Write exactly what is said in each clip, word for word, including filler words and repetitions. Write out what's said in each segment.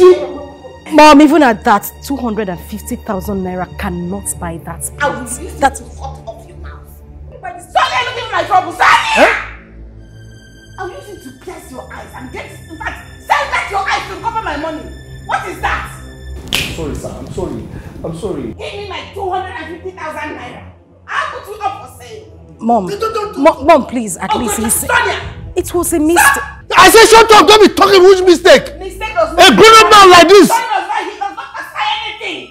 Mom, even at that, two hundred fifty thousand Naira cannot buy that plate. I will use you to cut off your mouth. By the Sonia looking for my trouble, Sonia! I will use you to pierce your eyes and get, in fact, sell back your eyes to cover my money. What is that? I'm sorry, sir. I'm sorry. I'm sorry. Give me my two hundred fifty thousand Naira. I'll put you up for sale. Mom, do, do, do, do. Mom, Mom, please, at oh, least listen. Sonia! It was a mistake. I said shut up, don't be talking which mistake. Mistake was not. A grown-up man like this. Sonia was right, he does not acquire anything.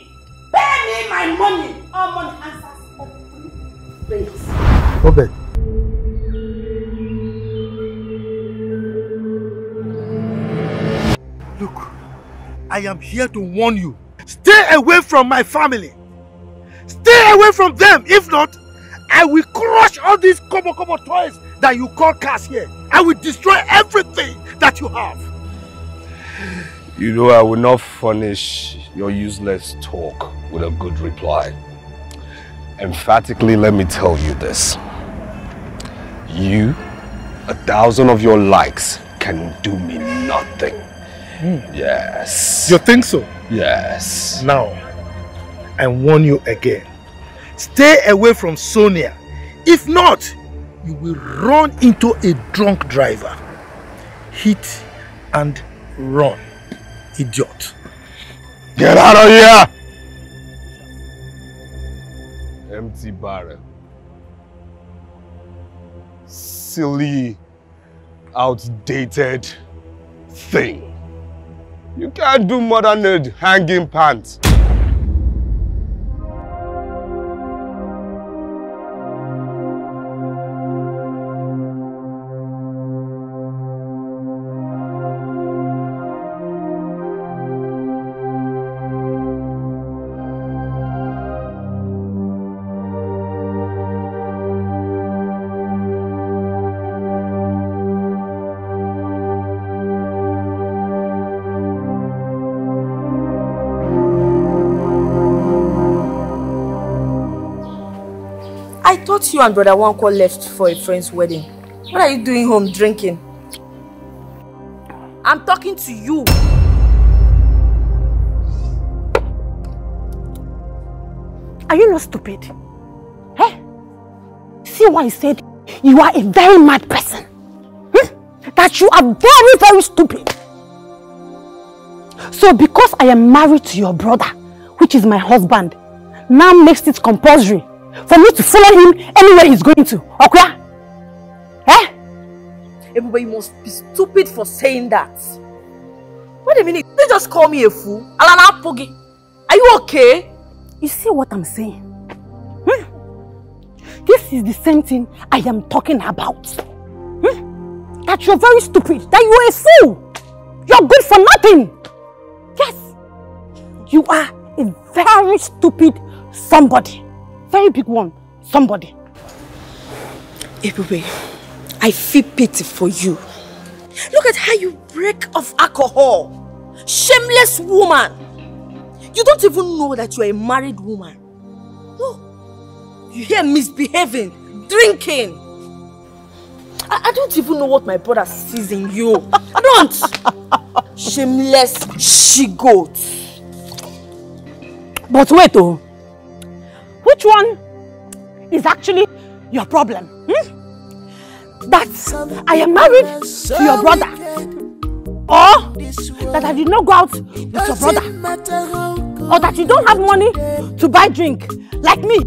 Pay me my money. All money answers for three things. Obed. Look, I am here to warn you. Stay away from my family. Stay away from them. If not, I will crush all these kobo kobo toys that you call cars here. I will destroy everything that you have. You know, I will not furnish your useless talk with a good reply. Emphatically, let me tell you this. You, a thousand of your likes, can do me nothing. Mm. Yes. You think so? Yes. Now, I warn you again. Stay away from Sonia. If not, you will run into a drunk driver. Hit and run, idiot. Get out of here! Empty barrel. Silly, outdated thing. You can't do more than a hanging pants. You and Brother Wanko left for a friend's wedding. What are you doing home drinking? I'm talking to you. Are you not stupid? Hey? See what he said? You are a very mad person. Hmm? That you are very, very stupid. So because I am married to your brother, which is my husband, now makes it compulsory for me to follow him anywhere he's going to, okay? Eh? Everybody must be stupid for saying that. Wait a minute, they just call me a fool. Alana Pogi. Are you okay? You see what I'm saying? Hmm? This is the same thing I am talking about. Hmm? That you're very stupid, that you're a fool. You're good for nothing. Yes. You are a very stupid somebody. Very big one, somebody. Ebube, I feel pity for you. Look at how you break off alcohol. Shameless woman. You don't even know that you are a married woman. No. You hear misbehaving, drinking. I, I don't even know what my brother sees in you. I don't. Shameless she-goat. But wait, oh. Which one is actually your problem? Hmm? That I am married to your brother. Or that I did not go out with your brother. Or that you don't have money to buy drink like me.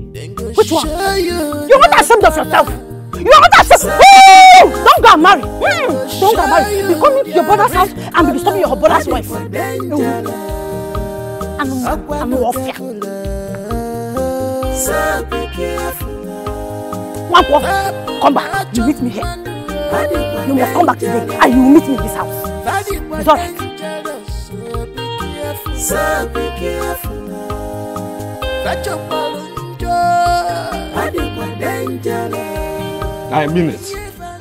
Which one? You're not ashamed of yourself. You're not ashamed. Ooh! Don't go and marry. Mm! Don't go and marry. Be coming to your brother's house and be disturbing your brother's wife. I'm, I'm warfare. So be careful. Wanko, come back. You meet me here. You must come back today and you will meet me in this house. It's all right. So be careful. I mean it.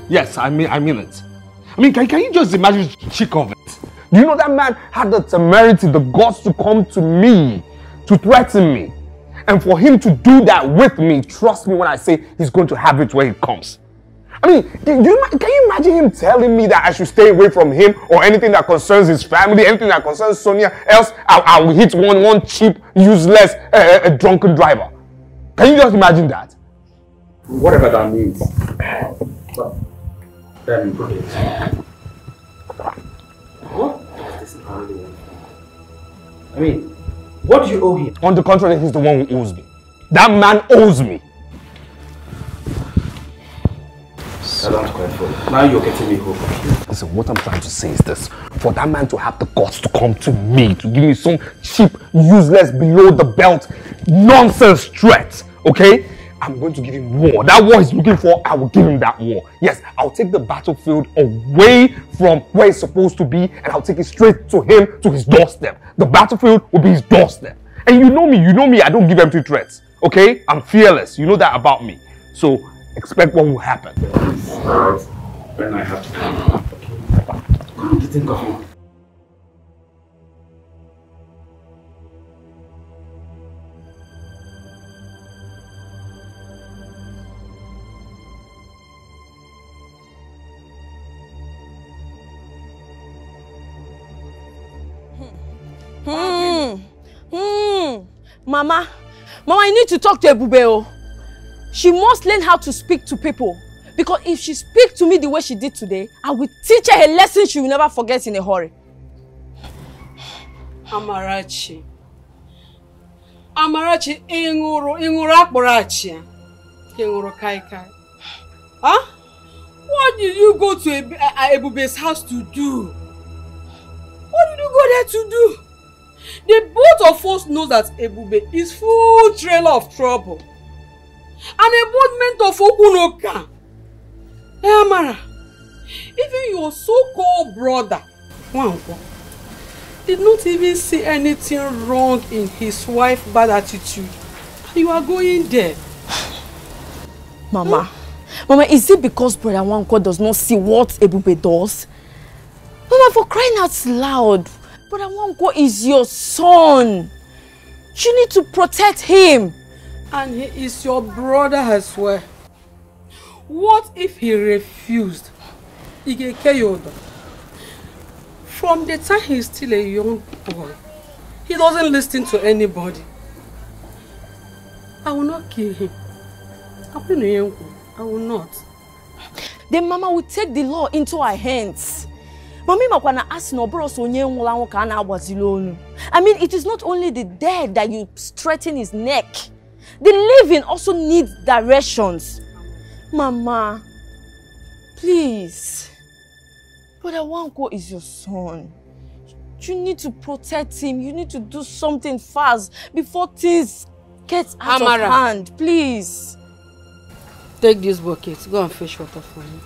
Yes, I mean I mean it. I mean, can, can you just imagine the cheek of it? Do you know that man had the temerity, the guts to come to me to threaten me? And for him to do that with me, trust me when I say he's going to have it where he comes. I mean, can you, can you imagine him telling me that I should stay away from him or anything that concerns his family, anything that concerns Sonia, else I'll, I'll hit one one cheap, useless, uh, a drunken driver? Can you just imagine that? Whatever that means. But, then put it. What? This is only one. I mean, what do you owe him? On the contrary, he's the one who owes me. That man owes me. Now you're getting me hooked. Listen, what I'm trying to say is this. For that man to have the guts to come to me, to give me some cheap, useless, below-the-belt, nonsense threat, okay? I'm going to give him war. That war he's looking for, I will give him that war. Yes, I'll take the battlefield away from where it's supposed to be, and I'll take it straight to him, to his doorstep. The battlefield will be his doorstep. And you know me, you know me, I don't give empty threats, okay? I'm fearless, you know that about me. So, expect what will happen. When I have to come, come to think of it. Hmm. Hmm. Mama, Mama, you need to talk to Ebube. She must learn how to speak to people. Because if she speaks to me the way she did today, I will teach her a lesson she will never forget in a hurry. Amarachi. Amarachi, inguru, inguru akborachi. Inguru kai kai. Huh? What did you go to Ebube's house to do? What did you go there to do? The both of us know that Ebube is full trailer of trouble. An embodiment of Okunoka. Hey, Amara, even your so-called brother, Wanko, did not even see anything wrong in his wife's bad attitude. You are going there. Mama, hmm? Mama, is it because brother Wanko does not see what Ebube does? Mama, for crying out loud, brother Wanko is your son. You need to protect him. And he is your brother as well. What if he refused? From the time he's still a young boy, he doesn't listen to anybody. I will not kill him. I will not. Then Mama will take the law into our hands. I mean, it is not only the dead that you straighten his neck. The living also needs directions. Mama, please. Brother Wanko is your son. You need to protect him. You need to do something fast before things get out Amara. of hand. Please. Take this bucket. Go and fetch water for me.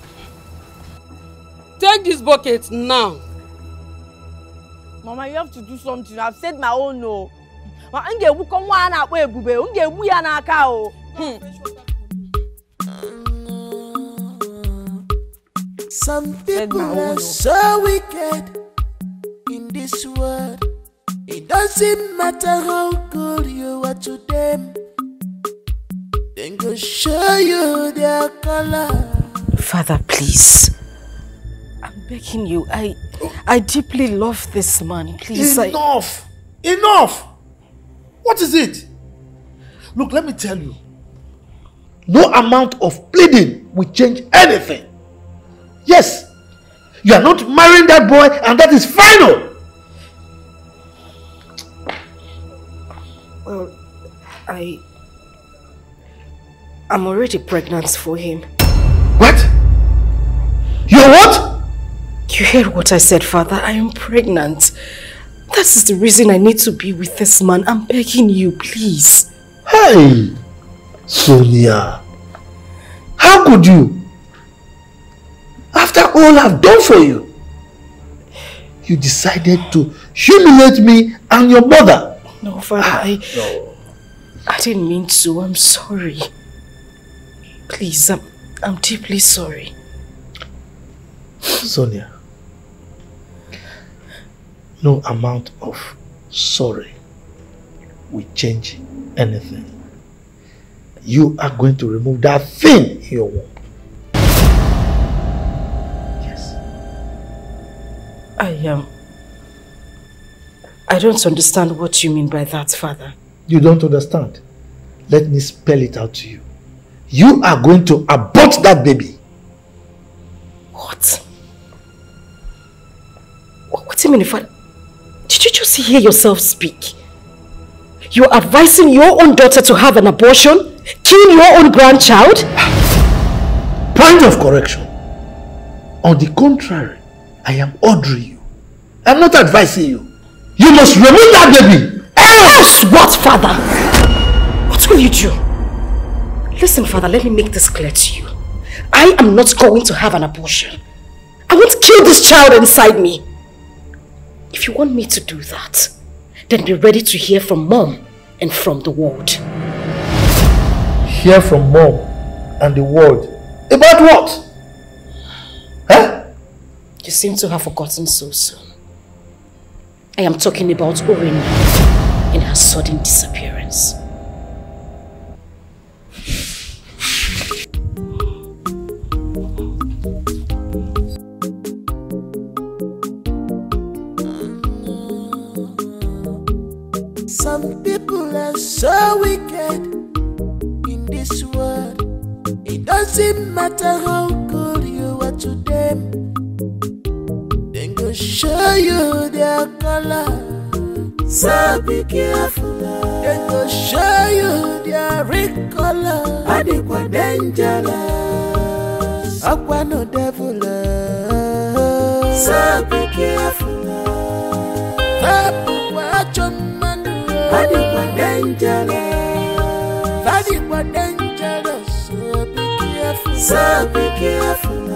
Take this bucket now. Mama, you have to do something. I've said my own no. I'm going to come on up with Bube. I'm going to go on up. Some people are so wicked in this world. It doesn't matter how good you are to them. They go show you their color. Father, please. I'm begging you. I, I deeply love this man. Please. Enough. I... Enough. What is it? Look, let me tell you. No amount of pleading will change anything. Yes, you are not marrying that boy, and that is final. Well, I... I'm already pregnant for him. What? You're what? You heard what I said, Father. I am pregnant. That is the reason I need to be with this man. I'm begging you, please. Hey! Sonia! How could you? After all I've done for you, you decided to humiliate me and your mother. No, Father, ah, I... No. I didn't mean to. I'm sorry. Please, I'm, I'm deeply sorry. Sonia. No amount of sorry will change anything. You are going to remove that thing in your womb. I am... Um, I don't understand what you mean by that, Father. You don't understand? Let me spell it out to you. You are going to abort that baby. What? What do you mean, Father? Did you just hear yourself speak? You're advising your own daughter to have an abortion? Kill your own grandchild? Point of correction. On the contrary, I am ordering you. I'm not advising you. You must remove that baby. Else what, Father? What will you do? Listen, Father, let me make this clear to you. I am not going to have an abortion. I won't kill this child inside me. If you want me to do that, then be ready to hear from Mom and from the world. Hear from Mom and the world? About what? Huh? You seem to have forgotten so soon. I am talking about Oren and her sudden disappearance. Some people are so wicked in this world. It doesn't matter how good you are to them. They go show you their color. So be careful. They go show you their real color. And they were dangerous. I want no devil. So be careful. Watch on. That is what dangerous. That is what dangerous. So be careful. So be careful.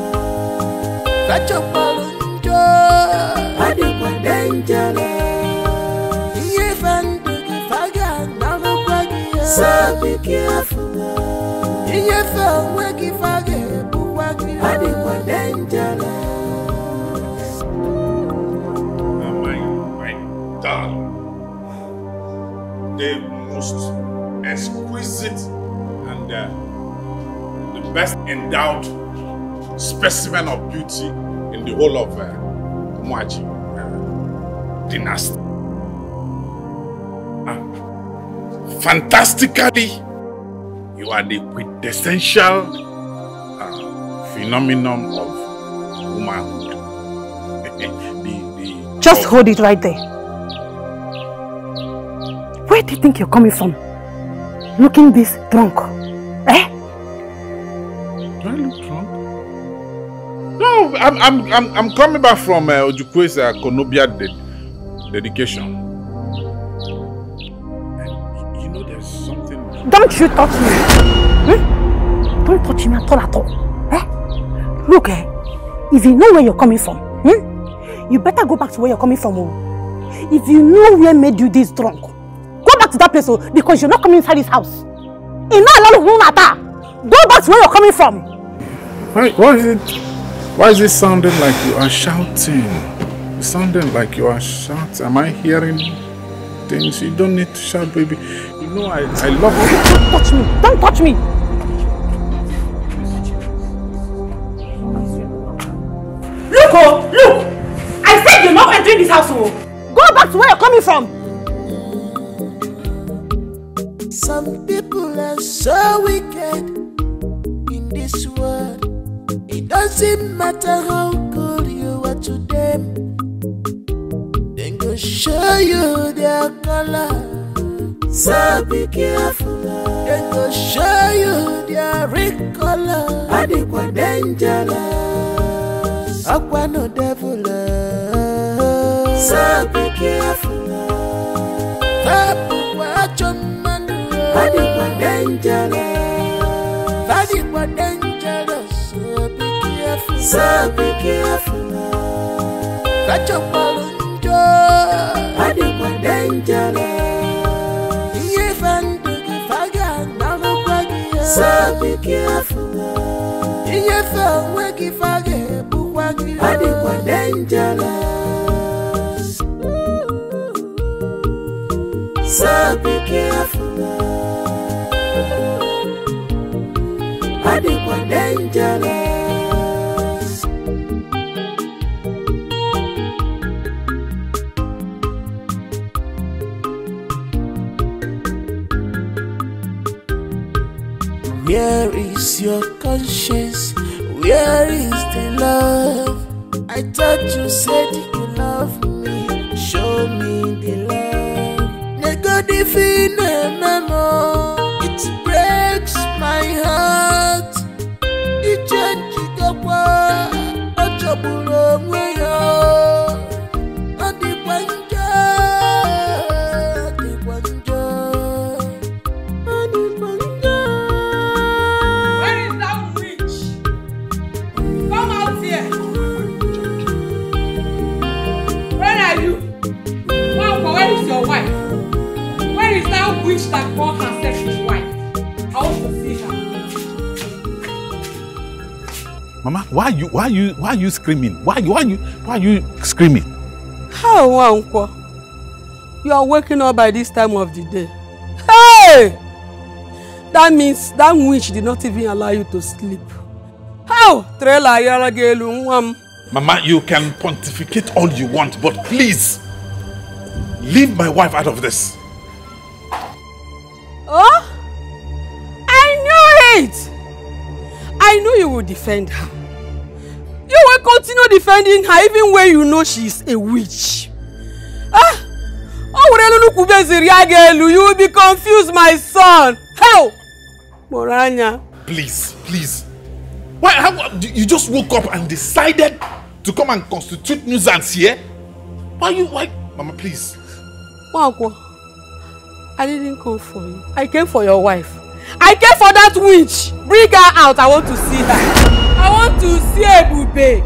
That your balloon joy. That is what dangerous. Even to the faggot, never forget. So be careful. Even when the faggot, who was the faggot? That is what dangerous. Am I right, darling? The most exquisite and uh, the best endowed specimen of beauty in the whole of uh, Muaji uh, dynasty. And fantastically, you are the quintessential uh, phenomenon of womanhood. the, the Just hold it right there. Where do you think you're coming from? Looking this drunk, eh? Do I look drunk? No, I'm I'm I'm I'm coming back from uh, Ojukwe's uh, Konobia de dedication. And you know, there's something. Don't you touch me! Hmm? Don't touch me at all, at all, eh? Look, eh? If you know where you're coming from, hmm? You better go back to where you're coming from. Oh. If you know where made you this drunk. To that place, because you're not coming inside this house. In go back to where you're coming from. Why, why is it? Why is it sounding like you are shouting? It's sounding like you are shouting. Am I hearing things? You don't need to shout, baby. You know I, I love you. Don't touch me. Don't touch me. Look, oh, look. I said you're not entering this house. Oh. Go back to where you're coming from. Some people are so wicked in this world. It doesn't matter how good you are to them. They go show you their color. So be careful. They go show you their real color. And they were dangerous. I want no devil. So be careful. People watch on. That is what dangerous. That is what dangerous. So be careful. So be careful. That your balloon joy. That is what dangerous. Even to the faggot, never forget. So be careful. Even when the faggot, who was the faggot? That is what dangerous. So be careful. I think we're dangerous. Where is your conscience? Where is the love? I thought you said you love me. Show me the love. It breaks my heart. It changes the world. Not your problem with you. Not the one. That God has set his wife. I want to see her. Mama, why are you why are you why are you screaming? Why you why are you why are you screaming? How, Wanko? You are waking up by this time of the day. Hey! That means that witch did not even allow you to sleep. How? Mama, you can pontificate all you want, but please leave my wife out of this. Oh, I knew it! I knew you would defend her. You will continue defending her even when you know she is a witch. Ah! You will be confused, my son. How? Moranya. Please, please. Why? How, you just woke up and decided to come and constitute nuisance here? Why you? Why, Mama? Please. Wanko. I didn't come for you. I came for your wife. I came for that witch. Bring her out. I want to see her. I want to see Ebube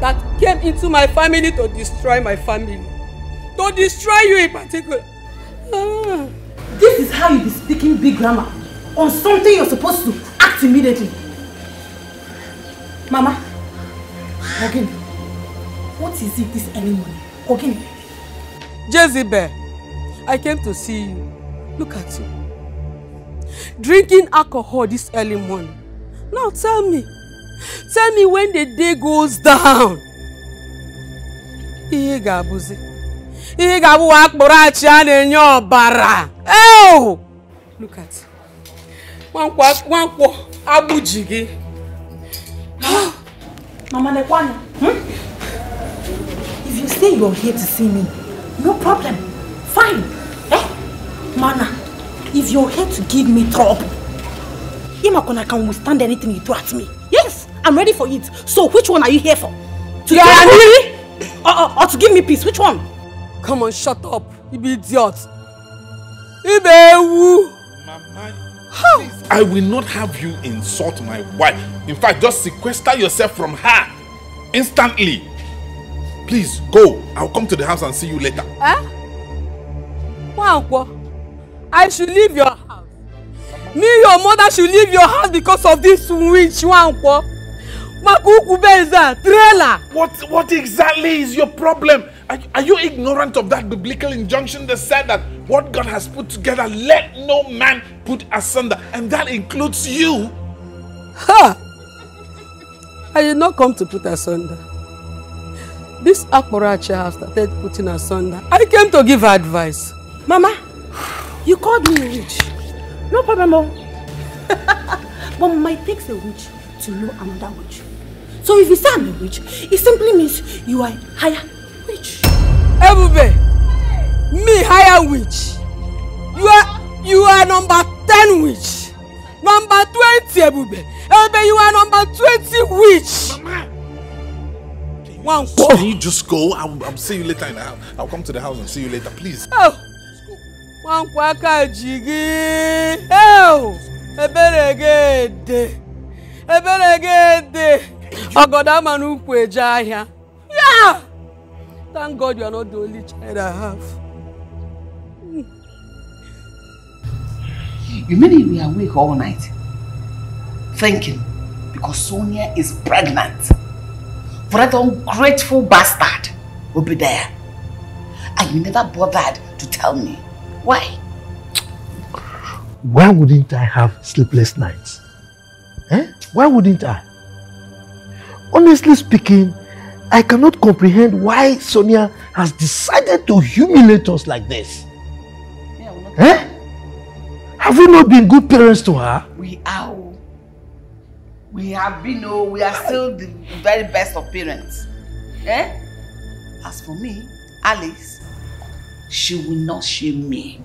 that came into my family to destroy my family. To destroy you in particular. Ah. This is how you be speaking big grammar on something you're supposed to act immediately. Mama, Ogin, what is it this early morning? Ogin. Jezebel, I came to see you. Look at you. Drinking alcohol this early morning. Now tell me. Tell me when the day goes down. Oh! Look at you. Mama Nekwana, hmm? If you say you're here to see me, no problem. Fine. Mana, if you're here to give me trouble, Imakona can withstand anything you throw at me. Yes, I'm ready for it. So which one are you here for? To yeah, kill me? Or, or, or to give me peace? Which one? Come on, shut up. You be idiot. Ibewu. Mama, please, I will not have you insult my wife. In fact, just sequester yourself from her. Instantly. Please, go. I'll come to the house and see you later. Huh? Wow, I should leave your house. Me, your mother, should leave your house because of this witch. What, what exactly is your problem? Are, are you ignorant of that biblical injunction that said that what God has put together, let no man put asunder? And that includes you. Ha! Huh. I did not come to put asunder. This Amarachi has started putting asunder. I came to give her advice. Mama, you called me a witch. No problem, Mom. But Mama, it takes a witch to know another witch. So if you say I'm a witch, it simply means you are a higher witch. Ebube, me higher witch. You are you are number ten witch. Number twenty, Ebube. Ebube, you are number twenty witch. Mama, can you, One, just, can you just go? I'll, I'll see you later in the house. I'll come to the house and see you later, please. Oh. Wankwaka jigi, oh, eberegede, eberegede. Ogoda manu kweja here. Yeah. Thank God you are not the only child I have. You mean we are awake all night, thinking because Sonia is pregnant for that ungrateful bastard will be there, and you never bothered to tell me. Why? Why wouldn't I have sleepless nights? Eh? Why wouldn't I? Honestly speaking, I cannot comprehend why Sonia has decided to humiliate us like this. Yeah, we're not eh? Have we not been good parents to her? We are. We have been, oh, we are still the very best of parents. Eh? As for me, Alice, she will not shame me.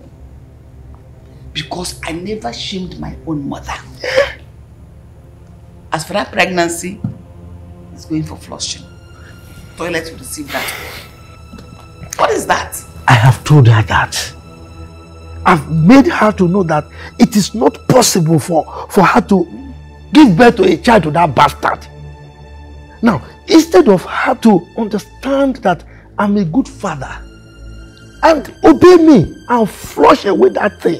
Because I never shamed my own mother. As for that pregnancy, it's going for flushing. Toilet will receive that. What is that? I have told her that. I've made her to know that it is not possible for, for her to give birth to a child to that bastard. Now, instead of her to understand that I'm a good father and obey me and flush away that thing,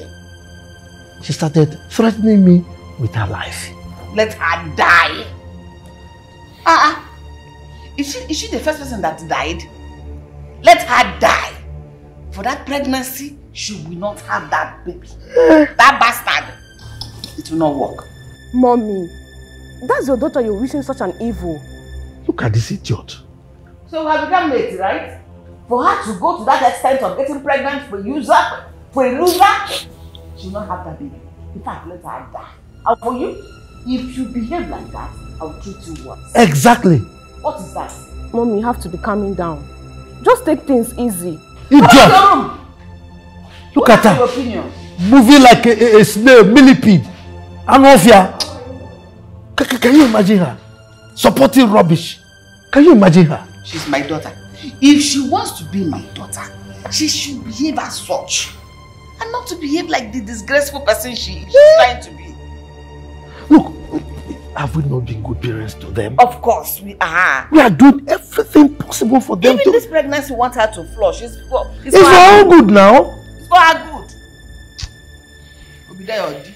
she started threatening me with her life. Let her die. Uh-uh. Is she, is she the first person that died? Let her die. For that pregnancy, she will not have that baby. That bastard. It will not work. Mommy, that's your daughter you're wishing such an evil. Look at this idiot. So we have become mates, right? For her to go to that extent of getting pregnant for user, for a loser, she will not have that baby. In fact, let her die. And for you, if you behave like that, I'll treat you worse. Exactly. What is that? Mommy, you have to be calming down. Just take things easy. Idiot! Look at her. Opinion? Moving like a, a, a snail, millipede. Anofia. Can, can you imagine her? Supporting rubbish. Can you imagine her? She's my daughter. If she wants to be my daughter, she should behave as such. And not to behave like the disgraceful person she, she's trying to be. Look, have we not been good parents to them? Of course, we are. We are doing everything possible for them. Even to... this pregnancy wants her to flush. It's for, it's it's for, for her own good. good now. It's for her good. We'll be there all day.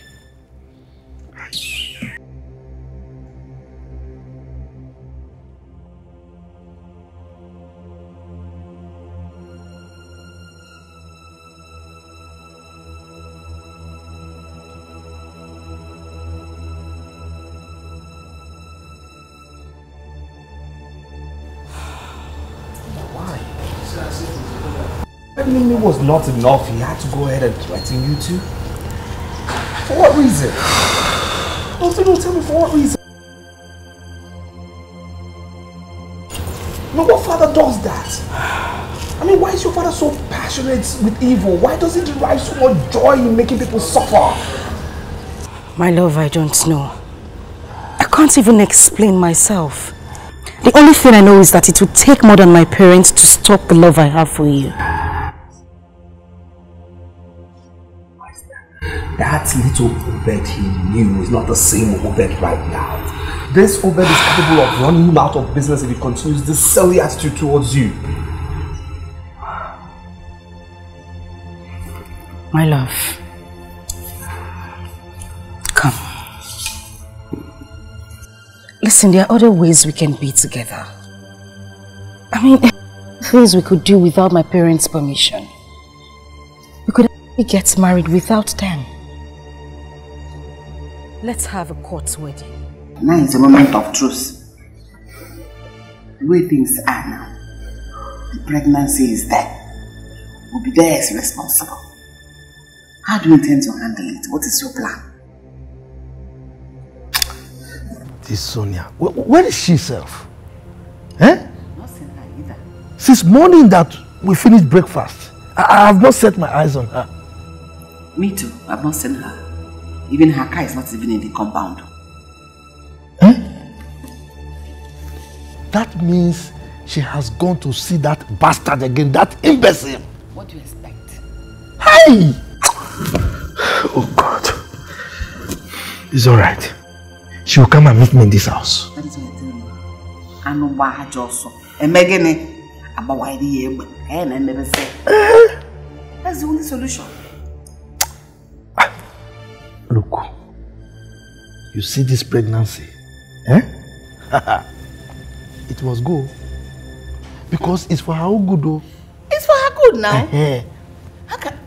It was not enough. He had to go ahead and threaten you too. For what reason? Also, don't tell me for what reason. No, what father does that? I mean, why is your father so passionate with evil? Why does he derive so much joy in making people suffer? My love, I don't know. I can't even explain myself. The only thing I know is that it would take more than my parents to stop the love I have for you. That little Obed he knew is not the same Obed right now. This Obed is capable of running him out of business if he continues this silly attitude towards you. My love. Come. Listen, there are other ways we can be together. I mean, things we could do without my parents' permission. We could actually get married without them. Let's have a court wedding. Now is the moment of truth. The way things are now, the pregnancy is there. Obida is responsible. How do you intend to handle it? What is your plan? This Sonia, where, where is she herself? Eh? Not seen her either. Since morning that we finished breakfast, I, I have not set my eyes on her. Me too, I have not seen her. Even her car is not even in the compound. Eh? That means she has gone to see that bastard again, that imbecile. What do you expect? Hey! Oh God. It's alright. She will come and meet me in this house. That is what I tell you. I know why I just saw. And Megan, about why the and I never said. That's the only solution. Look, you see this pregnancy, eh? It must go. Because it's for her own good, though. It's for her good now. Eh? How can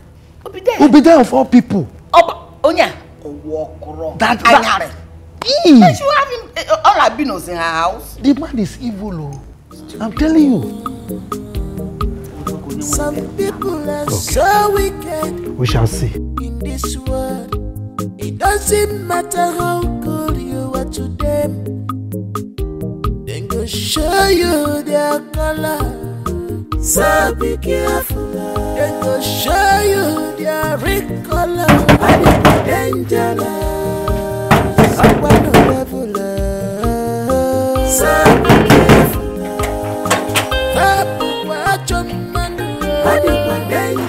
Obida? Obida of all people. Oh, Onya. Oh, that that. She will have him, uh, all albinos in her house. The man is evil, oh. I'm telling you. Some people are okay. So wicked. We shall see. In this world. It doesn't matter how good you are to them, then go show you their color. So be careful, then go show you their real color. I be dangerous, I want to level up. So be careful, I watch your man. I be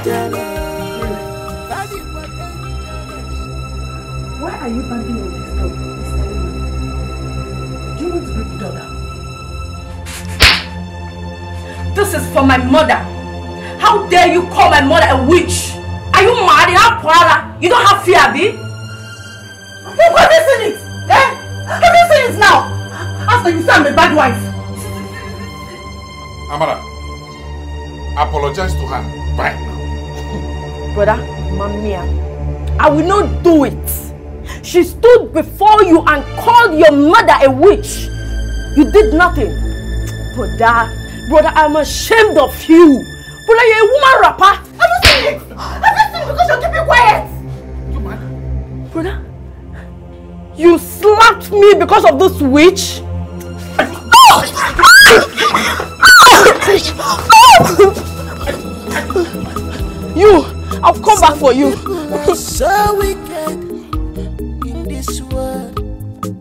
dangerous. Why are you bumping on this dog for this time? Do you want to break the dog out? This is for my mother. How dare you call my mother a witch? Are you mad? You have power. You don't have fear, Abi? Look what this in it! Eh? What this in it now? After you say I'm a bad wife. Amara, apologize to her right now. Brother, Mamia, I will not do it. She stood before you and called your mother a witch. You did nothing. Brother, brother, I'm ashamed of you. Brother, you're a woman rapper. I'm not saying it. I'm not saying it because you're keeping quiet. You mad? Brother, you slapped me because of this witch. You, I've come back for you. So wicked.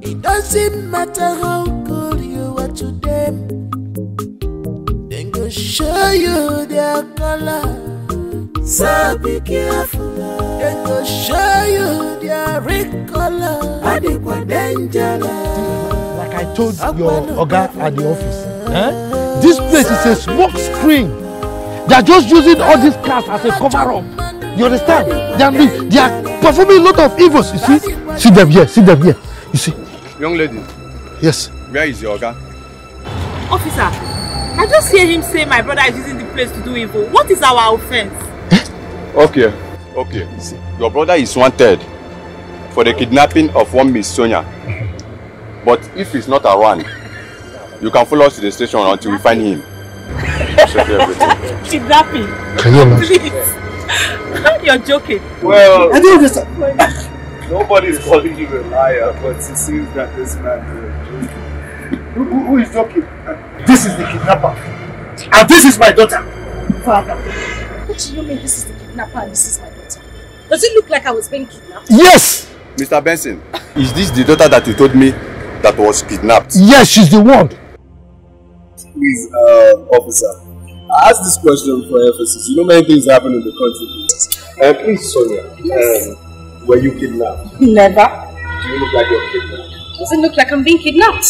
It doesn't matter how good you are to them, then go show you their color. So be careful, then go show you their real color. Like I told your Oga at the office, eh? This place is a smoke screen. They are just using all these cars as a cover-up. You understand? They are, they are performing a lot of evils, you see? See them here, see them here. You see? Young lady. Yes. Where is your Oga? Officer, I just hear him say my brother is using the place to do evil. What is our offense? Okay, okay. See. Your brother is wanted for the kidnapping of one Miss Sonia. But if he's not around, you can follow us to the station until we find him. Kidnapping? Can you imagine? You're joking. Well, I don't understand. Nobody's calling you a liar, but it seems that this man is joking. Who, who, who is joking? This is the kidnapper. And this is my daughter. Father, what do you mean this is the kidnapper and this is my daughter? Does it look like I was being kidnapped? Yes! Mister Benson, is this the daughter that you told me that was kidnapped? Yes, she's the one. Please, uh, officer, I asked this question for emphasis. You know many things happen in the country. Uh, please, Sonia. Yes. Um, Were you kidnapped? Never. Do you look like you're kidnapped? Doesn't look like I'm being kidnapped.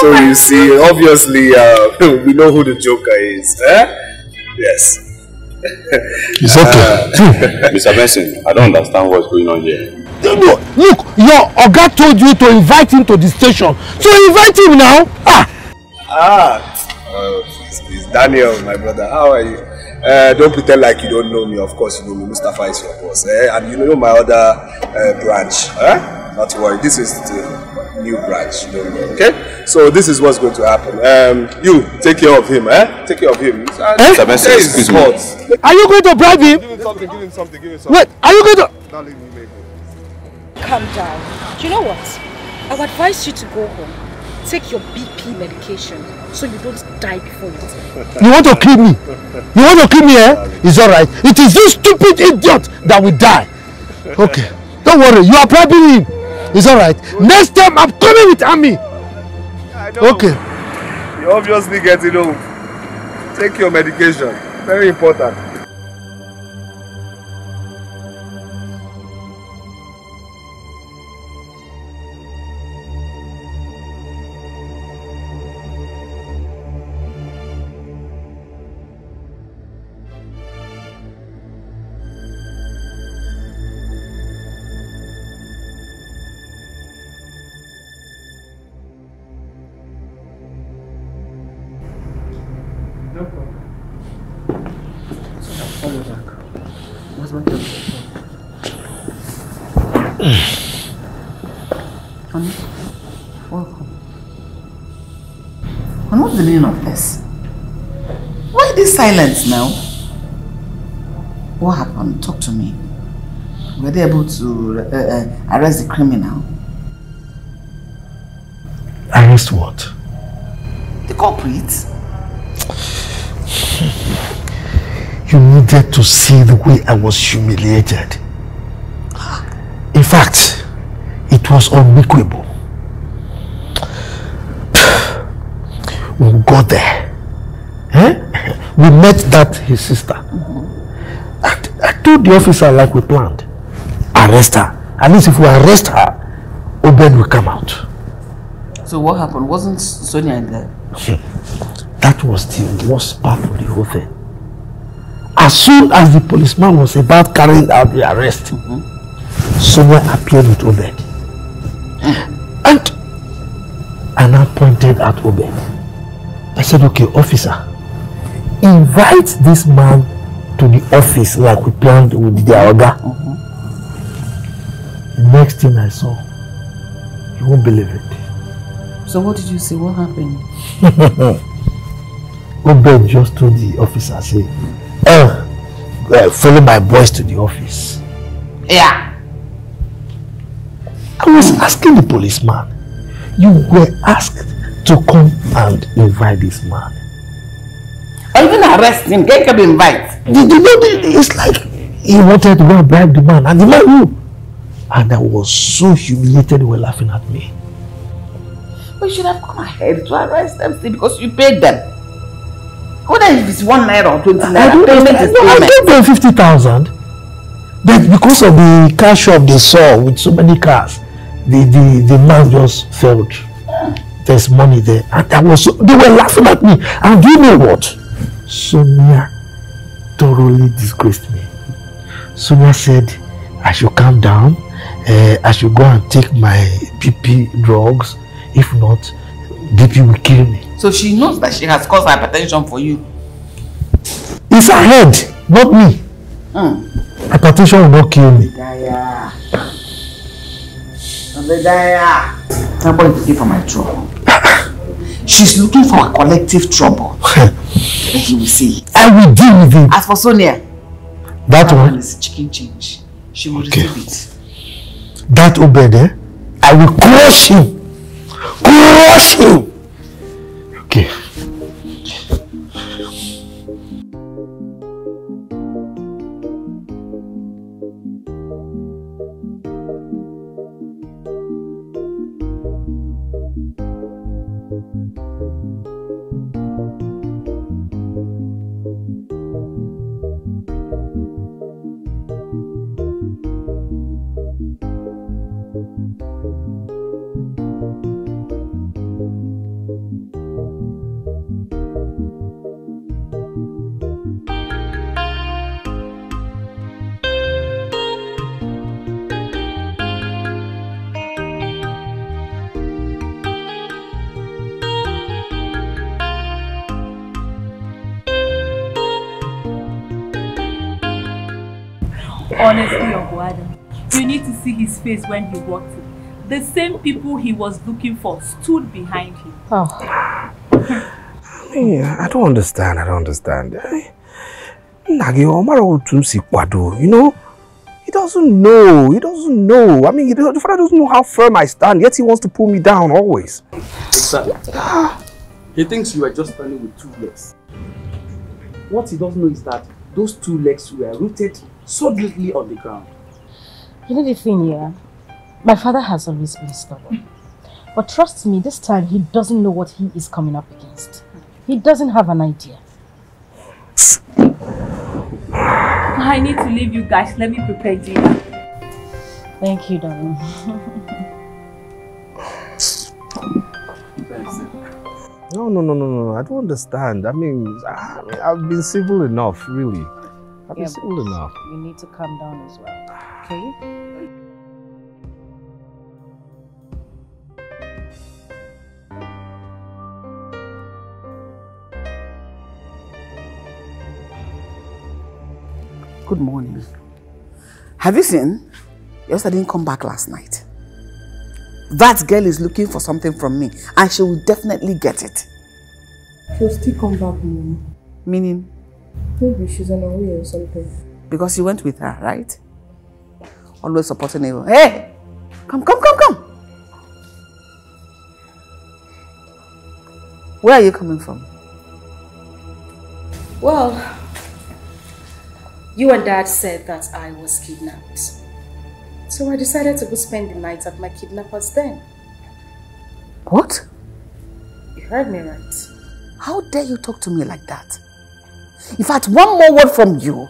So you see, obviously, uh, we know who the joker is. Eh? Yes. It's okay. Uh, Mister Benson, I don't understand what's going on here. No, look, your Oga told you to invite him to the station. So invite him now. Ah. Ah. Uh, it's, it's Daniel, my brother. How are you? Uh, don't pretend like you don't know me. Of course you know me. Mustafa is your boss, eh? And you know my other uh, branch, eh? Not to worry, this is the new branch, you know me, okay? So this is what's going to happen. Um, you, take care of him, eh? Take care of him. Eh? Excuse me. Are you going to bribe him? Give him something, give him something, give him something. Wait, are you going to... Don't leave me, baby. Calm down. Do you know what? I would advise you to go home. Take your B P medication so you don't die before it. You want to kill me? You want to kill me, eh? It's alright. It is this stupid idiot that will die. Okay. Don't worry. You are bribing him. It's alright. Next time, I'm coming with Ami. I know. Okay. You're obviously getting old. Take your medication. Very important. Silence now. What happened? Talk to me. Were they able to uh, uh, arrest the criminal? Arrest what? The culprit. You needed to see the way I was humiliated. In fact, it was unbelievable. We got there. Eh? We met that his sister. Mm-hmm. I, I told the officer like we planned. Arrest her. At least if we arrest her, Obed will come out. So what happened? Wasn't Sonia in there? That was the worst part of the whole thing. As soon as the policeman was about carrying out the arrest, mm-hmm. Sonia appeared with Obed. Mm. And and I pointed at Obed. I said, okay, officer, invite this man to the office like we planned with the order. Mm-hmm. The next thing I saw, you won't believe it. So what did you see? What happened? Obed just told the officer, say, oh, uh, follow my boys to the office. Yeah. I was asking the policeman, you were asked to come and invite this man. Or even arrest him, get him invite. The, the, the, the, it's like he wanted to go and bribe the man, and the man who? And I was so humiliated, they were laughing at me. We should have come ahead to arrest them still because you paid them. Whether if it's one naira or twenty naira, I don't payment know, is no, payment. I gave them fifty thousand. But because of the car shop they saw with so many cars, the, the, the man just failed. There's money there, and that was so, they were laughing at me. And you know what? Sonia thoroughly disgraced me. Sonia said I should calm down, uh, I should go and take my P P drugs. If not, D P will kill me. So she knows that she has caused hypertension for you. It's her head, not me. Mm. Hypertension will not kill me. Daya. Daya. I'm going to pay for my trouble. She's looking for a collective trouble. He will see. I will deal with it. As for Sonia, that, that one is chicken change. She will okay. receive it. That Obed, eh? I will crush him. Crush him. Okay. Face when he walked in. The same people he was looking for stood behind him. Oh. Yeah, I don't understand, I don't understand. You know, he doesn't know, he doesn't know. I mean, the father doesn't know how firm I stand, yet he wants to pull me down always. Exactly. He thinks you are just standing with two legs. What he doesn't know is that those two legs were rooted solidly on the ground. You know the thing here, yeah? My father has always been stubborn. But trust me, this time he doesn't know what he is coming up against. He doesn't have an idea. I need to leave you guys. Let me prepare dinner. Thank you, darling. No, no, no, no, no. I don't understand. I mean, I, I've been civil enough, really. I've yeah, been civil enough. You need to calm down as well, okay? Good morning. Have you seen? Yes, I didn't come back last night. That girl is looking for something from me and she will definitely get it. She'll still come back, Mom. Meaning? Maybe she's on her way or something. Because you went with her, right? always supporting evil. Hey! Come, come, come, come! Where are you coming from? Well, you and Dad said that I was kidnapped. So I decided to go spend the night at my kidnapper's den. What? You heard me right. How dare you talk to me like that? In fact, one more word from you,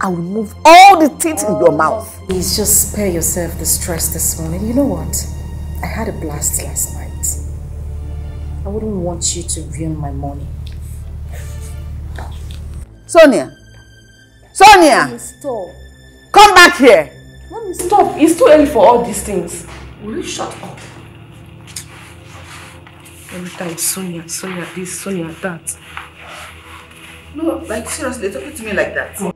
I will remove all the teeth in your mouth. Please just spare yourself the stress this morning. You know what? I had a blast last night. I wouldn't want you to ruin my morning. Sonia! Sonia! Let me stop. Come back here! Let me stop. It's too early for all these things. Will you shut up? Every time Sonia, Sonia this, Sonia that. No, like seriously, talk to me like that. Mm.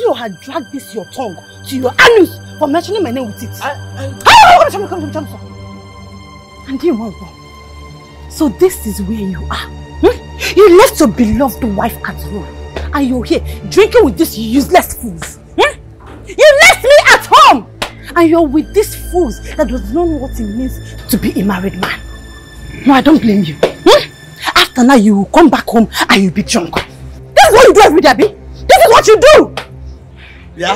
You had dragged this your tongue to your anus for mentioning my name with it. I, I... Oh, come, come, come, come. And you won't go. So this is where you are. Hmm? You left your beloved wife at home, and you're here drinking with these useless fools. Hmm? You left me at home, and you're with these fools that does not know what it means to be a married man. No, I don't blame you. Hmm? After now, you will come back home and you'll be drunk. This is what you do every day, baby. This is what you do. Yeah?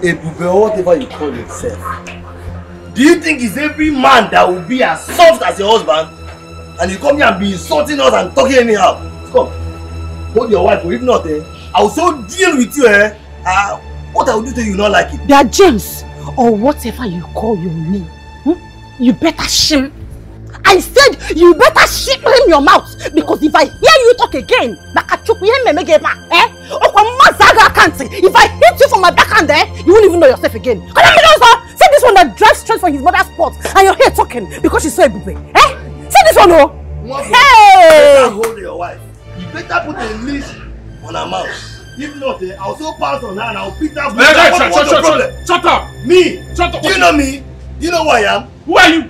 Ebube or whatever you call yourself. Do you think it's every man that will be as soft as your husband? And you come here and be insulting us and talking anyhow? Come. Hold your wife, or if not, eh? I will so deal with you, eh? Uh, what I will do to you, not like it. That James, or whatever you call your name, hmm? You better shame. I said you better shame him your mouth, because if I hear you talk again, eh? If I hit you from my backhand, eh, you won't even know yourself again. Say this one that drives straight from his mother's pot, and you're here talking because she's so Ebube. Eh? Say this one, no. One hey! You better hold your wife. You better put a leash on her mouth. If not, eh, I'll so pass on her and I'll pick that. Shut, shut, shut, shut, shut up! Me! Shut up! Do you know me? Do you know who I am? Who are you?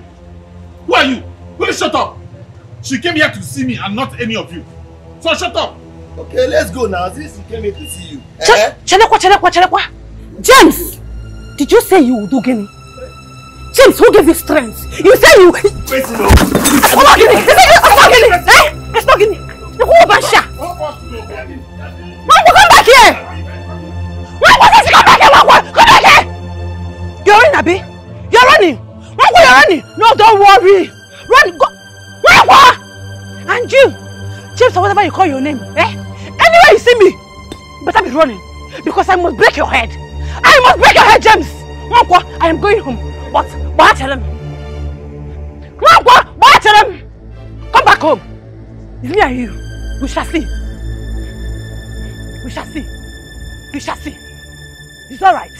Who are you? Will shut up? She came here to see me and not any of you. So shut up! Okay, let's go now. Since he came here to see you. Ch eh? Chelekwa, Chelekwa, Chelekwa! James! Did you say you would do Gini? James, who gave you strength? You say you. Wait, no. It's not Gini! It's not Gini! Eh? It's not Gini! You go back here! Wanko, come back here! Wanko, come back here! Wanko, come back here! You're running, Abi. You're running! Wanko, you're running! No, don't worry! Run! Go! Wanko! And you! James, or whatever you call your name, eh? Anywhere you see me, better be running, because I must break your head. I must break your head, James. Wanko, I am going home. What? Why tell him? Wanko, why tell him? Come back home. It's me and you. We shall see. We shall see. We shall see. It's all right.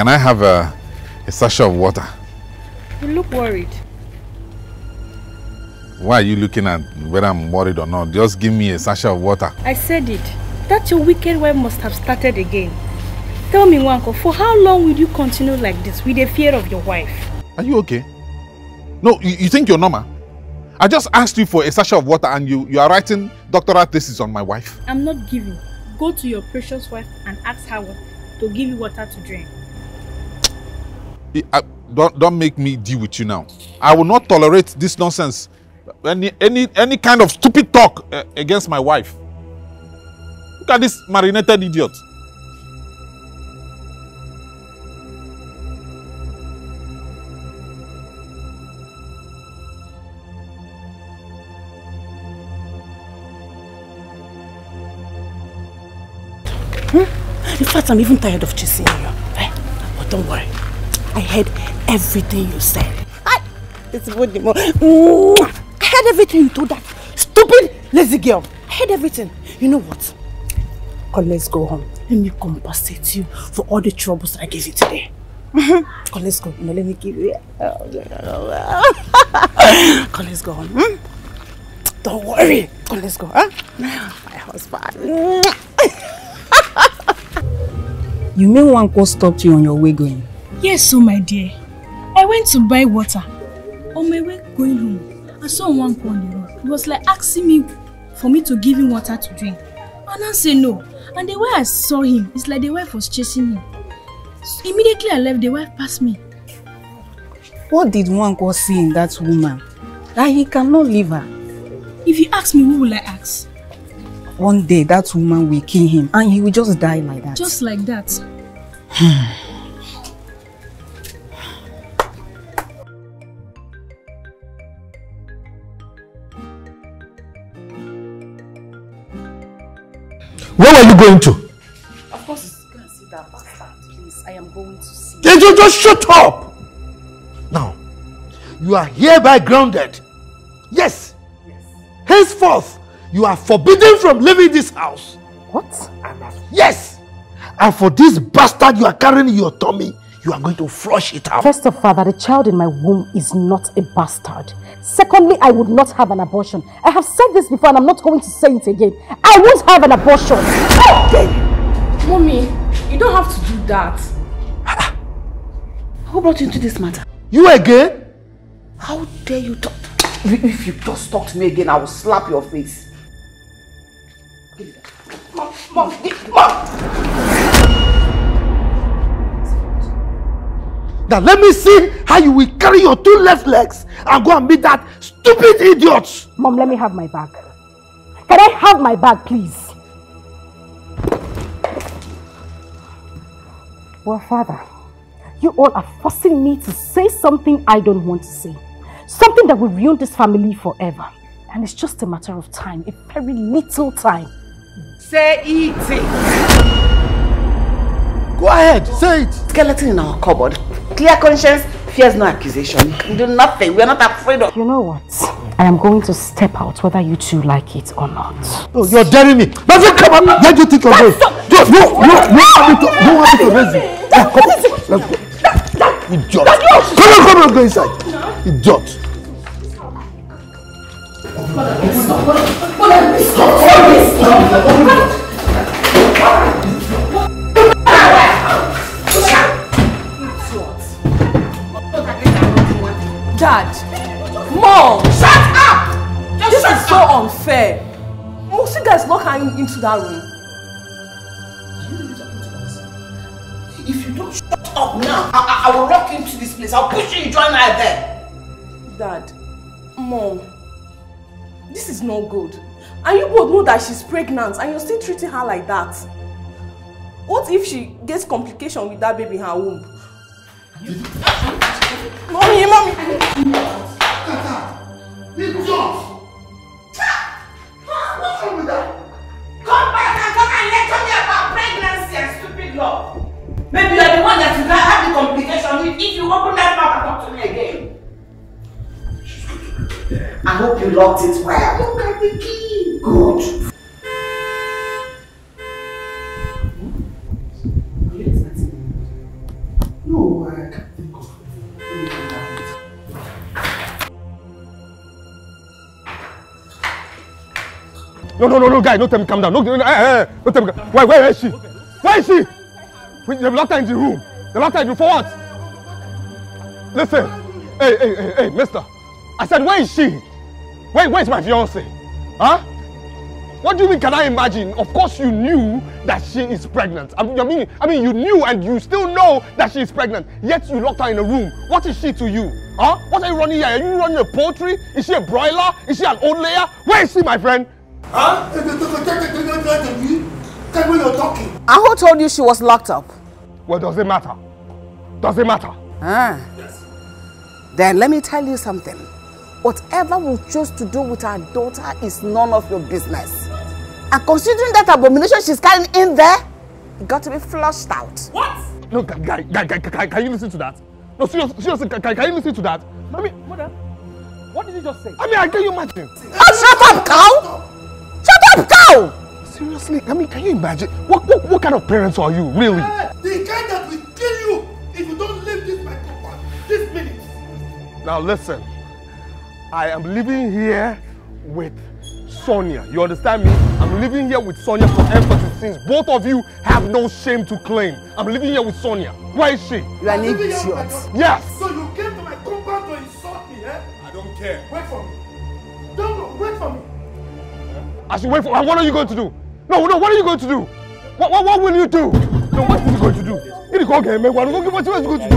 Can I have a, a sachet of water? You look worried. Why are you looking at whether I'm worried or not? Just give me a sachet of water. I said it. That your wicked wife must have started again. Tell me, Wanko, for how long will you continue like this with the fear of your wife? Are you okay? No, you, you think you're normal? I just asked you for a sachet of water and you, you are writing doctoral thesis on my wife. I'm not giving. Go to your precious wife and ask her to give you water to drink. I, don't, don't make me deal with you now. I will not tolerate this nonsense. Any, any, any kind of stupid talk uh, against my wife. Look at this marinated idiot. In fact, I'm even tired of chasing you. Eh? But don't worry. I heard everything you said. I, it's what the more. I heard everything you told that stupid, lazy girl. I heard everything. You know what? Come, let's go home. Let me compensate you for all the troubles that I gave you today. Mm-hmm. Come, let's go. No, let me give you. Come, let's go home. Hmm? Don't worry. Come, let's go. Huh? My husband. You mean Wanko stopped you on your way going? Yes, so my dear. I went to buy water. On my way going home, I saw Wanko on the road. He was like asking me for me to give him water to drink. And I said no. And the way I saw him, it's like the wife was chasing him. So immediately I left, the wife passed me. What did Wanko see in that woman that he cannot leave her? If you ask me, who will I ask? One day that woman will kill him and he will just die like that. Just like that. Where are you going to? Of course, you can see that bastard, please. I am going to see. Did you just shut up? Now, you are hereby grounded. Yes. Yes. Henceforth, you are forbidden from leaving this house. What? Yes! And for this bastard you are carrying in your tummy, you are going to flush it out. First of all, the child in my womb is not a bastard. Secondly, I would not have an abortion. I have said this before and I'm not going to say it again. I won't have an abortion. Okay. Mommy, you don't have to do that. Who brought you into this matter? You again? How dare you talk? If you just talk to me again, I will slap your face. Mom, mom, mom. Now let me see how you will carry your two left legs and go and meet that stupid idiot. Mom, let me have my bag. Can I have my bag, please? Well, Father, you all are forcing me to say something I don't want to say. Something that will ruin this family forever. And it's just a matter of time, a very little time. Say it! Go ahead, say it! Skeleton in our cupboard. Clear conscience, fears no accusation. You can do nothing, we are not afraid of... You know what? I am going to step out whether you two like it or not. No, you're daring me! Doesn't come up! Where do you think you're going? Just, no, no, no, you want me to raise you. Come on, let's go. Idiot! Come on, come on, go inside! Idiot! Dad! Mom! Shut up! Just this shut is so up. Unfair! Most you guys knock her into that room. If you don't shut up now, I, I, I will rock into this place. I'll push you, you join her there. Dad, Mom, this is not good. And you both know that she's pregnant and you're still treating her like that. What if she gets complications with that baby in her womb? Mommy, mommy! It's yours! What's wrong with that? Come back and come and lecture me about pregnancy and stupid love. Maybe you are the one that you can't have the complication with if you open that mouth and talk to me again. I hope you locked it well. Look at the key. Good. No, no, no, no, guy, don't tell me calm down. No, no, no, eh, eh, don't tell me. Where, where is she? Where is she? They've locked her in the room. They've locked her in the room for what? Listen. Hey, hey, hey, hey, mister. I said, where is she? Where, where is my fiancé? Huh? What do you mean, can I imagine? Of course you knew that she is pregnant. I mean, I mean, you knew and you still know that she is pregnant, yet you locked her in a room. What is she to you? Huh? What are you running here? Are you running a poultry? Is she a broiler? Is she an old layer? Where is she, my friend? Huh? Tell me you're talking. And who told you she was locked up? Well, does it matter? Does it matter? Ah. Yes. Then let me tell you something. Whatever we choose to do with our daughter is none of your business. And considering that abomination she's carrying in there, it got to be flushed out. What? No, guy, guy, guy, guy, can you listen to that? No, seriously, seriously can, can you listen to that? I mean, mother, what did you just say? I mean, I can you imagine? Oh, shut up, cow! Shut up, cow! Seriously, I mean, can you imagine? What, what, what kind of parents are you, really? Uh, the kind that will kill you if you don't leave this microphone this minute. Now, listen. I am living here with Sonia. You understand me? I'm living here with Sonia for emphasis since both of you have no shame to claim. I'm living here with Sonia. Where is she? You are an idiot. Yes. So you came to my compound to insult me, eh? I don't care. Wait for me. Don't go. Wait for me. I should wait for her. What are you going to do? No, no. What are you going to do? What, what, what will you do? No, what are you going to do? Get it going, man. What are you going to do?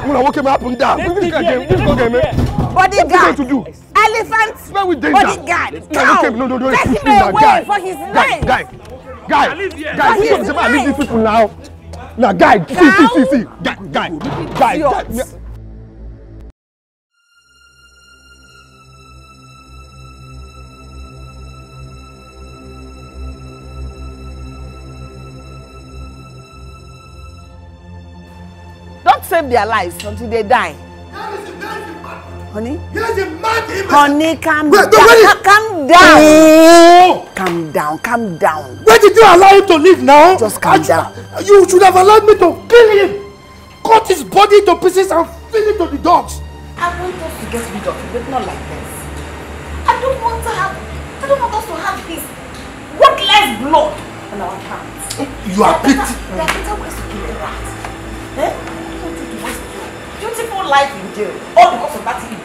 Muna walk him up and down. Bodyguard. Elephant. Bodyguard. Cow. No, no, no. Take him away for his life. Guy, guy, guy. Guy, see what I'm saying? Leave these people now. Now, guy, see, see, see, see. Guy, guy, guy. Don't save their lives until they die. Honey? Honey, calm down. Calm down. Calm down. Calm down. Why did you allow him to live now? Just calm down. You should have allowed me to kill him. Cut his body to pieces and feed it to the dogs. I want us to get rid of him, but not like this. I don't want to have I don't want us to have his worthless blood on our hands. You are picked. There are better ways to kill a rat. Eh? Beautiful life in jail, all because of that idiot.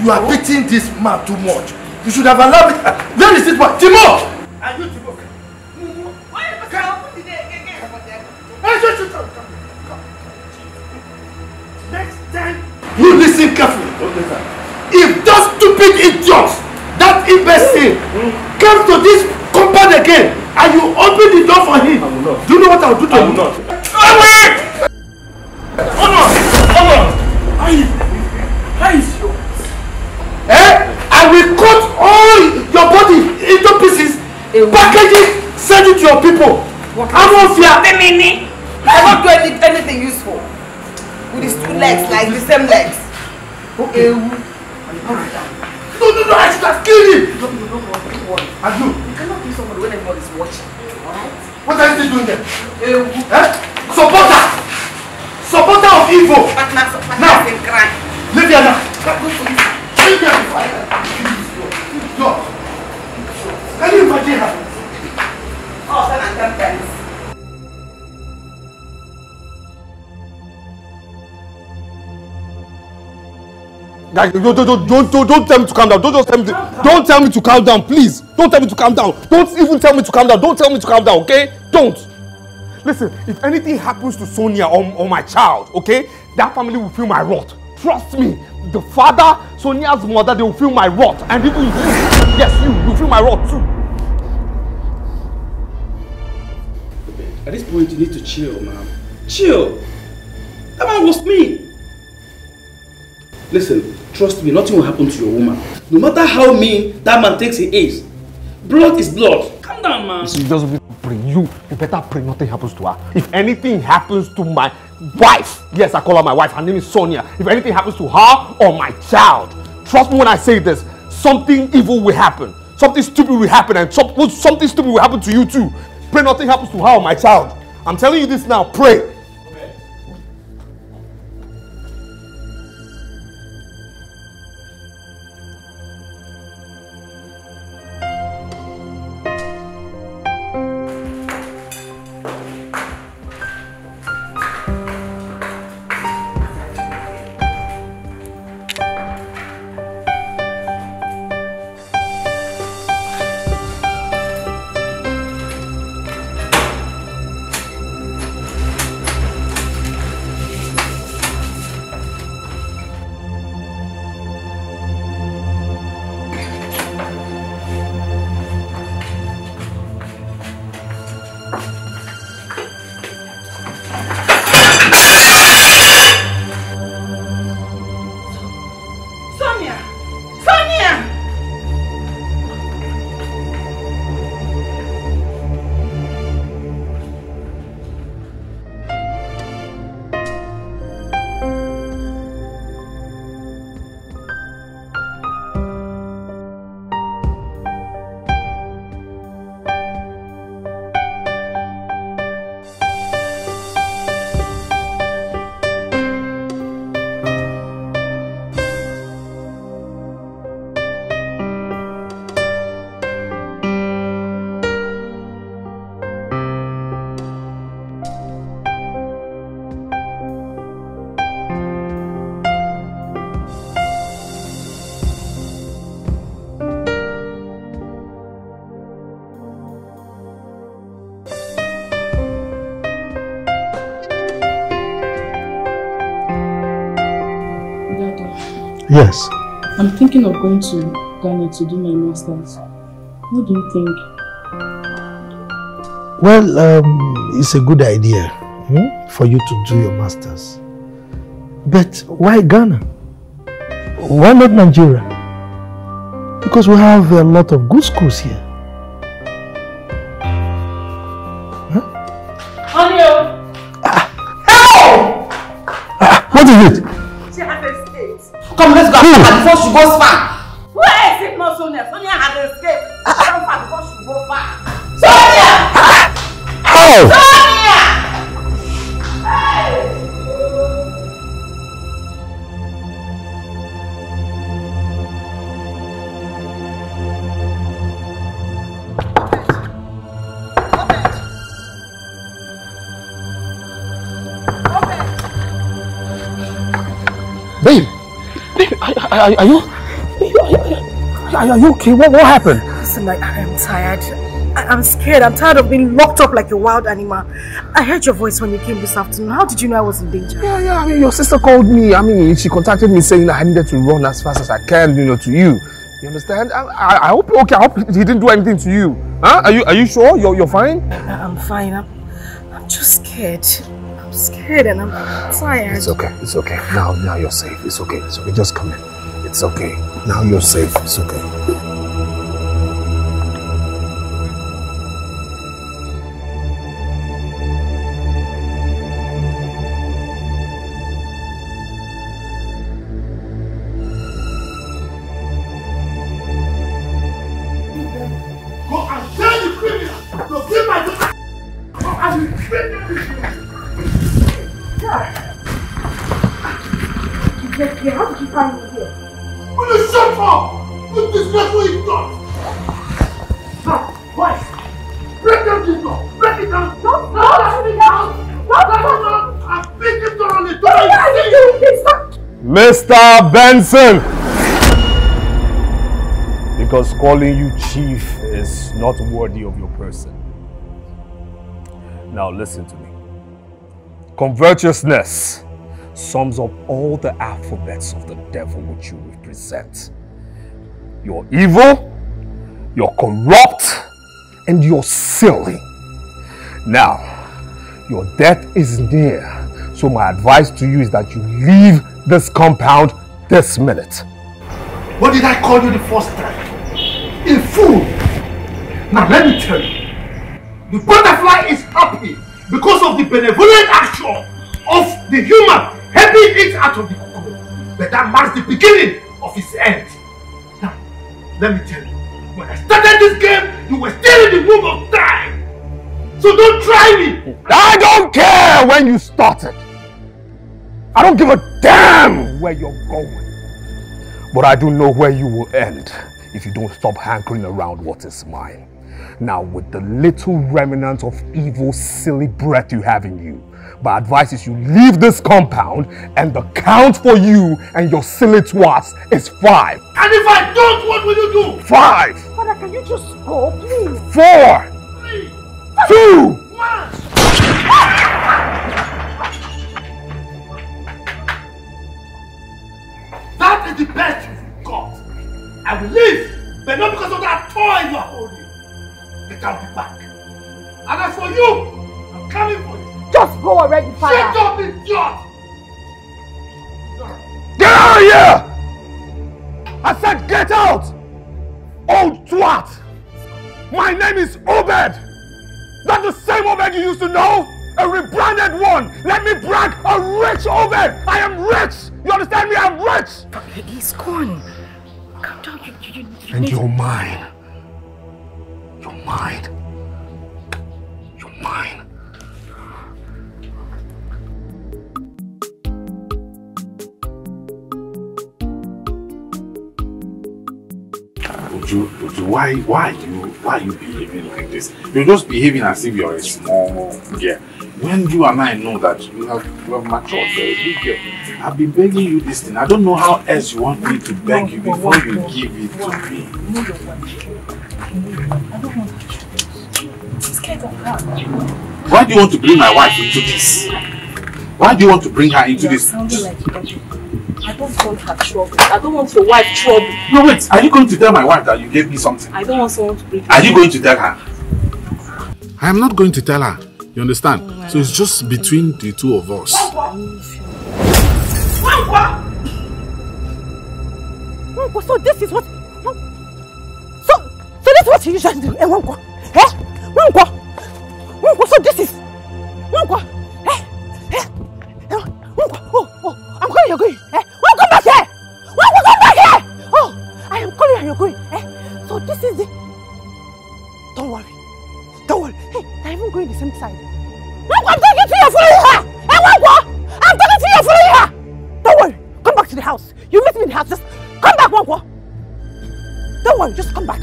You are beating this man too much. You should have allowed it. Where is it, what? Timo! Are you Timo? Why are you going to open the day again? Next time, you listen carefully. If that stupid idiot, that imbecile, comes to this compound again, and you open the door for him, do you know what I will do to him? I will not. Oh no! Oh no! I, I is yours. Eh? I will cut all your body into pieces, Ew. package it, send it to your people. I won't fear. I won't do anything, anything useful with these two legs, like the same legs. Okay. Ew. No, no, no! I should have killed him. No, no, no, no! Don't worry. I do. You cannot kill someone when everyone is watching. Alright? What are you doing there? Ew. Eh? Supporter! Supporter of evil! But now, now. Crime. Leave here now! Leave here! No! Can you imagine her? Oh, and ten times. Guys, don't, don't, don't, don't, don't tell me to calm down. Don't just tell me to, don't tell me to calm down, please. Don't tell me to calm down. Don't even tell me to calm down. Don't tell me to calm down, okay? Don't. Listen, if anything happens to Sonia or, or my child, okay, that family will feel my wrath. Trust me, the father, Sonia's mother, they will feel my wrath. And even you, yes, you, you feel my wrath too. At this point, you need to chill, ma'am. Chill! That man was me! Listen, trust me, nothing will happen to your woman. No matter how mean that man thinks he is, blood is blood. Calm down, man. She doesn't pray. You, you better pray nothing happens to her. If anything happens to my wife, yes, I call her my wife, her name is Sonia. If anything happens to her or my child, trust me when I say this, something evil will happen. Something stupid will happen and something stupid will happen to you too. Pray nothing happens to her or my child. I'm telling you this now, pray. Yes. I'm thinking of going to Ghana to do my masters. What do you think? Well, um, it's a good idea hmm, for you to do your masters. But why Ghana? Why not Nigeria? Because we have a lot of good schools here. Huh? Hello! Ah. Hello! Ah, what is it? She has escaped. Come, let's go and before she goes far. Where is it, not Sonia? Sonia has escaped. She goes far before she goes far. Sonia! Ah. Oh. Sonia! Babe, babe, are, are, are, you, are, you, are you okay? What, what happened? Listen, I, I'm tired. I, I'm scared. I'm tired of being locked up like a wild animal. I heard your voice when you came this afternoon. How did you know I was in danger? Yeah, yeah, I mean, your sister called me. I mean, she contacted me saying that I needed to run as fast as I can, you know, to you. You understand? I, I, I hope you're okay. I hope he didn't do anything to you. Huh? Are you, are you sure? You're, you're fine? I'm fine. I'm, I'm just scared. I'm scared and I'm tired. It's okay, it's okay. Now, now you're safe. It's okay, it's okay. Just come in. It's okay. Now you're safe. It's okay. Go and tell the criminal to give my daughter. Go and bring her. How did you find me here? Will you shut up? You disgraceful idiot! Stop! Boys! Break them this door! Break it down! Don't let me down! Don't let me down! And beat him down on the door! What are you doing? Mister Benson! Because calling you chief is not worthy of your person. Now listen to me. Covetousness sums up all the alphabets of the devil which you represent. You're evil, you're corrupt, and you're silly. Now, your death is near, so my advice to you is that you leave this compound this minute. What did I call you the first time? A fool! Now let me tell you, the butterfly is happy because of the benevolent action of the human helping it out of the cocoa, but that marks the beginning of its end. Now, let me tell you, when I started this game, you were still in the womb of time. So don't try me. I don't care when you started. I don't give a damn where you're going. But I do know where you will end if you don't stop hankering around what is mine. Now, with the little remnant of evil, silly breath you have in you, my advice is you leave this compound, and the count for you and your silly twats is five. And if I don't, what will you do? Five. Father, can you just go, please? Four. Three. Two. One. That is the best you've got. I will leave, but not because of that toy you are holding. But I'll be back. And as for you, I'm coming for you. Just go already, Father. Shut up, idiot! Get out of here! I said get out! Old twat! My name is Obed! Not the same Obed you used to know! A rebranded one! Let me brag! A rich Obed! I am rich! You understand me? I'm rich! He's gone. Calm down. You, you, you and you're mine. You're mine. You're mine. Uju, Uju, why, why are you, why are you behaving like this? You're just behaving as if you're a small girl. When you and I know that you have, you have matured, you're a big girl. I've been begging you this thing. I don't know how else you want me to beg no, you before no, you no, give it no, to me. No, I don't want to. I'm scared of her. Why do you want to bring my wife into this? Why do you want to bring her into this? Sounding like you. I don't want her trouble. I don't want your wife trouble. No, wait. Are you going to tell my wife that you gave me something? I don't want someone to break. Are you going to tell her? I am not going to tell her. You understand? Oh, so it's just between the two of us. Wanko, so this is what... So, so this is what you usually do, eh, Wanko? Eh? Wanko? Wanko, so this is... Wanko? Eh? Eh? Wanko? Oh, oh, I'm calling, you're going. Eh? Wanko, back here! Wanko, come back here! Oh, I am calling and you're going. Eh? So this is the... Don't worry. Don't worry. Hey, I'm even going the same side. Wanko, I'm talking to you, following her! Eh, Wanko? I'm talking to you, following her! Don't worry. Come back to the house. You meet me in the house. Just come back, Wanko. Don't worry, just come back.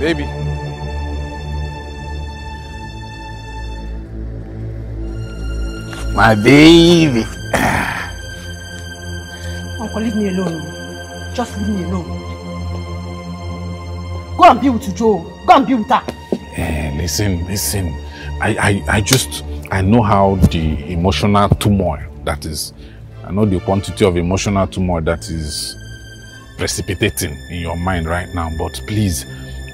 Baby. My baby. Uncle, leave me alone. Just leave me alone. Go and be with Uju. Go and be with her. Eh, listen, listen. I, I, I just, I know how the emotional turmoil that is, I know the quantity of emotional turmoil that is precipitating in your mind right now, but please,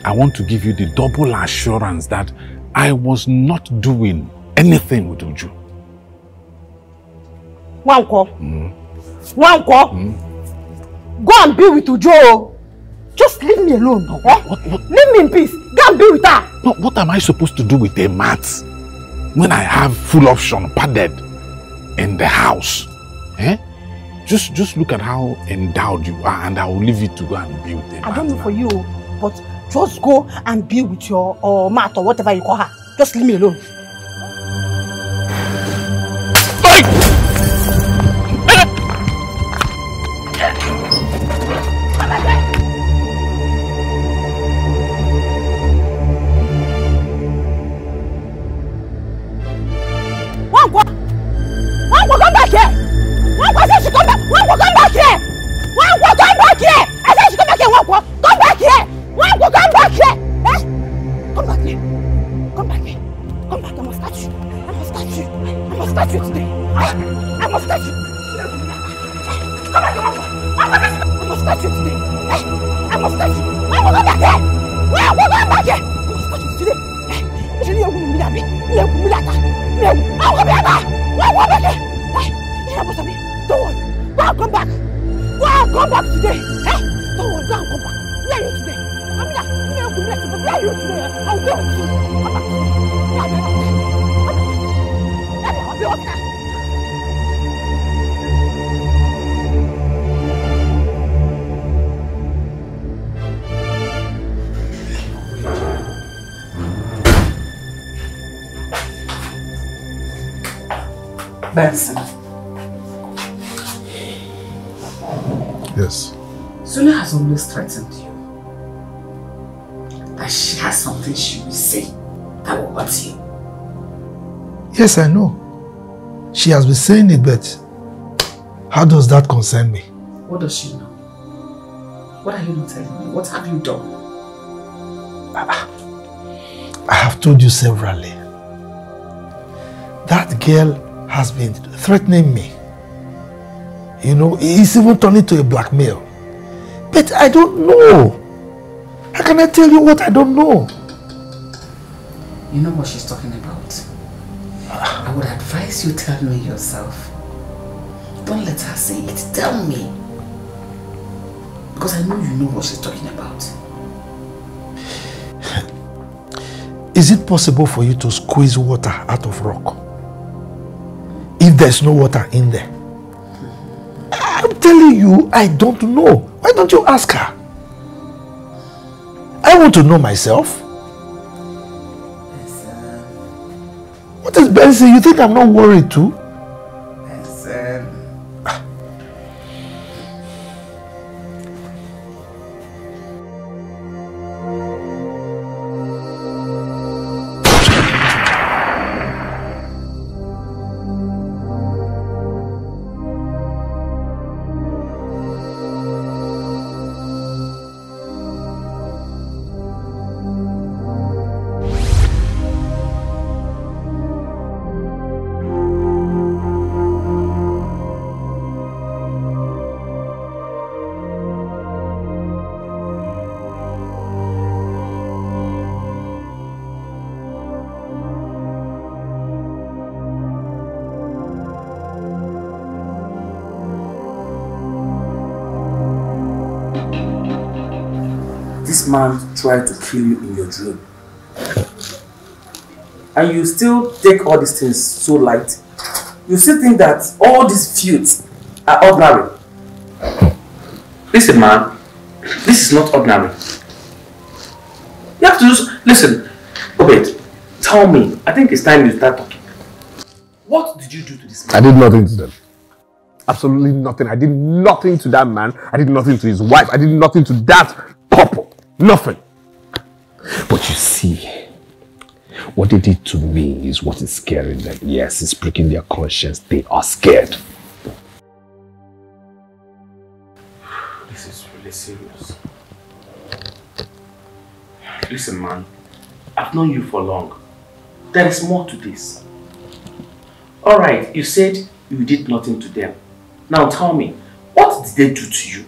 I want to give you the double assurance that I was not doing anything with Uju. Wanko. Mm. Wanko. Mm. Go and be with Uju. Just leave me alone. No, eh? what, what? Leave me in peace. Go and be with her. No, what am I supposed to do with a mat when I have full option padded in the house? Eh? Just, just look at how endowed you are, and I will leave you to go and be with a I don't know now. For you, but. Just go and be with your uh, mat or whatever you call her. Just leave me alone. Benson. Yes. Sonia has always threatened you that she has something she will say that will hurt you. Yes, I know. She has been saying it, but how does that concern me? What does she know? What are you not telling me? What have you done? I have told you severally. That girl has been threatening me. You know, it's even turning to a blackmail. But I don't know. How can I tell you what I don't know? You know what she's talking about. I would advise you tell me yourself. Don't let her say it. Tell me. Because I know you know what she's talking about. Is it possible for you to squeeze water out of rock if there's no water in there? I'm telling you, I don't know. Why don't you ask her? I want to know myself. Yes, sir. What is Benson? You think I'm not worried too? Yes, sir. this man tried to kill you in your dream. And you still take all these things so light. You still think that all these feuds are ordinary. Listen, man, this is not ordinary. You have to just listen. Obed, tell me. I think it's time you start talking. What did you do to this man? I did nothing to them. Absolutely nothing. I did nothing to that man. I did nothing to his wife. I did nothing to that couple. Nothing. But you see, what they did to me is what is scaring them. Yes, it's breaking their conscience. They are scared. This is really serious. Listen, man. I've known you for long. There is more to this. Alright, you said you did nothing to them. Now tell me, what did they do to you?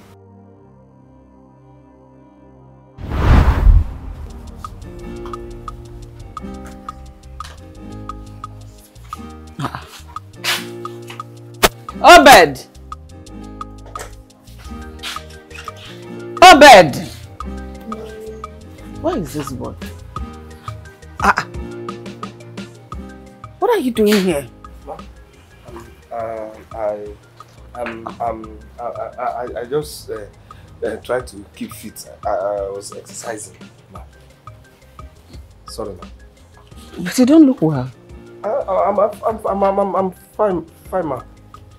Obed! Obed! Where is this boy? Ah! What are you doing here? Uh, I, um, um, I, I, I, I just uh, uh, try to keep fit. I, I was exercising, ma. Sorry, ma. But you don't look well. I, I'm, I'm, I'm, I'm, I'm, I'm fine, fine, ma.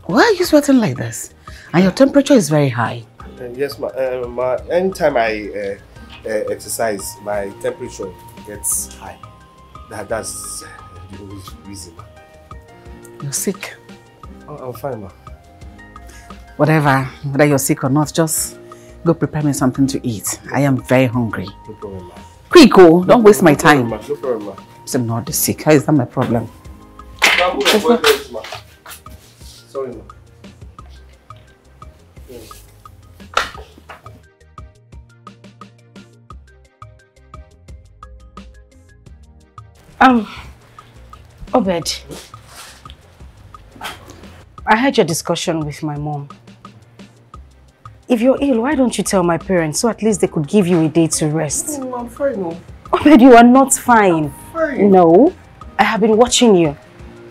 Why are you sweating like this? And your temperature is very high. Uh, yes, ma. Uh, ma. Anytime I uh, uh, exercise, my temperature gets high. That, that's the only reason, ma. You're sick. I'm fine, ma. Whatever, whether you're sick or not, just go prepare me something to eat. I am very hungry. No problem, ma. Quick, oh, don't waste my time. No problem, ma. I'm not the sick. How is that my problem? Sorry, ma. Um, Obed. I had your discussion with my mom. If you're ill, why don't you tell my parents so at least they could give you a day to rest? No, I'm fine. No. Obed, you are not fine. I'm fine. No, I have been watching you.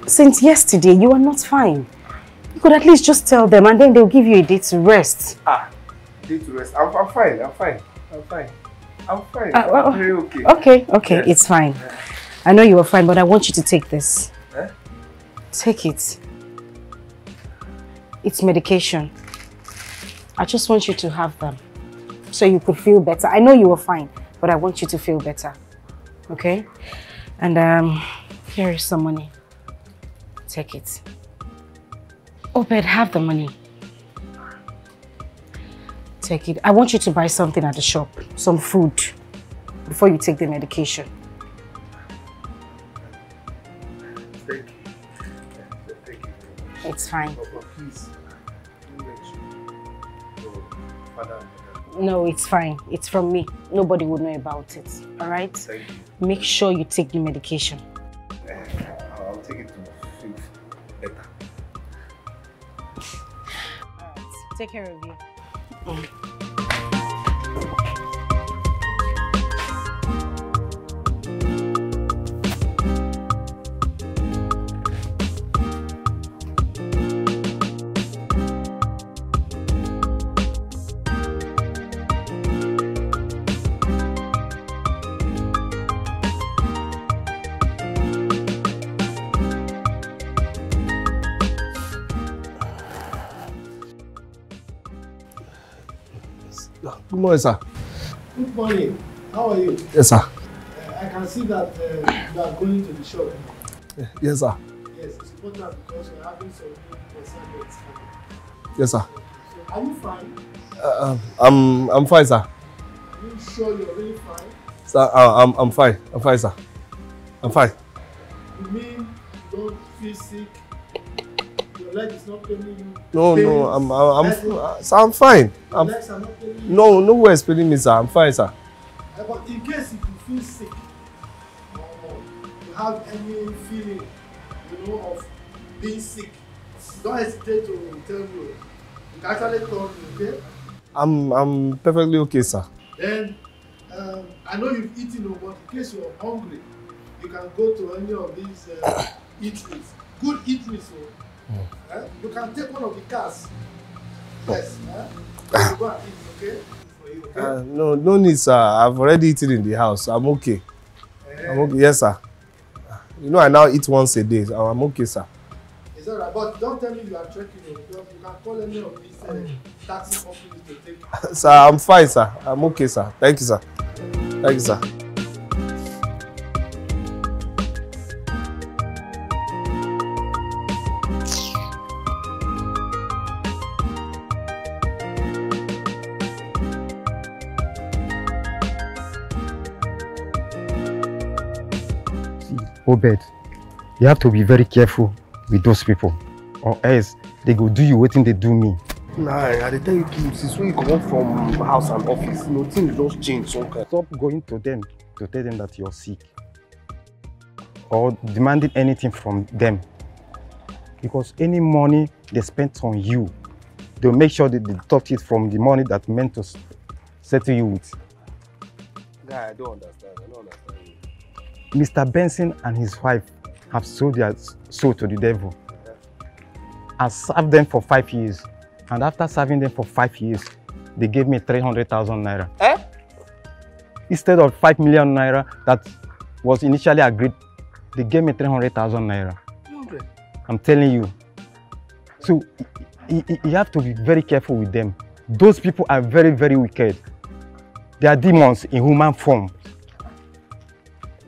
Since yesterday, you are not fine. You could at least just tell them and then they'll give you a day to rest. Ah, day to rest. I'm, I'm fine, I'm fine, I'm fine. I'm fine, uh, well, I'm very okay. Okay, okay, yes. It's fine. Yeah. I know you are fine, but I want you to take this. Eh? Take it. It's medication. I just want you to have them so you could feel better. I know you were fine, but I want you to feel better. Okay? And um, here is some money. Take it. Obed, have the money. Take it. I want you to buy something at the shop, some food, before you take the medication. Thank you. Thank you. It's fine. Please. No, it's fine. It's from me. Nobody would know about it. All right? Thank you. Make sure you take the medication. Uh, I'll take it to feel better. All right. Take care of you. Mm. Good morning, sir. Good morning. How are you? Yes, sir. Uh, I can see that uh, you are going to the shop. Yes, sir. Yes, it's important because we are having some person that's coming. Yes, sir. So, are you fine? Uh, um, I'm, I'm fine, sir. Are you sure you're really fine? Sir, uh, I'm, I'm fine. I'm fine, sir. I'm fine. You mean you don't feel sick? Your leg is not paining you? No, pain. no, I'm, I'm, I'm, uh, sir, I'm fine. Your I'm, legs are not paining you? No, no one is paining me, sir. I'm fine, sir. Uh, but in case if you feel sick, or you have any feeling, you know, of being sick, don't hesitate to tell me. You can actually tell me, okay? I'm, I'm perfectly okay, sir. Then, uh, um, I know you've eaten, but in case you're hungry, you can go to any of these uh, eateries. Good eateries. So, mm. uh, you can take one of the cars. Yes. Uh, go and eat, okay? For you, okay? Uh, no, no need, sir. I've already eaten in the house. I'm okay. Uh, I'm okay. Yes, sir. You know, I now eat once a day. So I'm okay, sir. It's alright, but don't tell me you are trekking. You can call any of these uh, taxi companies to take. Sir, I'm fine, sir. I'm okay, sir. Thank you, sir. Thank you, sir. Obed, you have to be very careful with those people, or else they go do you what they do me. Nah, I tell you, since when you come up from house and office, nothing just change. Okay. Stop going to them to tell them that you're sick, or demanding anything from them, because any money they spent on you, they'll make sure that they deduct it from the money that meant to settle you with. Nah, I don't understand. I don't understand. Mister Benson and his wife have sold their soul to the devil. I served them for five years. And after serving them for five years, they gave me three hundred thousand naira. Eh? Instead of five million naira that was initially agreed, they gave me three hundred thousand naira. Okay. I'm telling you. So you, you have to be very careful with them. Those people are very, very wicked. They are demons in human form.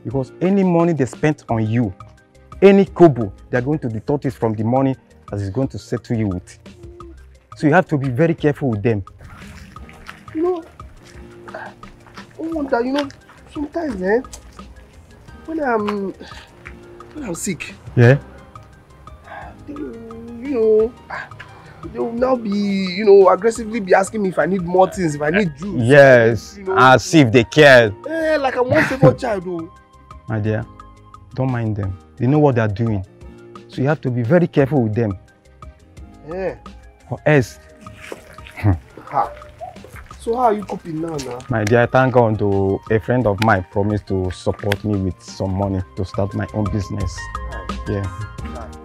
Because any money they spent on you, any kobo, they are going to deduct it from the money that is going to settle you with. So you have to be very careful with them. You know, I wonder, you know, sometimes, eh, when I'm, when I'm sick, yeah, they, you know, they will now be, you know, aggressively be asking me if I need more things, if I need juice. Yes, you know, as if they cared. Eh, like I want to save a child, though. My dear, don't mind them. They know what they are doing. So you have to be very careful with them. Yeah. Or else. Ha. So how are you coping now, now? My dear, thank God to a friend of mine promised to support me with some money to start my own business. Right. Yeah. Right.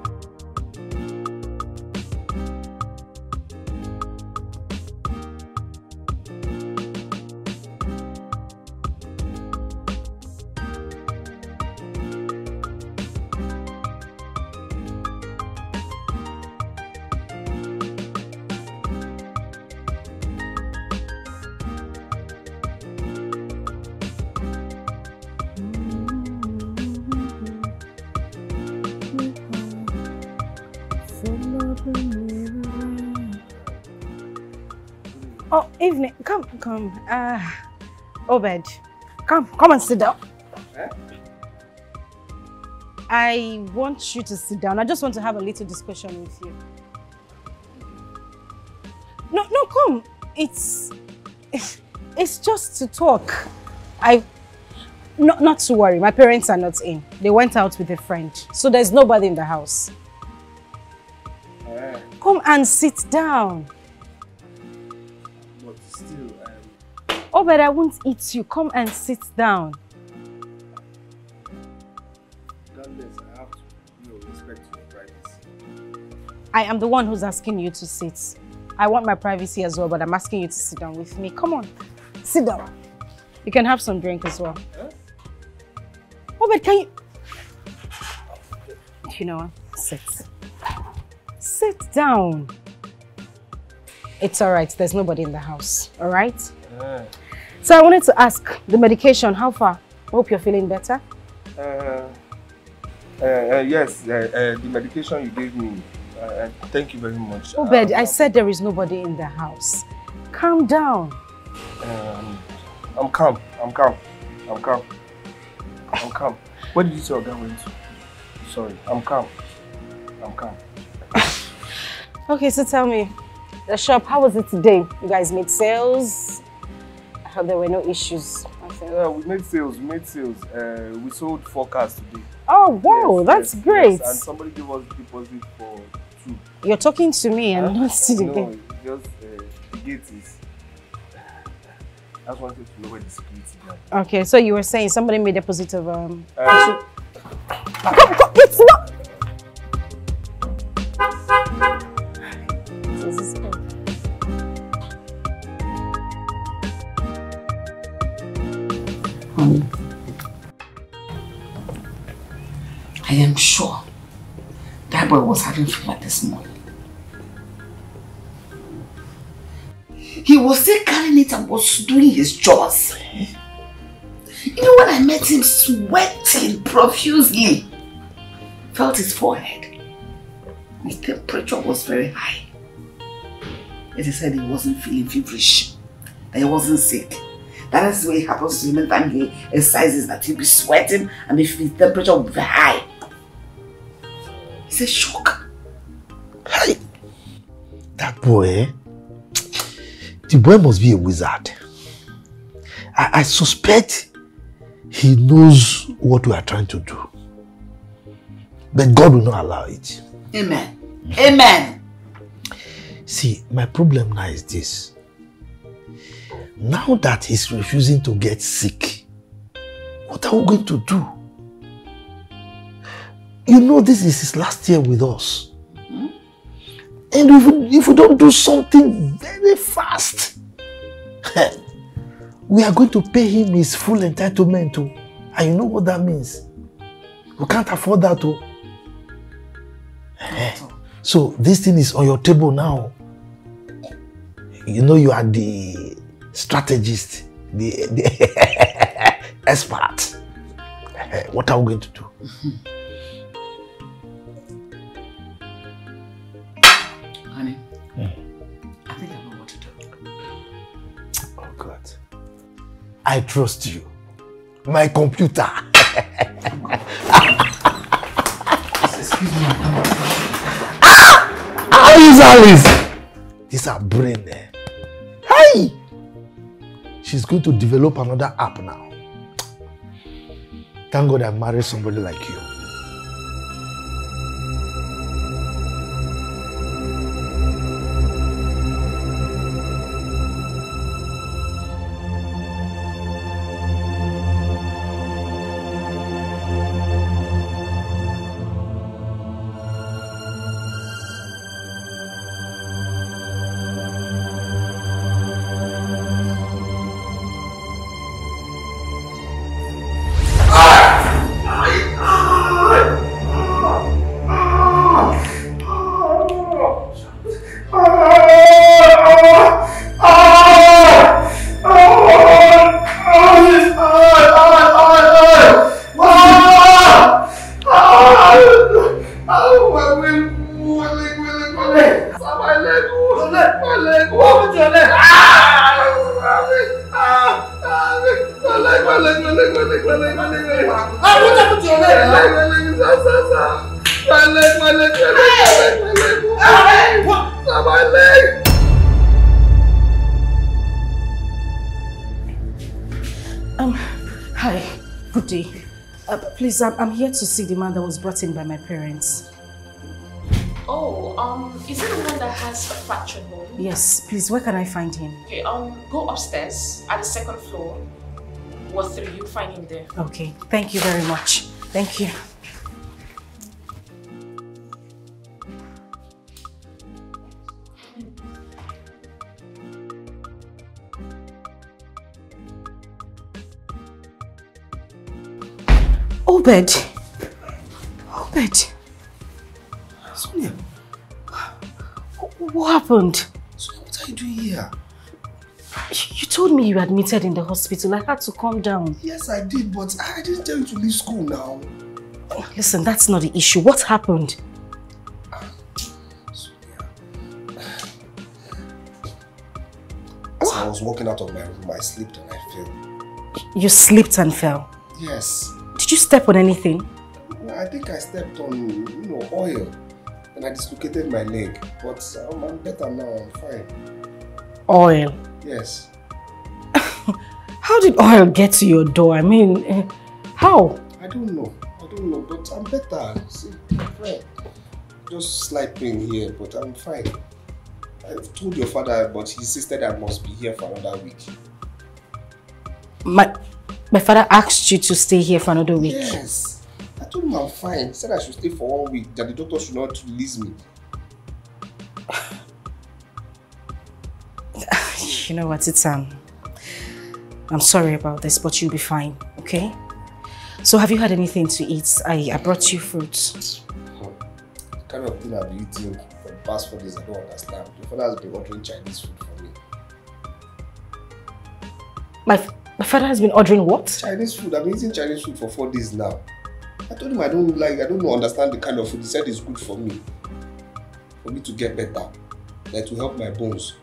Come, come, uh, Obed, come, come and sit down. Eh? I want you to sit down. I just want to have a little discussion with you. No, no, come. It's, it's just to talk. I, not, not to worry. My parents are not in. They went out with a friend, so there's nobody in the house. Eh? Come and sit down. Oh, but I won't eat you. Come and sit down. Regardless, I have to, you know, respect your privacy. I am the one who's asking you to sit. I want my privacy as well, but I'm asking you to sit down with me. Come on, sit down. You can have some drink as well. Huh? Oh, but can you... You know what? Sit. Sit down. It's all right. There's nobody in the house, all right? Uh. So I wanted to ask, the medication, how far? I hope you're feeling better. Uh, uh, uh, yes, uh, uh, the medication you gave me, uh, uh, thank you very much. Obed, uh, I said there is nobody in the house. Calm down. Um, I'm calm, I'm calm, I'm calm, I'm calm. Where did you say Oga went to? Sorry, I'm calm, I'm calm. Okay, so tell me, the shop, how was it today? You guys made sales? There were no issues. Yeah, we made sales. We made sales. Uh, we sold four cars today. Oh wow, yes, that's yes, great! Yes. And somebody gave us deposit for two. You're talking to me and uh, not to the no, gate. Just uh, the gate is That's one thing to know where the security guard. Okay, so you were saying somebody made a positive um. Uh, come, come, it's not. Um, I am sure that boy was having fever this morning. He was still carrying it and was doing his chores. Even when I met him sweating profusely, felt his forehead. His temperature was very high. Yet he said he wasn't feeling feverish, that he wasn't sick. That is the way it happens to him every time he exercises, that he'll be sweating and his temperature will be high. It's a shock. Hi! That boy, the boy must be a wizard. I, I suspect he knows what we are trying to do. But God will not allow it. Amen. Amen. See, my problem now is this. Now that he's refusing to get sick, what are we going to do? You know this is his last year with us. And if we, if we don't do something very fast, we are going to pay him his full entitlement too. And you know what that means? We can't afford that too. So this thing is on your table now. You know you are the strategist, the, the expert. What are we going to do? Honey, mm. I think I know what to do. Oh God. I trust you. My computer. Excuse me. Ah! How is Alice? This is her brain there. Hey! She's going to develop another app now. Thank God I married somebody like you. Please, I'm here to see the man that was brought in by my parents. Oh, um, is it the one that has a fractured bone? Yes, please, where can I find him? Okay, um, go upstairs at the second floor. What three, you'll find him there. Okay, thank you very much. Thank you. Obed. Obed. Sonia. What happened? Sonia, what are you doing here? You told me you were admitted in the hospital. I had to come down. Yes, I did, but I didn't tell you to leave school now. Listen, that's not the issue. What happened? Sonia. As I was walking out of my room, I slipped and I fell. You slipped and fell? Yes. Did you step on anything? I think I stepped on, you know, oil and I dislocated my leg. But um, I'm better now, I'm fine. Oil? Yes. How did oil get to your door? I mean, uh, how? I don't know. I don't know, but I'm better. See, I'm fine. Just slight pain here, but I'm fine. I've told your father, but he insisted I must be here for another week. My my father asked you to stay here for another week. Yes. I told him I'm fine. He said I should stay for one week, that the doctor should not release me. You know what, it's um I'm sorry about this, but you'll be fine, okay? So have you had anything to eat? I, I brought you fruit. The kind of thing I've been eating for the past four days, I don't understand. The father has been ordering Chinese food for me. My, my father has been ordering what? Chinese food. I've been eating Chinese food for four days now. I told him I don't like, I don't understand the kind of food. He said it's good for me. For me to get better. That will help my bones.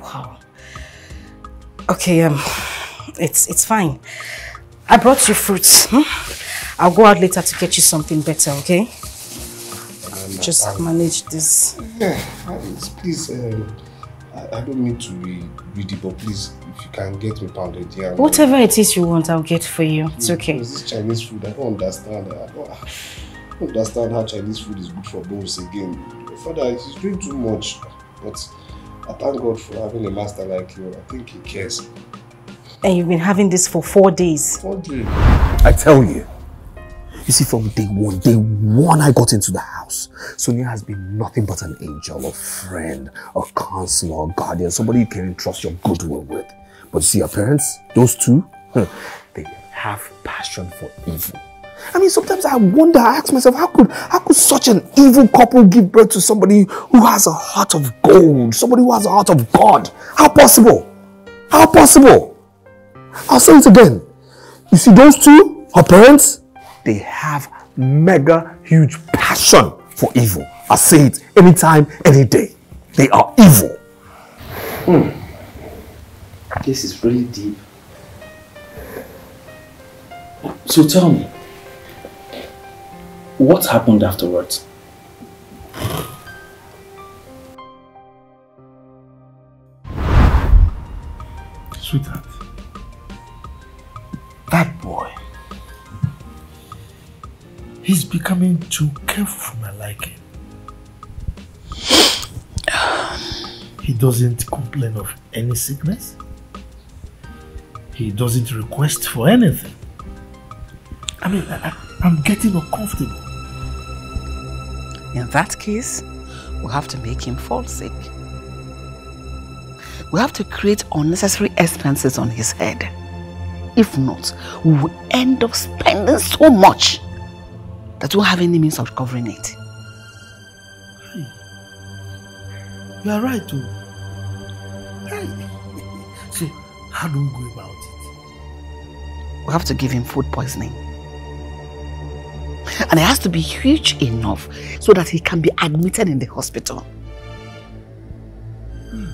Wow. Okay, um, it's, it's fine. I brought you fruits. Hmm? I'll go out later to get you something better, okay? Um, Just um, manage this. Yeah, Alice, please, um, I, I don't mean to be greedy, but please, if you can get me pounded yam. Whatever it is you want, I'll get for you. It's okay. This Chinese food, I don't understand. I don't, I don't understand how Chinese food is good for bones again. Father, he's doing too much, but I thank God for having a master like you. I think he cares. And you've been having this for four days. Four days. I tell you. You see, from day one, day one I got into the house, Sonia has been nothing but an angel, a friend, a counselor, a guardian, somebody you can trust your goodwill with. But you see, your parents, those two, they have passion for evil. I mean, sometimes I wonder, I ask myself, how could, how could such an evil couple give birth to somebody who has a heart of gold, somebody who has a heart of God? How possible? How possible? I'll say it again. You see, those two, her parents, they have mega huge passion for evil. I say it anytime, any day. They are evil. Mm. This is really deep. So tell me, what happened afterwards? Sweetheart, that boy, he's becoming too careful for my liking. He doesn't complain of any sickness. He doesn't request for anything. I mean, I, I'm getting uncomfortable. In that case, we'll have to make him fall sick. We'll have to create unnecessary expenses on his head. If not, we will end up spending so much that won't have any means of covering it. Hey. You are right too. Hey. See, how do we go about it? We have to give him food poisoning. And it has to be huge enough so that he can be admitted in the hospital. Hmm.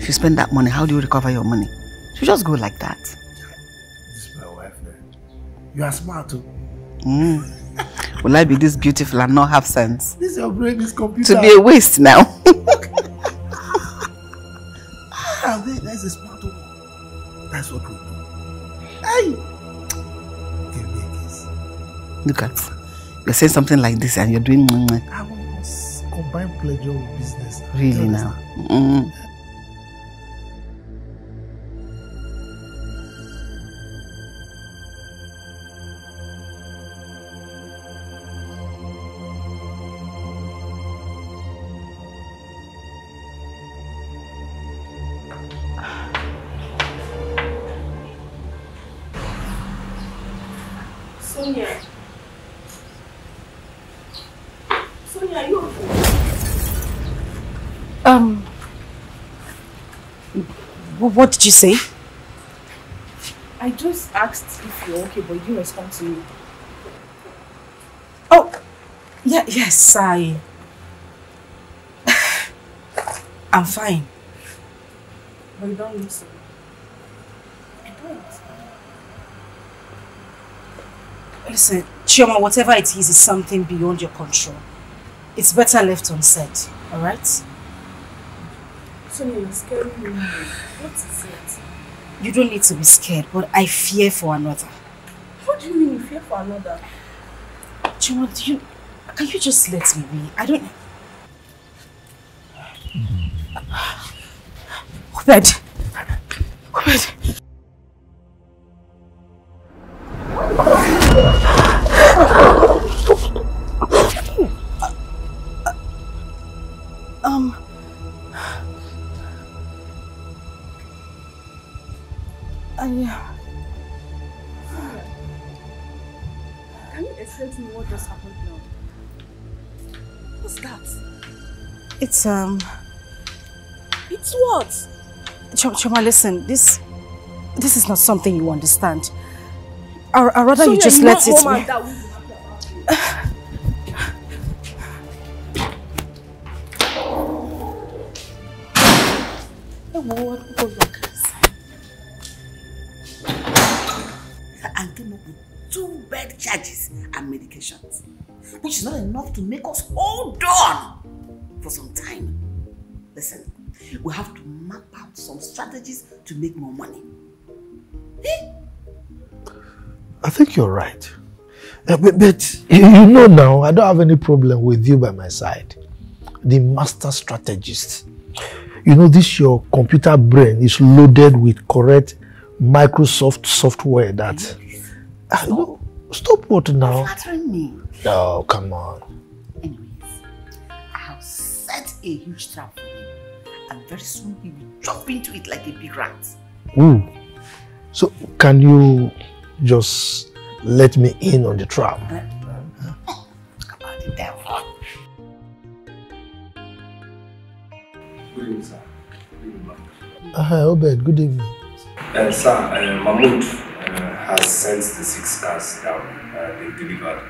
If you spend that money, how do you recover your money? You just go like that. This is my wife, man. You are smart too. Mm. Will I be this beautiful and not have sense? This is your brain, this computer. To be a waste now. Ah, man, that's a smart one. That's what we do. Hey! Give me a kiss. Look at you're saying something like this and you're doing. I want to combine pleasure with business. Really now. Mm. What did you say? I just asked if you're okay, but you didn't respond to me. Oh, yeah, yes, I... I'm fine. But you don't listen. You don't. Listen, Chioma, whatever it is, is something beyond your control. It's better left unsaid, all right? Sonia, scaring me. What is it? You don't need to be scared, but I fear for another. What do you mean you fear for another? Chioma, do you can you just let me be? I don't. Obed, Obed. Um... I... Can you explain to me what just happened now? What's that? It's, um... It's what? Ch Choma, listen, this... This is not something you understand. Or, or rather, so you just let it... That and came up with two bed charges and medications, which is not enough to make us hold on for some time. Listen, we have to map out some strategies to make more money. Eh? I think you're right. Uh, but, but you know now, I don't have any problem with you by my side. The master strategist. You know, this your computer brain is loaded with correct Microsoft software that... Stop. Know, stop what now? You're flattering me. No, come on. Anyways, I have set a huge trap for him. And very soon he will jump into it like a big rat. Mm. So, can you just let me in on the trap? Uh, uh, oh, about the devil. Good evening, sir. Good evening. Uh, hi, Obed. Good evening. Uh, sir, uh, Mahmoud uh, has sent the six cars down. Uh, they delivered.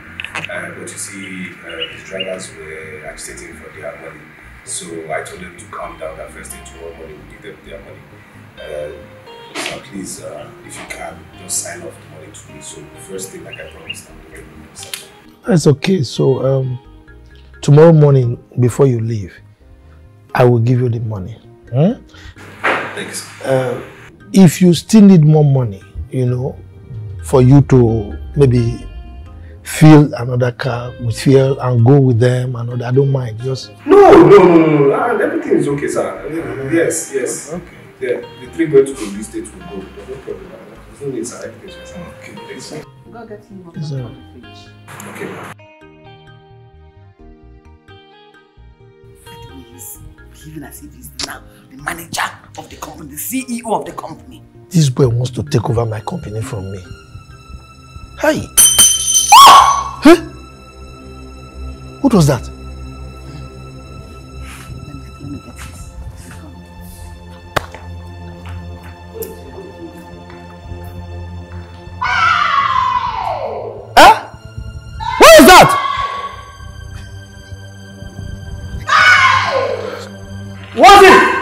Uh, but you see, uh, the drivers were agitating for their money. So I told them to calm down. That first thing tomorrow morning, we'll give them their money. Uh, sir, please, uh, if you can, just sign off the money to me. So the first thing, like I promised, I'm going to give them, sir. That's okay. So um, tomorrow morning, before you leave, I will give you the money. Hmm? Thanks. Uh, if you still need more money, you know, for you to maybe fill another car with fuel and go with them, and I don't mind. Just no, no, no, no. Everything is okay, sir. Uh, yes, yes. Okay. Yeah, the three going to the state will go. No problem. No need, sir. Everything is okay. Thanks. Go get him water from the fridge. Okay. Even as if he's now the manager of the company, the C E O of the company. This boy wants to take over my company from me. Hey! Huh? What was that? Let me, let me get this. Huh? What is that? What is it?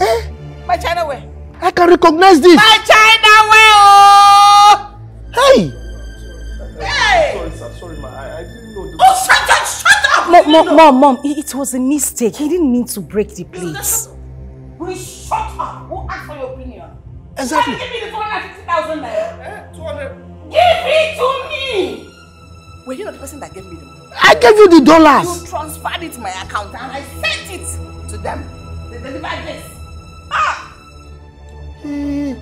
Eh? My China way. I can recognize this. My China way. Oh. Hey. Hey. Sorry, sir. Sorry, ma. I, I didn't know. The oh, shut up! Shut up! Mom, mom, mom, mom. It was a mistake. He didn't mean to break the plates. Will you shut up? Who asked for your opinion? Exactly. Give me the two hundred fifty thousand naira. Two hundred. Give it to me. Were you not the person that gave me the money? I gave you the dollars! You transferred it to my account and I sent it to them. They delivered this. Ah! Hey.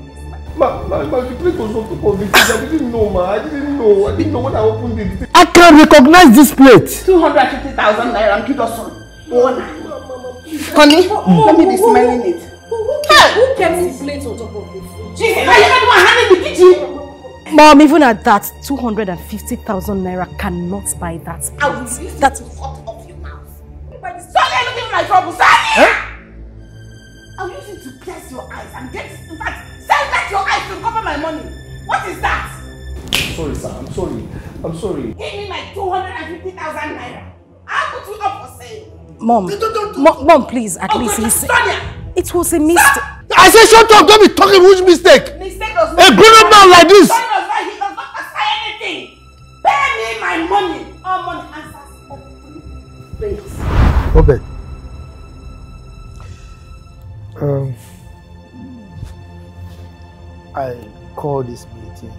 Ma, ma, ma, the plate was not too convincing. I didn't know, ma. I didn't know. I didn't know when I opened it. I can recognize this plate. two hundred fifty thousand naira and kiddos on. Honey, let me be smelling it. Who kept this plate on top of the food? Jesus, are you not the one handing the kitchen? Mom, even at that, two hundred fifty thousand naira cannot buy that plate. I will use it to cut off your mouth. By the Sonia looking for my trouble, Sonia! I will use it to pierce your eyes and get, in fact, sell back your eyes to cover my money. What is that? I'm sorry, sir. I'm sorry. I'm sorry. Give me my two hundred fifty thousand naira. I'll put you up for sale. Mom, do, do, do, do. Mom, Mom, please, at oh, least listen. Sonia! It was a mistake. I said shut up, don't be talking which mistake. Mistake was not a grown-up man like this. Sonia was right, he does not assign anything. Pay me my money. All money answers for three things. Obed. Um, I call this meeting,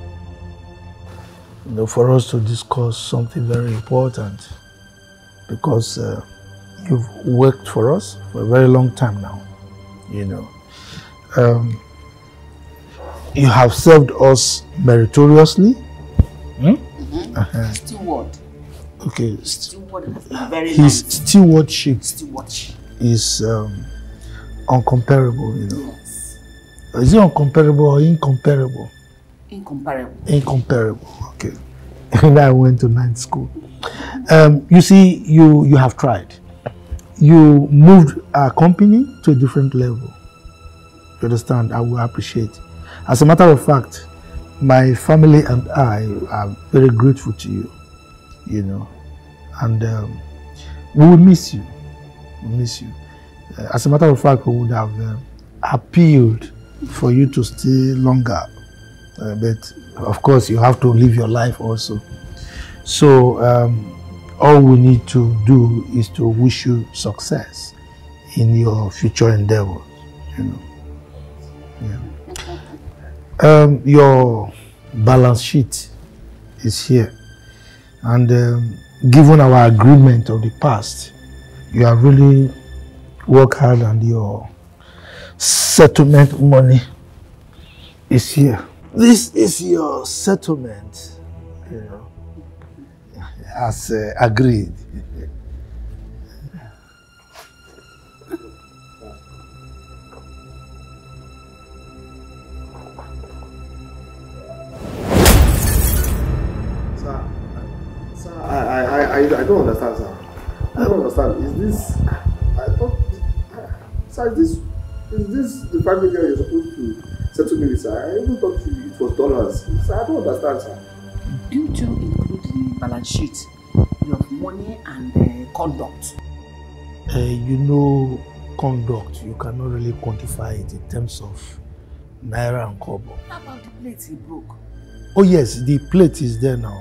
you know, for us to discuss something very important. because uh, you've worked for us for a very long time now, you know. Um, you have served us meritoriously. Hmm? Mm-hmm. Uh-huh. Steward. Okay. Steward has been very His nice. stewardship, stewardship is um, uncomparable, you know. Yes. Is it uncomparable or incomparable? Incomparable. Incomparable, okay. And I went to night school. Um, you see, you, you have tried. You moved our company to a different level. You understand? I will appreciate. As a matter of fact, my family and I are very grateful to you, you know, and um, we will miss you, we will miss you. Uh, as a matter of fact, we would have uh, appealed for you to stay longer, uh, but of course you have to live your life also. So um, all we need to do is to wish you success in your future endeavors, you know. Yeah. Um, your balance sheet is here, and um, given our agreement of the past, you have really worked hard, and your settlement money is here. This is your settlement, you know, as uh, agreed. I, I, I, I don't understand, sir. I don't understand. Is this... I thought... Sir, is this... Is this the family girl you're supposed to settle me with, sir? I even thought it was dollars. Sir, I don't understand, sir. Due to including balance sheet, you have money and uh, conduct. Uh, you know, conduct, you cannot really quantify it in terms of Naira and Kobo. How about the plate he broke? Oh yes, the plate is there now.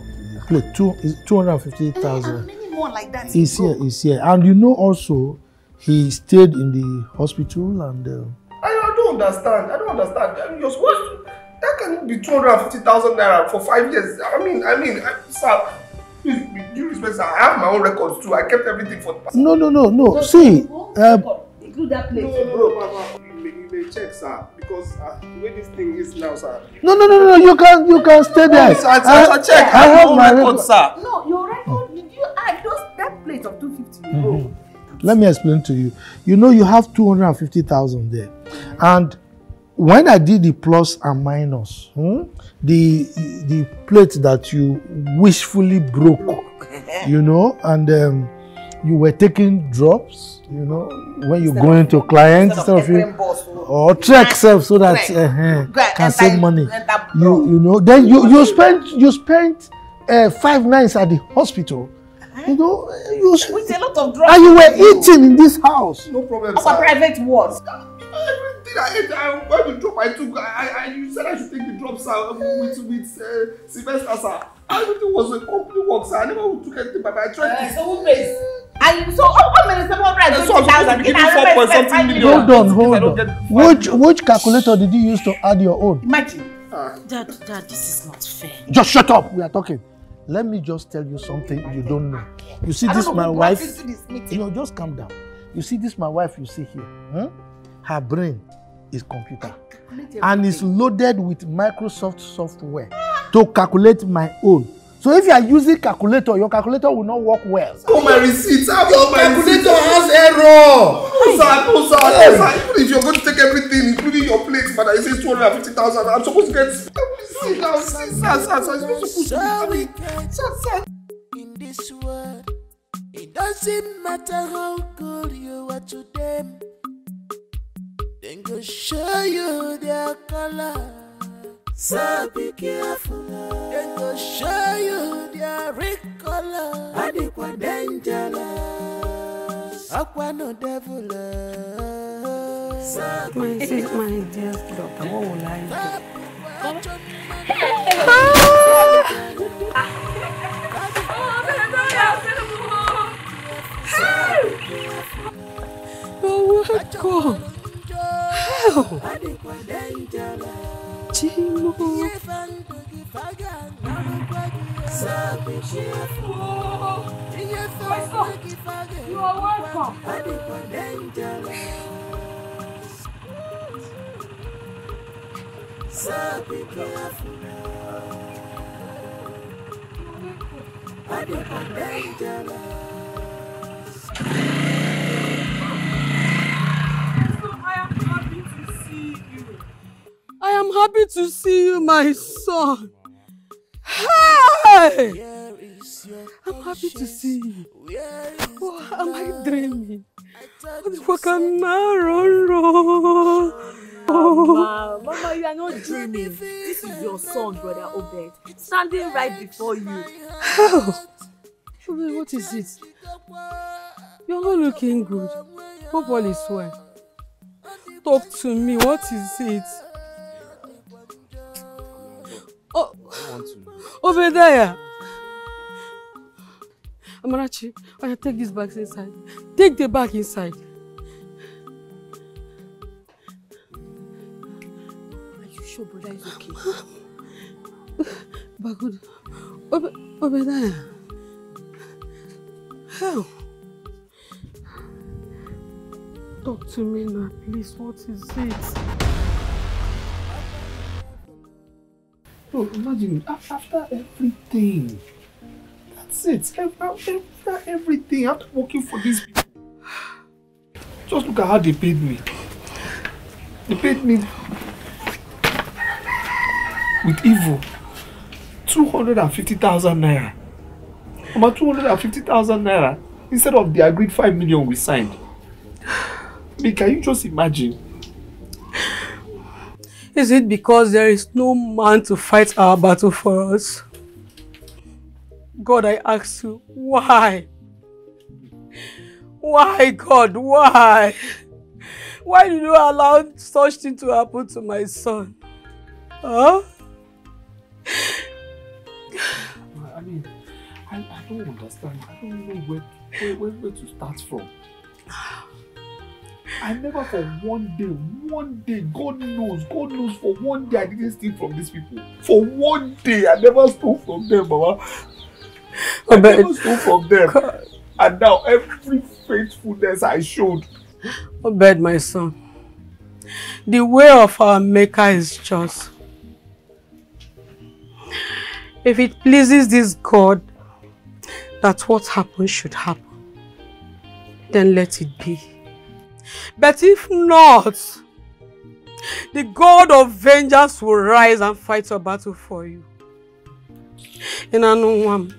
Plate two is two hundred and fifty thousand. Many more like that. He's here, he's here, and you know also, he stayed in the hospital and. Uh, I, I don't understand. I don't understand. I mean, you're supposed to. That cannot be two hundred and fifty thousand naira for five years. I mean, I mean, I, sir. Please, with due respect, sir, I have my own records too. I kept everything for the past. No, no, no, no. Just see, include that plate. No, no, no. They check, sir, because uh, the way this thing is now, sir. No, no, no, no, you can, you can stay there. No, I, I, I check. I, I have my record, record, sir. No, your record. Did you add those that plate of two fifty? Mm -hmm. Let me explain to you. You know, you have two hundred and fifty thousand there, and when I did the plus and minus, hmm, the the plate that you wishfully broke, you know, and. Um, You were taking drops, you know, when you go into clients instead of you, or track self so that uh, can save money. You you know, then you you spent you spent uh, five nights at the hospital. You know, you with a lot of drugs. And you were eating in this house. No problem. Our private wards. Everything I ate, when the drop I took, I I you said I should take the drops out with with Sylvester, sir. Everything was a company work, sir. I never took anything, but I tried this. So who pays? And so, how many seven hundred and twenty thousand? Give me four point something million. Hold on, hold on. Which which calculator did you use to add your own? Imagine. Dad, Dad, this is not fair. Just shut up. We are talking. Let me just tell you something you don't know. You see this, my wife. You know, just calm down. You see this, my wife. You see here. Huh? Her brain is computer, and it's loaded with Microsoft software to calculate my own. So if you are using calculator, your calculator will not work well. Oh, my receipts! Your calculator has error. Even if you're going to take everything, including your plates, but I say two hundred and fifty thousand, I'm supposed to get. In this world, it doesn't matter how good you are to them. Then go show you their color. So be careful. Then go show you their real color. I think we're dangerous. I want no devil. So my sister, my dear doctor, what will I do? Oh, my God. How? Jimo. You are welcome. I am happy to see you, my son. Hey! I'm happy to see you. Oh, am I dreaming? What can I roll? Mama, Mama, you are not dreaming. This is your son, brother Obed, standing right before you. Oh. What is it? You're not looking good. Hope all is well. Talk to me. What is it? Oh, over there. Amarachi, I take these bags inside. Take the bag inside. Are you sure, brother? Is okay. But good. Over, over there. How? Talk to me now, please. What is it? Oh, imagine, after everything, that's it, after everything, after working for these people, just look at how they paid me. They paid me with evil. two hundred fifty thousand naira. About two hundred fifty thousand naira instead of the agreed five million we signed. I mean, can you just imagine? Is it because there is no man to fight our battle for us? God, I ask you, why? Why, God, why? Why did you allow such thing to happen to my son? Huh? I mean, I, I don't understand. I don't know where, where, where, where to start from. I never for one day, one day, God knows, God knows for one day I didn't steal from these people. For one day, I never stole from them, Mama. I Obed. never stole from them. God. And now every faithfulness I showed. Obed, my son, the way of our Maker is just. If it pleases this God that what happens should happen, then let it be. But if not, the God of vengeance will rise and fight your battle for you. In Anuam.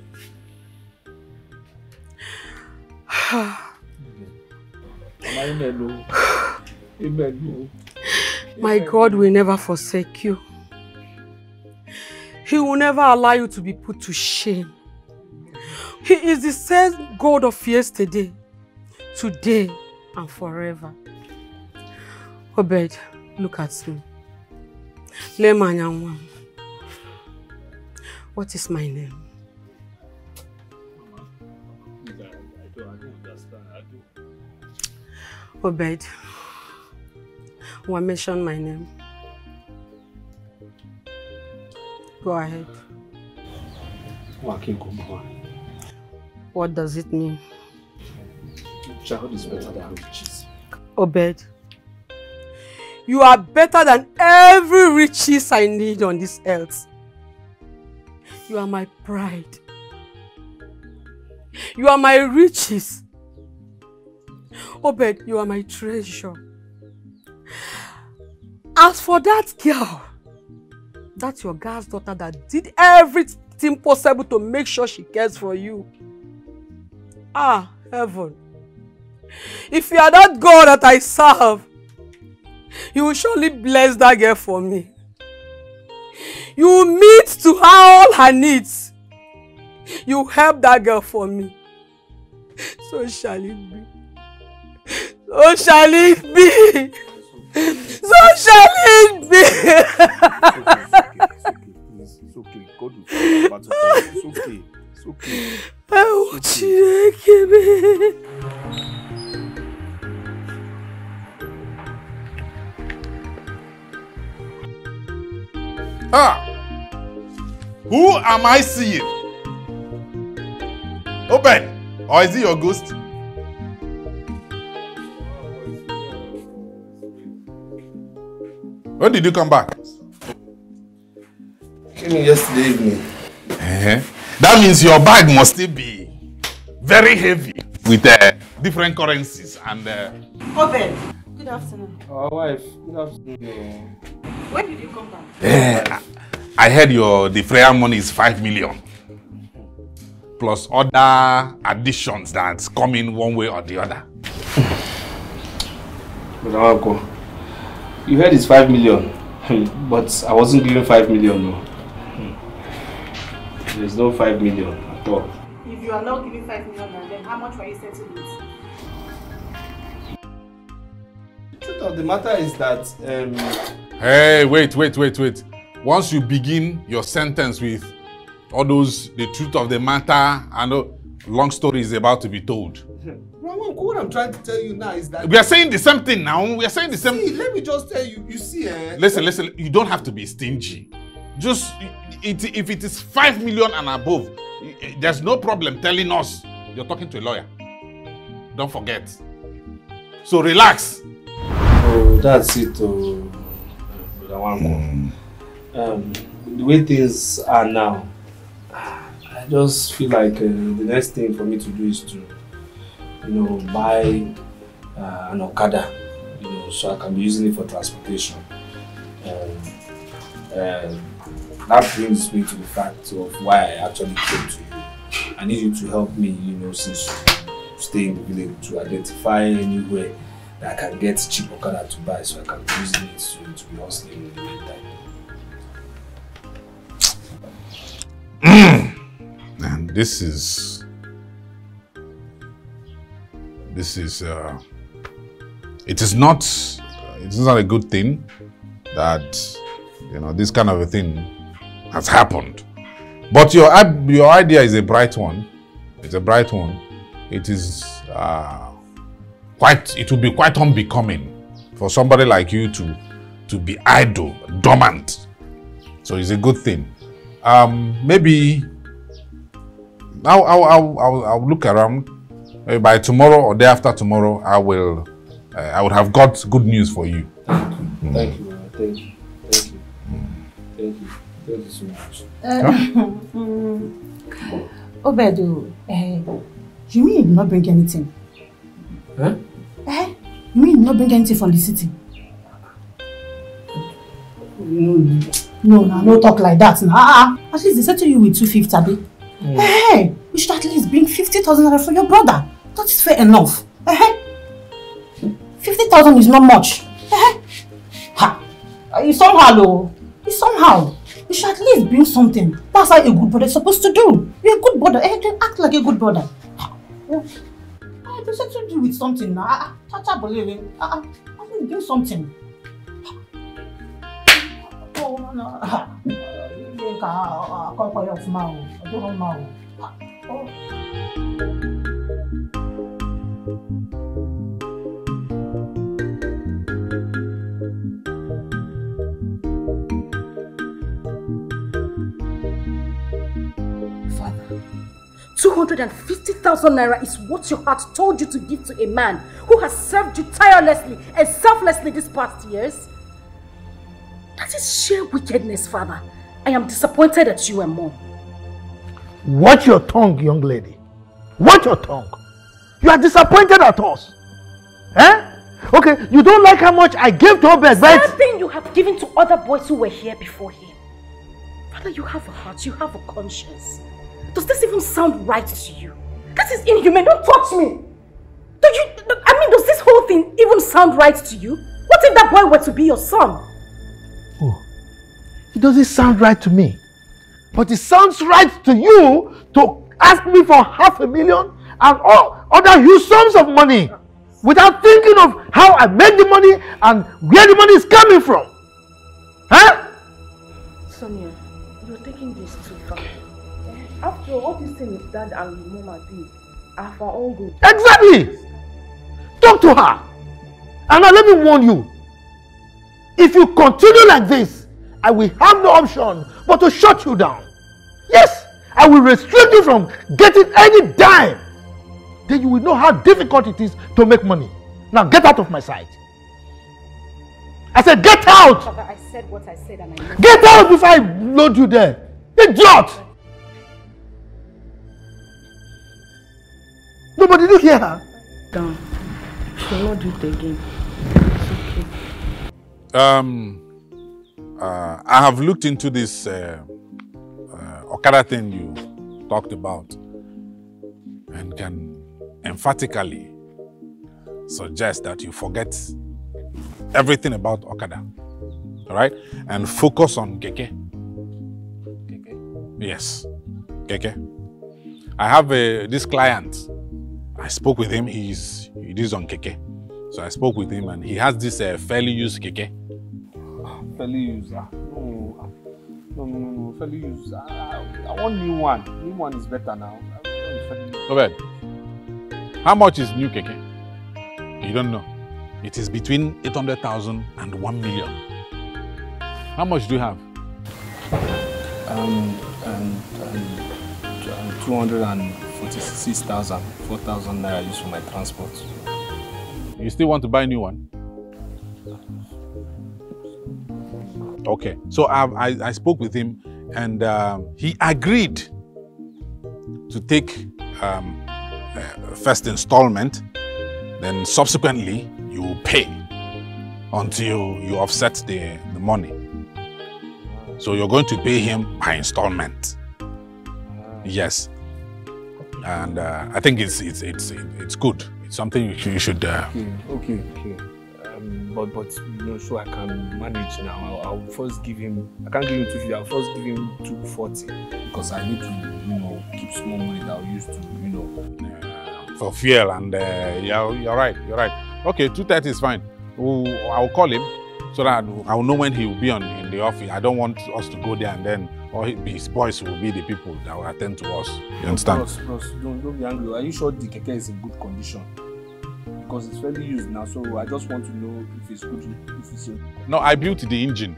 My God will never forsake you. He will never allow you to be put to shame. He is the same God of yesterday, today, and forever. Obed, look at me. What is my name? I don't understand. Obed, I mentioned my name. Go ahead. What does it mean? Child is better than riches. Obed, you are better than every riches I need on this earth. You are my pride. You are my riches. Obed, you are my treasure. As for that girl, that's your girl's daughter that did everything possible to make sure she cares for you. Ah, heaven. If you are that God that I serve, you will surely bless that girl for me. You will meet to her all her needs. You will help that girl for me. So shall it be. So shall it be. So shall it be. It's okay. It's okay. It's okay. Oh, Chirikimi. Ah! Who am I seeing? Open! Or is it your ghost? When did you come back? Came yesterday evening. Uh-huh. That means your bag must still be very heavy with uh, different currencies and... Uh... Obed, good afternoon. Our wife, good afternoon. When did you come back? Uh, I heard your the prayer money is five million. Plus other additions that come in one way or the other. But Wanko, you heard it's five million, but I wasn't giving five million. No. There's no five million at all. If you are not giving five million, then how much were you settling with? The truth of the matter is that. Um... Hey, wait, wait, wait, wait. Once you begin your sentence with all those, the truth of the matter, and a long story is about to be told. What I'm trying to tell you now is that... We are saying the same thing now. We are saying the same thing. Let me just tell you. You see, eh? Listen, listen. You don't have to be stingy. Just, it, if it is five million and above, there's no problem telling us. You're talking to a lawyer. Don't forget. So relax. Oh, that's it. Oh, Brother Wanko. Um, the way things are now, I just feel like uh, the next thing for me to do is to, you know, buy uh, an Okada, you know, so I can be using it for transportation. Um, uh, that brings me to the fact of why I actually came to you. I need you to help me, you know, since you stay in the village, to identify anywhere that I can get cheap Okada to buy, so I can be using it so to be hustling in the meantime. And this is this is uh, it is not it's not a good thing that, you know, this kind of a thing has happened. But your your idea is a bright one. It's a bright one. It is uh, quite it would be quite unbecoming for somebody like you to to be idle, dormant. So it's a good thing. Um, maybe I'll, I'll, I'll, I'll look around. Maybe by tomorrow or day after tomorrow, I will uh, I would have got good news for you. Thank you, mm. thank you, thank you, thank you, mm. thank you, thank you so much. Uh, huh? Obed, uh, you mean you not bring anything? Huh? Uh, you mean you not bring anything from the city? Mm. No, no, no talk like that. Nah. At least they settle you with two fifty, Abby. Mm. Hey, you should at least bring fifty thousand naira for your brother. That is fair enough. Hey, fifty thousand is not much. Hey, ha. It's somehow, though. It's somehow. You should at least bring something. That's how a good brother is supposed to do. You're a good brother. Hey, then act like a good brother. Yeah. Hey, they settle you with something. Nah. I believe it. I will bring something. Oh, no, no. I can't quite off now. I don't know. Father, two hundred fifty thousand naira is what your heart told you to give to a man who has served you tirelessly and selflessly these past years. That is sheer wickedness, Father. I am disappointed at you and Mom. Watch your tongue, young lady. Watch your tongue. You are disappointed at us. Eh? Okay, you don't like how much I gave to Obed, right? Same thing you have given to other boys who were here before him. Father, you have a heart, you have a conscience. Does this even sound right to you? This is inhumane. Don't touch me. Do you? I mean, does this whole thing even sound right to you? What if that boy were to be your son? Oh, it doesn't sound right to me, but it sounds right to you to ask me for half a million and all other huge sums of money without thinking of how I made the money and where the money is coming from. Huh? Sonia, you're taking this too far. After all, this thing is Dad and Mom are doing are for all good. Exactly! Talk to her. And now let me warn you. If you continue like this, I will have no option but to shut you down. Yes, I will restrict you from getting any dime. Then you will know how difficult it is to make money. Now get out of my sight. I said, get out! Father, I said what I said and I meant. Get out before I load you there. Idiot! Nobody, look here. Down. She'll not do it again. It's okay. Um, uh, I have looked into this uh, uh, Okada thing you talked about and can emphatically suggest that you forget everything about Okada, all right, and focus on Keke. Keke? Yes, Keke. I have a, this client. I spoke with him. He's it is on Keke, so I spoke with him, and he has this uh, fairly used Keke. Ah, fairly used. Ah. Oh, no, no, no, no, fairly used. Ah, I want new one. New one is better now. Obed, how much is new Keke? You don't know. It is between eight hundred thousand and one million. How much do you have? Um, um, um two hundred forty-six thousand, four thousand naira I use for my transport. You still want to buy a new one? Okay, so I, I, I spoke with him and uh, he agreed to take um, uh, first installment, then subsequently you will pay until you offset the, the money. So you're going to pay him by installment. Yes, and uh, I think it's it's it's it's good. It's something you should. You should uh, okay, okay. okay. Um, but but you know, so I can manage now. I'll, I'll first give him. I can't give him two fifty. I'll first give him two forty because I need to you know keep small money that I'll use to you know uh, for fuel. And uh, you're you're right. You're right. Okay, two thirty is fine. I'll call him so that I'll know when he will be on in the office. I don't want us to go there and then, or his boys will be the people that will attend to us. You understand? Bros, bros, don't, don't be angry. Are you sure the keke is in good condition? Because it's fairly used now, so I just want to know if it's good, if it's... No, I built the engine.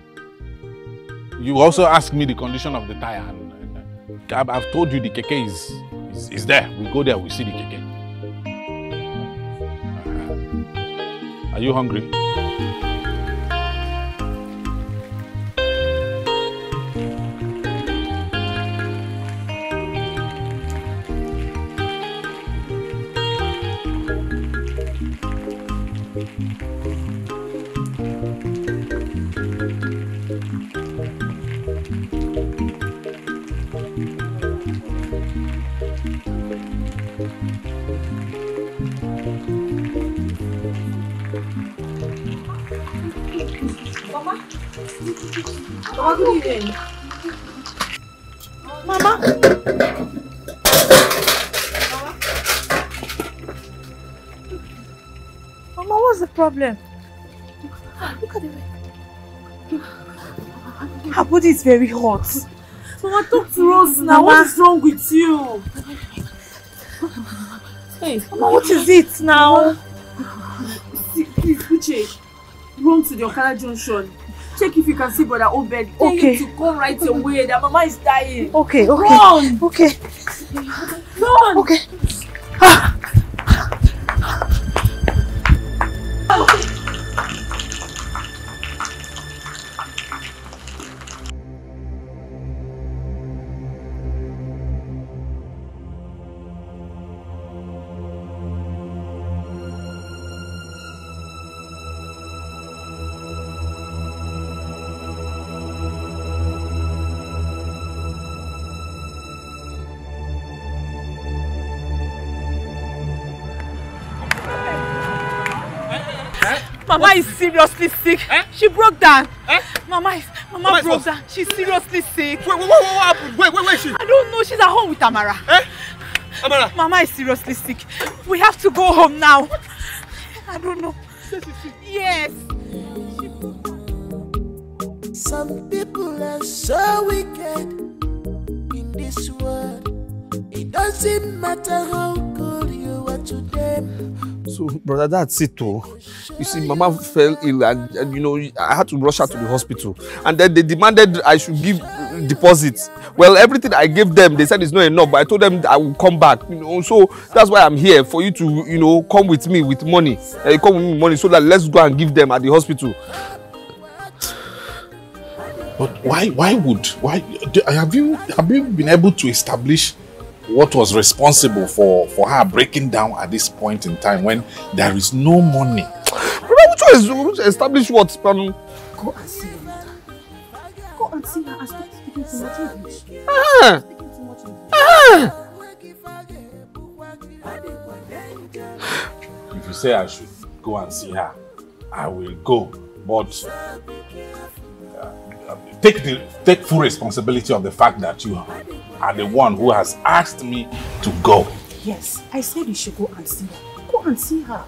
You also asked me the condition of the tire. And, and I've told you the keke is, is, is there. We go there, we see the keke. Are you hungry? Mama, good evening. Mama? Mama? Mama, what's the problem? Look at the way. Her body is very hot. Mama, talk to us now. Mama. What's wrong with you? Hey, Mama, what is it now? Please, we check. Run to the Okada Junction. Check if you can see Brother Obed. Tell okay. him to come right away. That Mama is dying. Okay, okay. Run! Okay. Run! Okay. Ah. Mama is seriously sick. Eh? She broke down. Eh? Mama is, Mama, Mama broke is down. She's seriously sick. Wait, wait, wait, what happened? Wait, wait, where is she? I don't know. She's at home with Amara. Eh? Amara? Mama is seriously sick. We have to go home now. What? I don't know. Yes. Some people are so wicked in this world. It doesn't matter how good you are to them. So, brother, that's it too. You see, Mama fell ill and, and, you know, I had to rush her to the hospital. And then they demanded I should give deposit. Well, everything I gave them, they said it's not enough, but I told them I will come back. You know, so that's why I'm here, for you to, you know, come with me with money. Uh, come with me with money so that let's go and give them at the hospital. But why? Why would? Why have you have you been able to establish what was responsible for for her breaking down at this point in time when there is no money? Which was established what? Pardon? Go and see her. Go and see her. I stop speaking too much English. Ah. Speaking too much English. Ah. If you say I should go and see her, I will go. But uh, take the take full responsibility of the fact that you are the one who has asked me to go. Yes, I said you should go and see her. Go and see her.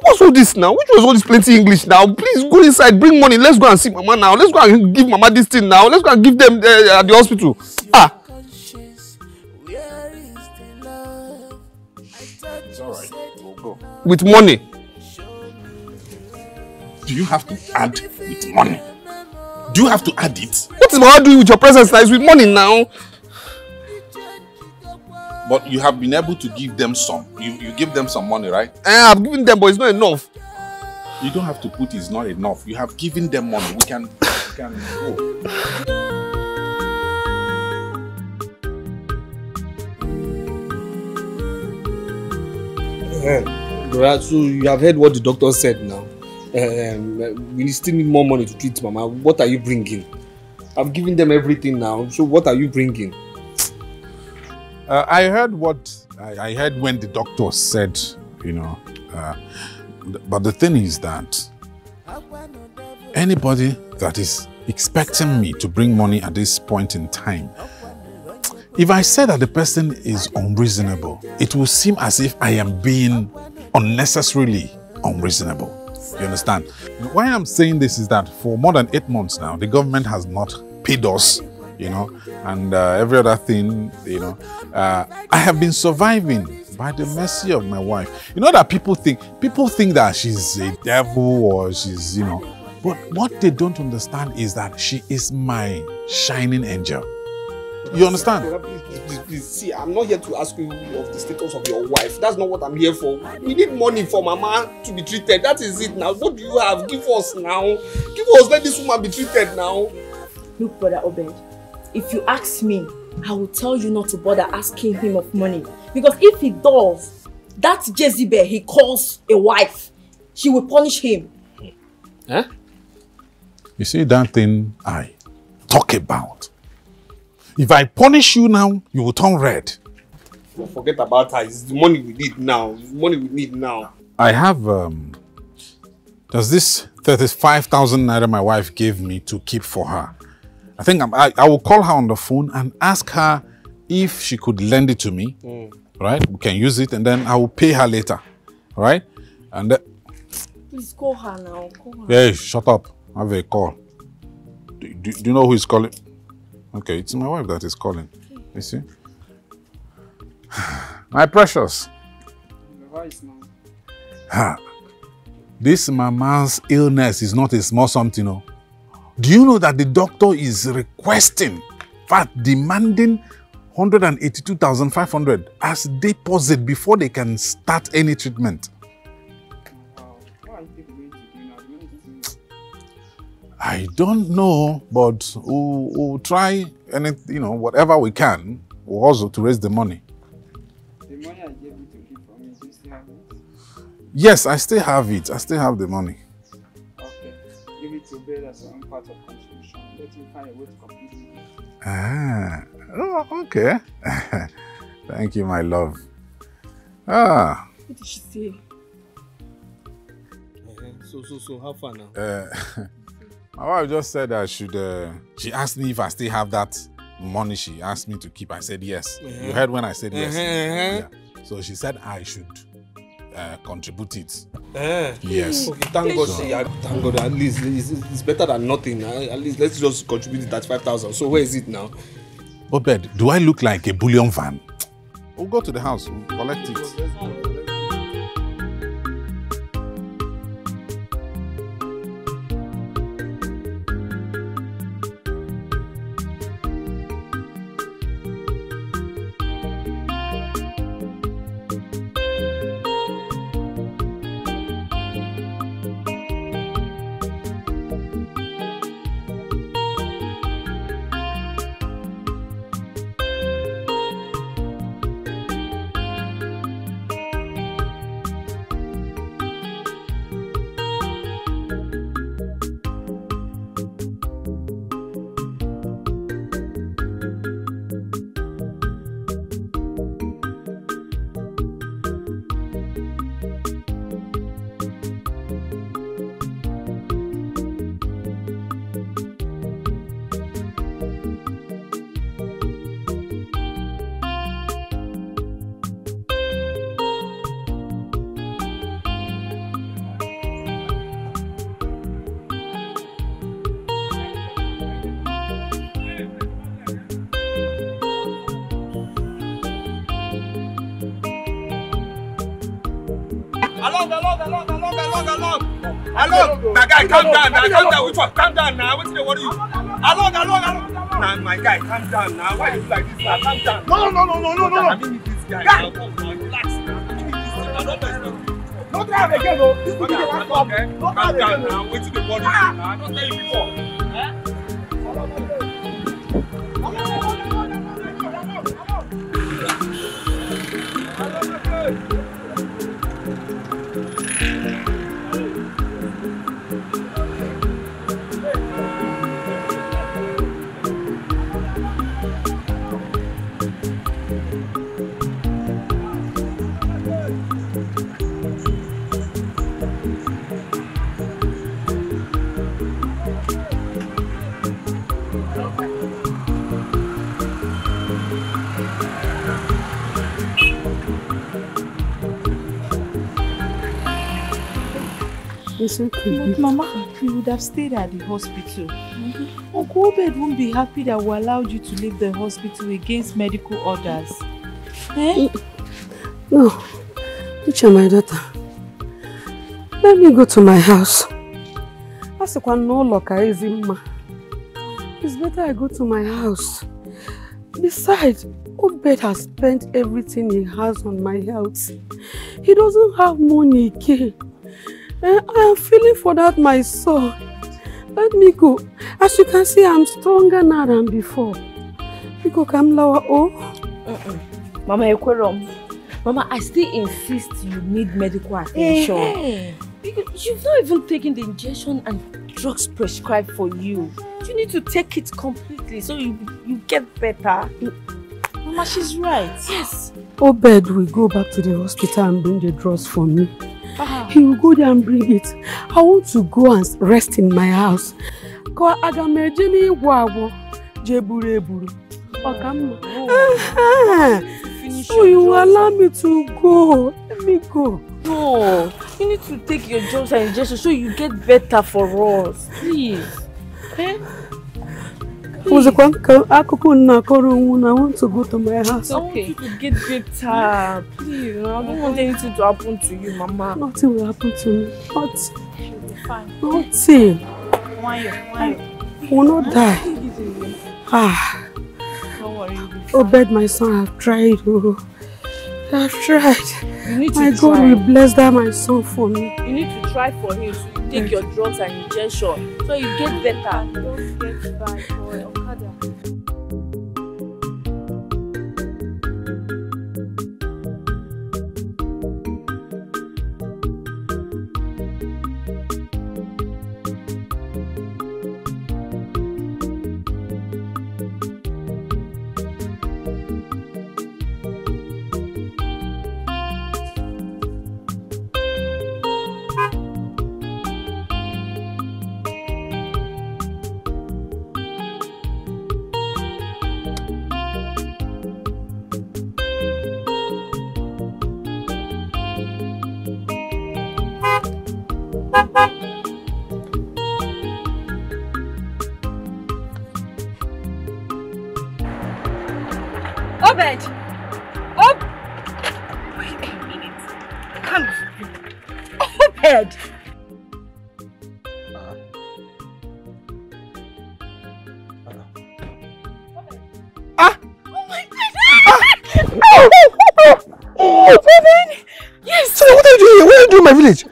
What's all this now? Which was all this plenty English now? Please go inside, bring money. Let's go and see Mama now. Let's go and give Mama this thing now. Let's go and give them uh, at the hospital. Ah. It's all right. We'll go. With money. Do you have to add with money? Do you have to add it? What is Mama doing with your presence now? It's with money now. But you have been able to give them some. You, you give them some money, right? Uh, I've given them, but it's not enough. You don't have to put it's not enough. You have given them money. We can, we can go. Uh, so you have heard what the doctor said now. Um, we still need more money to treat Mama. What are you bringing? I've given them everything now. So what are you bringing? Uh, I heard what I, I heard when the doctor said, you know, uh, but the thing is that anybody that is expecting me to bring money at this point in time, if I say that the person is unreasonable, it will seem as if I am being unnecessarily unreasonable. You understand? Why I'm saying this is that for more than eight months now, the government has not paid us, you know, and uh, every other thing, you know. Uh, I have been surviving by the mercy of my wife. You know that people think, people think that she's a devil or she's, you know, but what they don't understand is that she is my shining angel. You understand? Please, please, please, please. See, I'm not here to ask you of the status of your wife. That's not what I'm here for. We need money for Mama to be treated. That is it now. What do you have? Give us now. Give us, let this woman be treated now. Look, Brother Obed. If you ask me, I will tell you not to bother asking him of money. Because if he does, that Jezebel he calls a wife, she will punish him. Huh? You see that thing I talk about. If I punish you now, you will turn red. Don't forget about her. It's the money we need now. It's the money we need now. I have... Um, does this thirty-five thousand Naira my wife gave me to keep for her? I think I'm, I, I will call her on the phone and ask her if she could lend it to me, mm. right? We can use it and then I will pay her later, right? And then... Please call her now, call her. Hey, shut up. Have a call. Do, do, do you know who is calling? Okay, it's my wife that is calling, you see? My precious. This Mama's illness is not a small something, no? Do you know that the doctor is requesting, in fact, demanding one hundred eighty-two thousand five hundred as deposit before they can start any treatment? I don't know, but we'll, we'll try any, you know, whatever we can, we'll also to raise the money. The money I gave you to keep for me, do you still have it? Yes, I still have it. I still have the money. To bear as one part of contribution, let you find a way to complete it. Ah, oh, okay. Thank you, my love. Ah. What did she say? Okay. So, so, so, how far now? Uh, my wife just said I should. Uh, she asked me if I still have that money. She asked me to keep. I said yes. Uh-huh. You heard when I said yes. Uh-huh. Yeah. So she said I should. Uh, contribute it. Uh, yes. Okay, thank God. So, yeah, thank God. At least it's, it's better than nothing. At least let's just contribute that five thousand. So where is it now? Obed, do I look like a bullion van? We'll go to the house. We'll collect it. along, along. Along. My guy, calm down now. Calm down. Which one? Calm down now. What's the word you? Along, along, along. Nah, my guy, calm down now. Why you like this? Calm down. No, no, no, no, no, no. I mean, this guy. Relax. Don't drive again, though. This will be the last one. Don't drive again, though. What's the word you? I don't tell you before. Eh? It's okay. But Mama, we would have stayed at the hospital. Mm-hmm. Uncle Obed won't be happy that we allowed you to leave the hospital against medical orders. Eh? No. Uche, my daughter. Let me go to my house. It's better I go to my house. Besides, Obed has spent everything he has on my health. He doesn't have money again. I am feeling for that, my soul. Let me go. As you can see, I am stronger now than before. Because I'm lower. Oh, mm-mm. Mama, you querum. Mama, I still insist you need medical attention. Hey, hey. Because you've not even taken the injection and drugs prescribed for you. You need to take it completely so you you get better. Mama, she's right. Yes. Obed will go back to the hospital and bring the drugs for me. Uh-huh. He will go there and bring it. I want to go and rest in my house. Because I am going to so you allow me to go. Let me go. No, you need to take your drugs and injections so you get better for us. Please. Okay? I want to go to my house. Okay. I want you to get better. Please, I don't want anything to happen to you, Mama. Nothing will happen to me. Nothing. Nothing. Why? Why? I will not die. Ah. Don't worry. Obed, my son, I've tried. Oh. I've tried. You need to my try. God will bless that my son for me. You need to try for him. So you take your drugs and injection so you get better. Don't get back for Okada.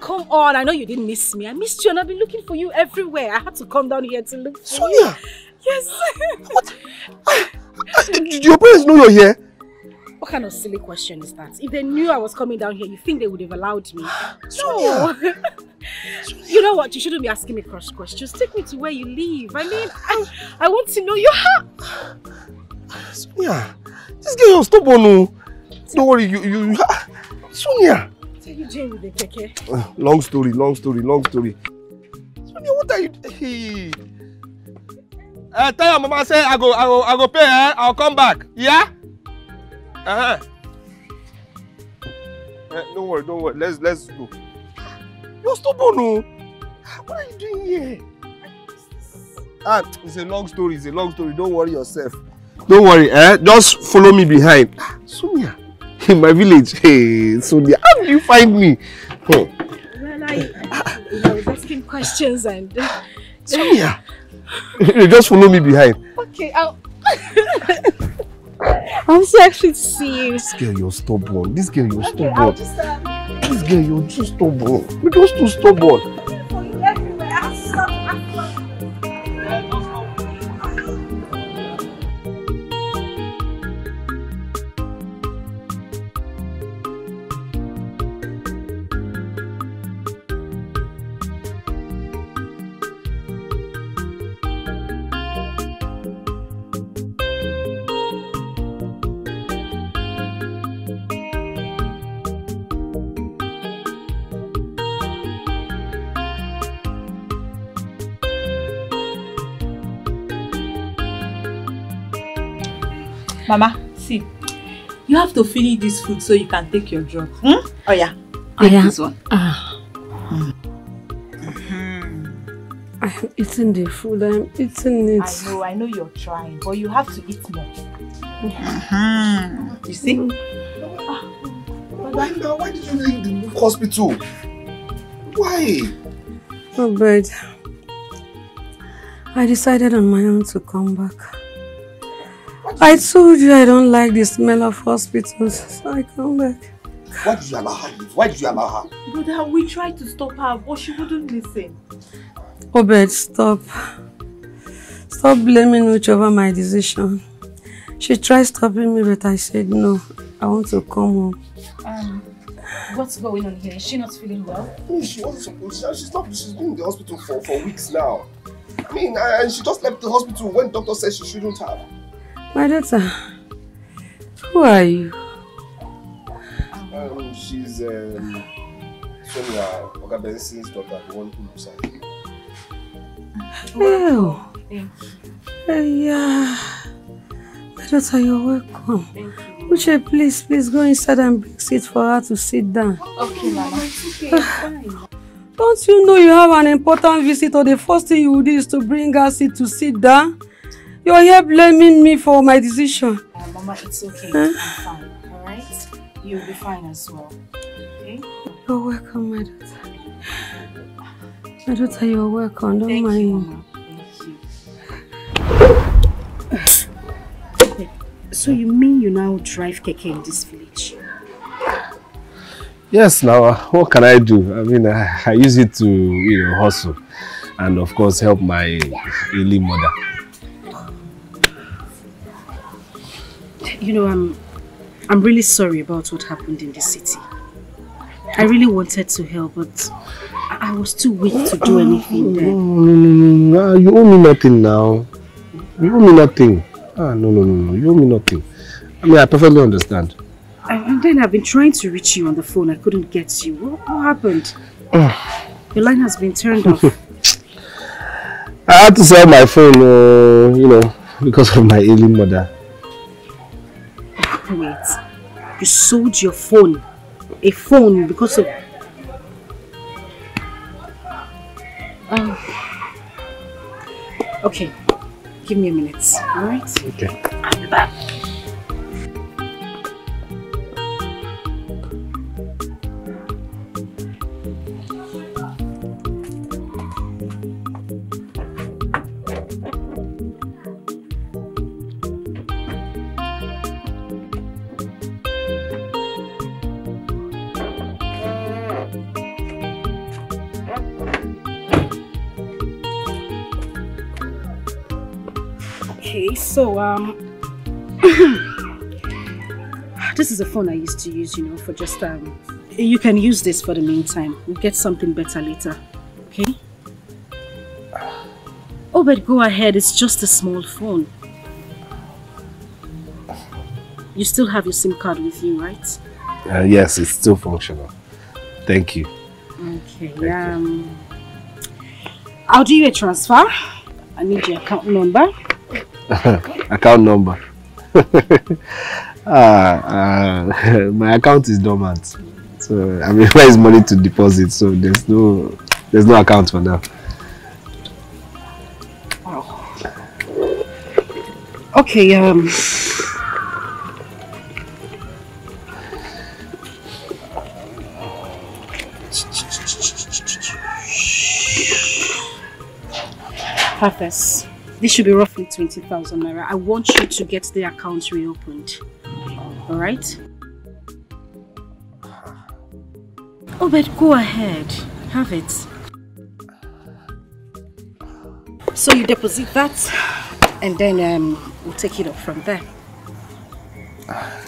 Come on, I know you didn't miss me. I missed you and I've been looking for you everywhere. I had to come down here to look for Sonia. You. Sonia! Yes. What? I, I, do your parents know you're here? What kind of silly question is that? If they knew I was coming down here, you think they would have allowed me? Sonia. No! Sonia. You know what? You shouldn't be asking me cross questions. Take me to where you live. I mean, I, I want to know your heart. Sonia, this girl is stubborn. No. Don't worry, you, you, you. Sonia! Uh, long story, long story, long story. Sonia, what are you? Hey. Uh, tell your mama say I go, I go, I go pay. Eh? I'll come back. Yeah. Uh huh. Uh, don't worry, don't worry. Let's let's go. You're stubborn, no? What are you doing here? Ah, it's a long story. It's a long story. Don't worry yourself. Don't worry. Eh? Just follow me behind. Sonia. In my village, hey, Sonia, how do you find me? Well, I, questions and... Sonia! You just follow me behind. Okay, I'll... I'm so excited to see you. This girl, you're stubborn. This girl, you're stubborn. Okay, I'll just, uh... This girl, you're too stubborn. You're just too stubborn. Mama, see, you have to finish this food so you can take your drug. Hmm? Oh yeah, take oh, yeah. this one. Ah. Mm. Mm-hmm. I'm eating the food, I'm eating it. I know, I know you're trying, but you have to eat more. Mm-hmm. You see? Mm-hmm. ah. Why now? Why did you leave the hospital? Why? Oh, but I decided on my own to come back. I told you I don't like the smell of hospitals, so I come back. Why did you allow her? Why did you allow her? Brother, we tried to stop her, but she wouldn't listen. Obed, stop. Stop blaming me over my decision. She tried stopping me, but I said no. I want to come home. Um, what's going on here? Is she not feeling well? No, she wasn't supposed to. She's not, she's been in the hospital for, for weeks now. I mean, and she just left the hospital when the doctor said she shouldn't have. My daughter, who are you? Um, she's um, Sonia, Oga Benson's daughter, the one who looks at you. Oh, thank you. Yeah, my daughter, you're welcome. Thank you. Uche, please, please go inside and bring seat for her to sit down. Okay, Mama. Okay, fine. Don't you know you have an important visit, or the first thing you would do is to bring her seat to sit down? You're here blaming me for my decision. Uh, Mama, it's okay. Huh? I'm fine, all right? You'll be fine as well, okay? You're welcome, my daughter. My daughter, you're welcome. Don't Thank mind. You, Mama. Thank you. So you mean you now drive keke in this village? Yes, now, what can I do? I mean, I, I use it to, you know, hustle. And of course, help my early mother. You know, I'm, I'm really sorry about what happened in the city. I really wanted to help, but I, I was too weak to do anything there. No, no, no, no, no, you owe me nothing now. You owe me nothing. Ah, no, no, no, no, you owe me nothing. I mean, I perfectly understand. And then I've been trying to reach you on the phone. I couldn't get you. What, what happened? Your line has been turned off. I had to sell my phone, uh, you know, because of my ailing mother. Wait, you sold your phone, a phone because of... Um, okay, give me a minute, all right? Okay. I'll be back. So, um, this is a phone I used to use, you know, for just, um, you can use this for the meantime. We'll get something better later, okay? Oh, but go ahead, it's just a small phone. You still have your SIM card with you, right? Uh, yes, it's still functional. Thank you. Okay, Thank um, you. I'll do you a transfer. I need your account number. Account number. ah, uh, my account is dormant, so I mean, where is money to deposit? So there's no, there's no account for now. Oh. Okay. Um. Purpose. This should be roughly twenty thousand Naira. I want you to get the account reopened. Alright? Oh, but go ahead. Have it. So you deposit that and then um, we'll take it up from there.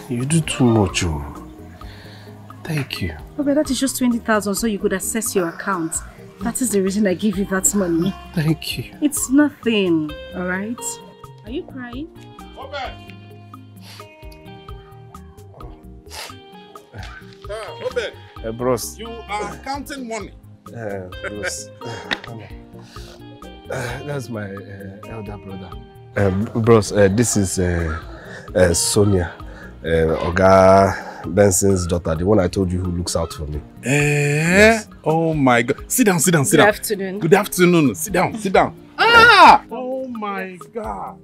You do too much, Joe. Thank you. Oh, but that is just twenty thousand so you could access your account. That is the reason I gave you that money. Thank you. It's nothing, all right? Are you crying? Obed! Uh, Obed! Uh, bros. You are counting money. Uh, bros. uh, that's my uh, elder brother. Um, bros, uh, this is uh, uh, Sonia, uh, Oga Benson's daughter, the one I told you who looks out for me. Eh? Yes. Oh my God. Sit down, sit down, sit down. Good afternoon. Good afternoon. Sit down, sit down. Ah! Oh my God.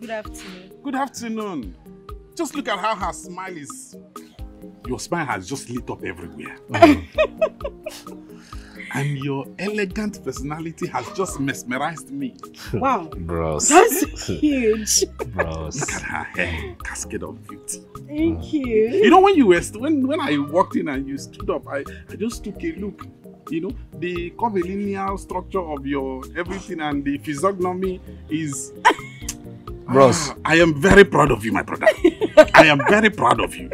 Good afternoon. Good afternoon. Just look at how her smile is. Your smile has just lit up everywhere. Mm. And your elegant personality has just mesmerized me. Wow. Bros. That's huge. Bros. Look at her hair. Cascade of beauty. Thank you. You know, when you were when when I walked in and you stood up, I, I just took a look. You know, the curvilinear structure of your everything and the physiognomy is... Bros. Ah, I am very proud of you, my brother. I am very proud of you.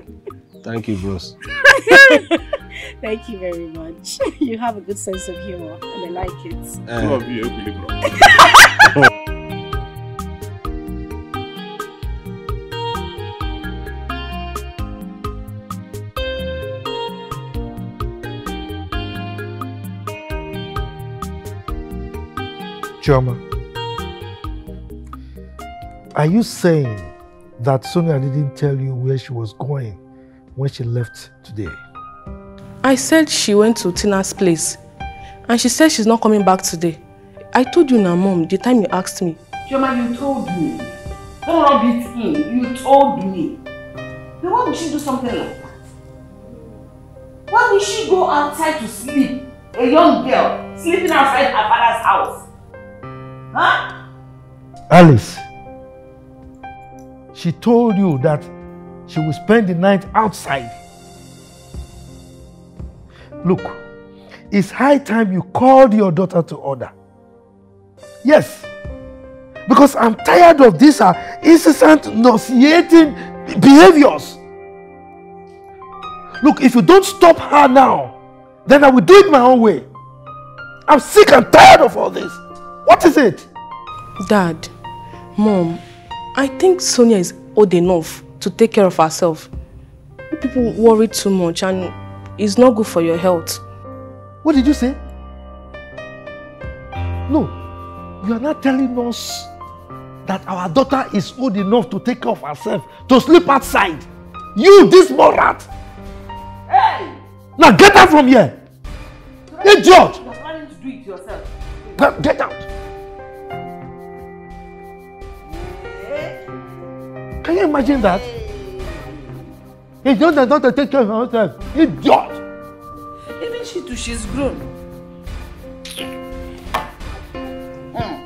Thank you, Bros. Thank you very much. You have a good sense of humor and I like it. I uh, love you, okay, bro. Chioma, are you saying that Sonia didn't tell you where she was going when she left today? I said she went to Tina's place and she said she's not coming back today. I told you now, Mom, the time you asked me. Chioma, you told me. Don't rub it in. You told me. Then why would she do something like that? Why would she go outside to sleep? A young girl sleeping outside her father's house. Huh? Alice, she told you that she will spend the night outside. Look, it's high time you called your daughter to order. Yes, because I'm tired of these uh, incessant, nauseating behaviors. Look, if you don't stop her now, then I will do it my own way. I'm sick and tired of all this. What is it? Dad, Mom, I think Sonia is old enough to take care of herself. People worry too much and it's not good for your health. What did you say? No, you are not telling us that our daughter is old enough to take care of herself, to sleep outside. You, this moron! Hey! Now get out from here! Hey, George! You're planning to do it yourself. But get out! Can you imagine that? It's not that daughter take care of herself. Idiot! Even she too, she's grown. Mm.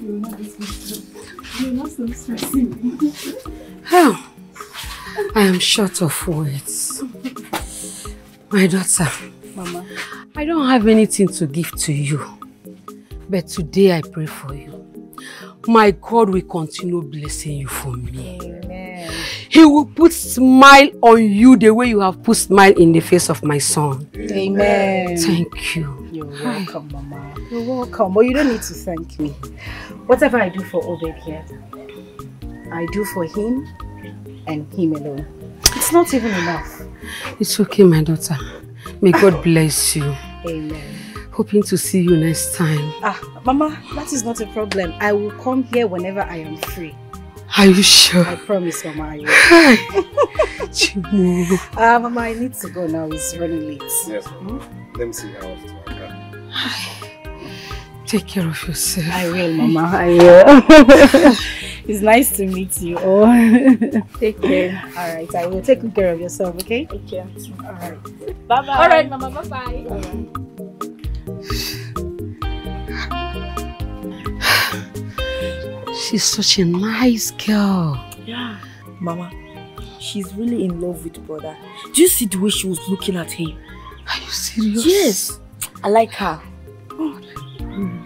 You're not this You're not so stressing me. How? I am short of words. My daughter, Mama, I don't have anything to give to you. But today I pray for you. My God will continue blessing you for me. Amen. He will put smile on you the way you have put smile in the face of my son. Amen. Thank you. You're welcome, Mama. You're welcome. But you don't need to thank me. Whatever I do for Obed here, I do for him. And him alone. It's not even enough. It's okay, my daughter. May God bless you. Amen. Hoping to see you next time. Ah, Mama, that is not a problem. I will come here whenever I am free. Are you sure? I promise, Mama. I will. Ah, uh, Mama, I need to go now. It's running late. Yes, Mama. Hmm? Let me see how often I can. Take care of yourself. I will, Mama. I will. It's nice to meet you all. Take care. All right, I will. Take good care of yourself, okay? Take care. All right. Bye-bye. All right, Mama. Bye-bye. All right. She's such a nice girl. Yeah. Mama, she's really in love with brother. Do you see the way she was looking at him? Are you serious? Yes. I like her. Oh. Mm.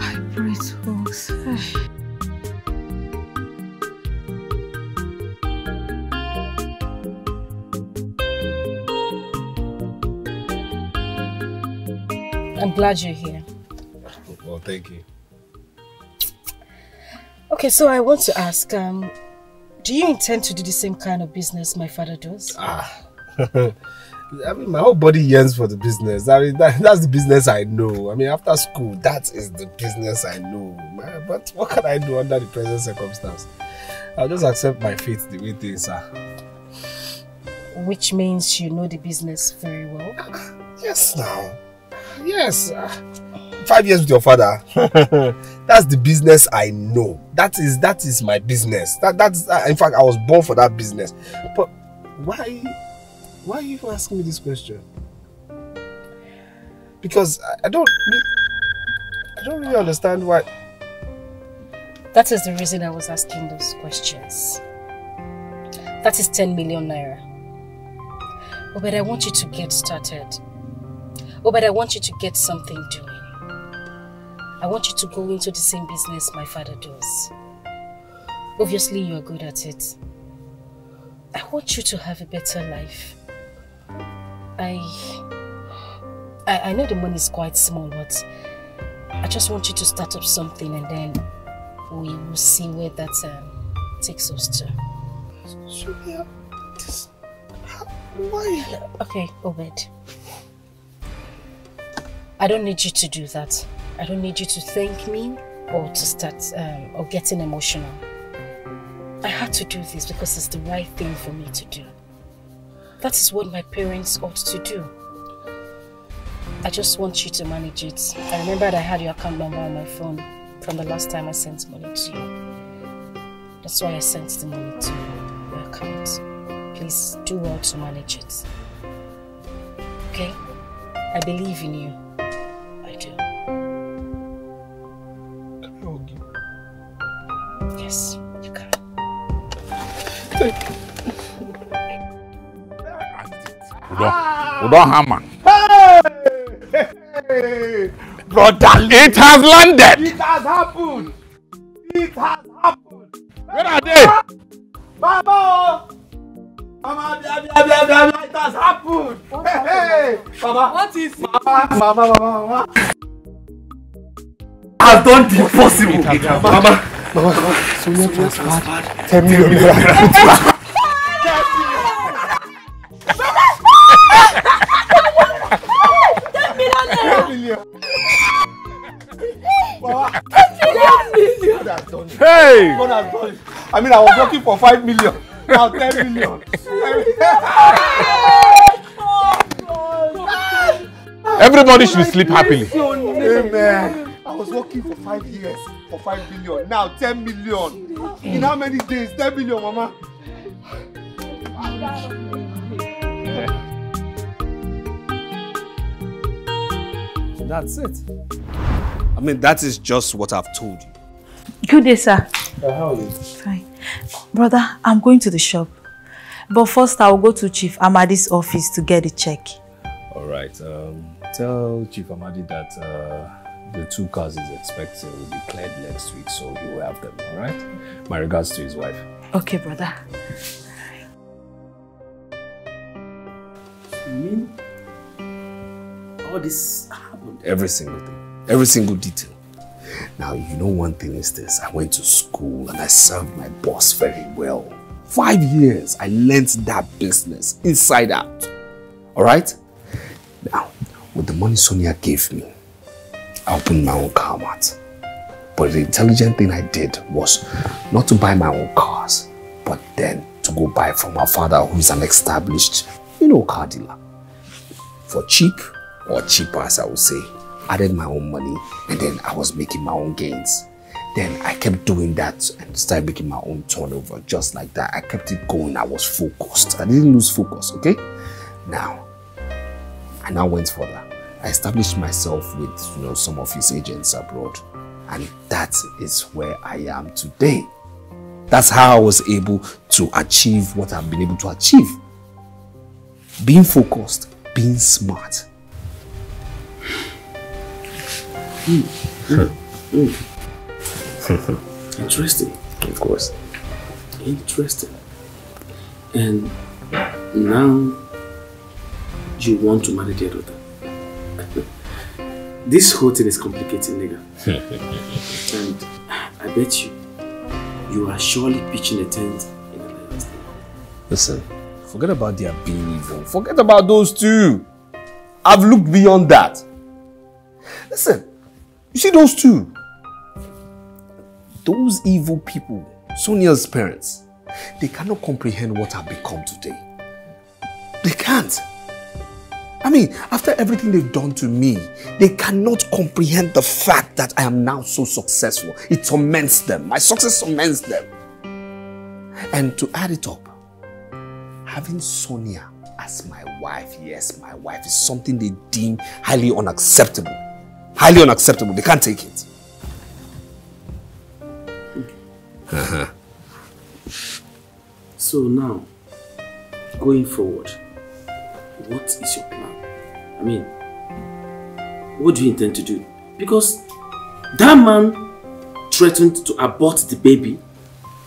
I breathe folks. I'm glad you're here. Well, thank you. Okay, so I want to ask, um, do you intend to do the same kind of business my father does? Ah, I mean, my whole body yearns for the business. I mean, that, that's the business I know. I mean, after school, that is the business I know. Man, but what can I do under the present circumstance? I'll just accept my fate the way things are. Which means you know the business very well. Yes, now. Yes, uh, five years with your father. That's the business I know. That is that is my business. That that's uh, in fact I was born for that business. But why, why are you asking me this question? Because I, I don't, I don't really understand why. That is the reason I was asking those questions. That is ten million naira. Oh, but I want you to get started. Oh, but I want you to get something doing. I want you to go into the same business my father does. Obviously, you are good at it. I want you to have a better life. I, I, I know the money is quite small, but I just want you to start up something and then we will see where that um, takes us to. Sonia, this, why? Okay, Obed. I don't need you to do that. I don't need you to thank me or to start um, or getting emotional. I had to do this because it's the right thing for me to do. That is what my parents ought to do. I just want you to manage it. I remembered I had your account number on my phone from the last time I sent money to you. That's why I sent the money to your account. Please do well to manage it. Okay? I believe in you. Yes, you can. Udo Hammer. Hey! Brother, it has landed! It has happened! It has happened! Where are they? Baba! Mama, it has happened! Hey! Mama! What is it? Mama, Mama, Mama, Mama! I've done the possible! It has happened. Mama! Mama, Sonia transferred ten million. ten million! ten million! Mama! ten million! Hey! I mean, I was working for five million. Now ten million. Everybody should sleep happily. Amen. I was working for five years for five million. Now ten million. In how many days? Ten million, Mama. That's it. I mean, that is just what I've told you. Good day, sir. Uh, how are you? Fine, brother. I'm going to the shop, but first I'll go to Chief Amadi's office to get a check. All right. Um, tell Chief Amadi that. Uh, The two cars he's expecting will be cleared next week, so he will have them, alright? My regards to his wife. Okay, brother. You mean all this happened? Every single thing. Every single detail. Now, you know one thing is this. I went to school and I served my boss very well. Five years, I learnt that business inside out, alright? Now, with the money Sonia gave me, I opened my own car mart. But the intelligent thing I did was not to buy my own cars, but then to go buy from my father, who is an established, you know, car dealer. For cheap, or cheaper as I would say, added my own money, and then I was making my own gains. Then I kept doing that and started making my own turnover, just like that. I kept it going. I was focused. I didn't lose focus, okay? Now, I now went further. I established myself with, you know, some of his agents abroad, and that is where I am today. That's how I was able to achieve what I've been able to achieve. Being focused, being smart. Mm. Mm. Mm. Interesting. Of course. Interesting. And now you want to marry the daughter. This whole thing is complicated, nigga. And I bet you, you are surely pitching a tent in another state. Listen, forget about their being evil. Forget about those two. I've looked beyond that. Listen, you see those two? Those evil people, Sonia's parents, they cannot comprehend what I've become today. They can't. I mean, after everything they've done to me, they cannot comprehend the fact that I am now so successful. It torments them. My success torments them. And to add it up, having Sonia as my wife, yes, my wife, is something they deem highly unacceptable. Highly unacceptable. They can't take it. Uh-huh. So now, going forward, what is your plan? I mean, what do you intend to do? Because that man threatened to abort the baby.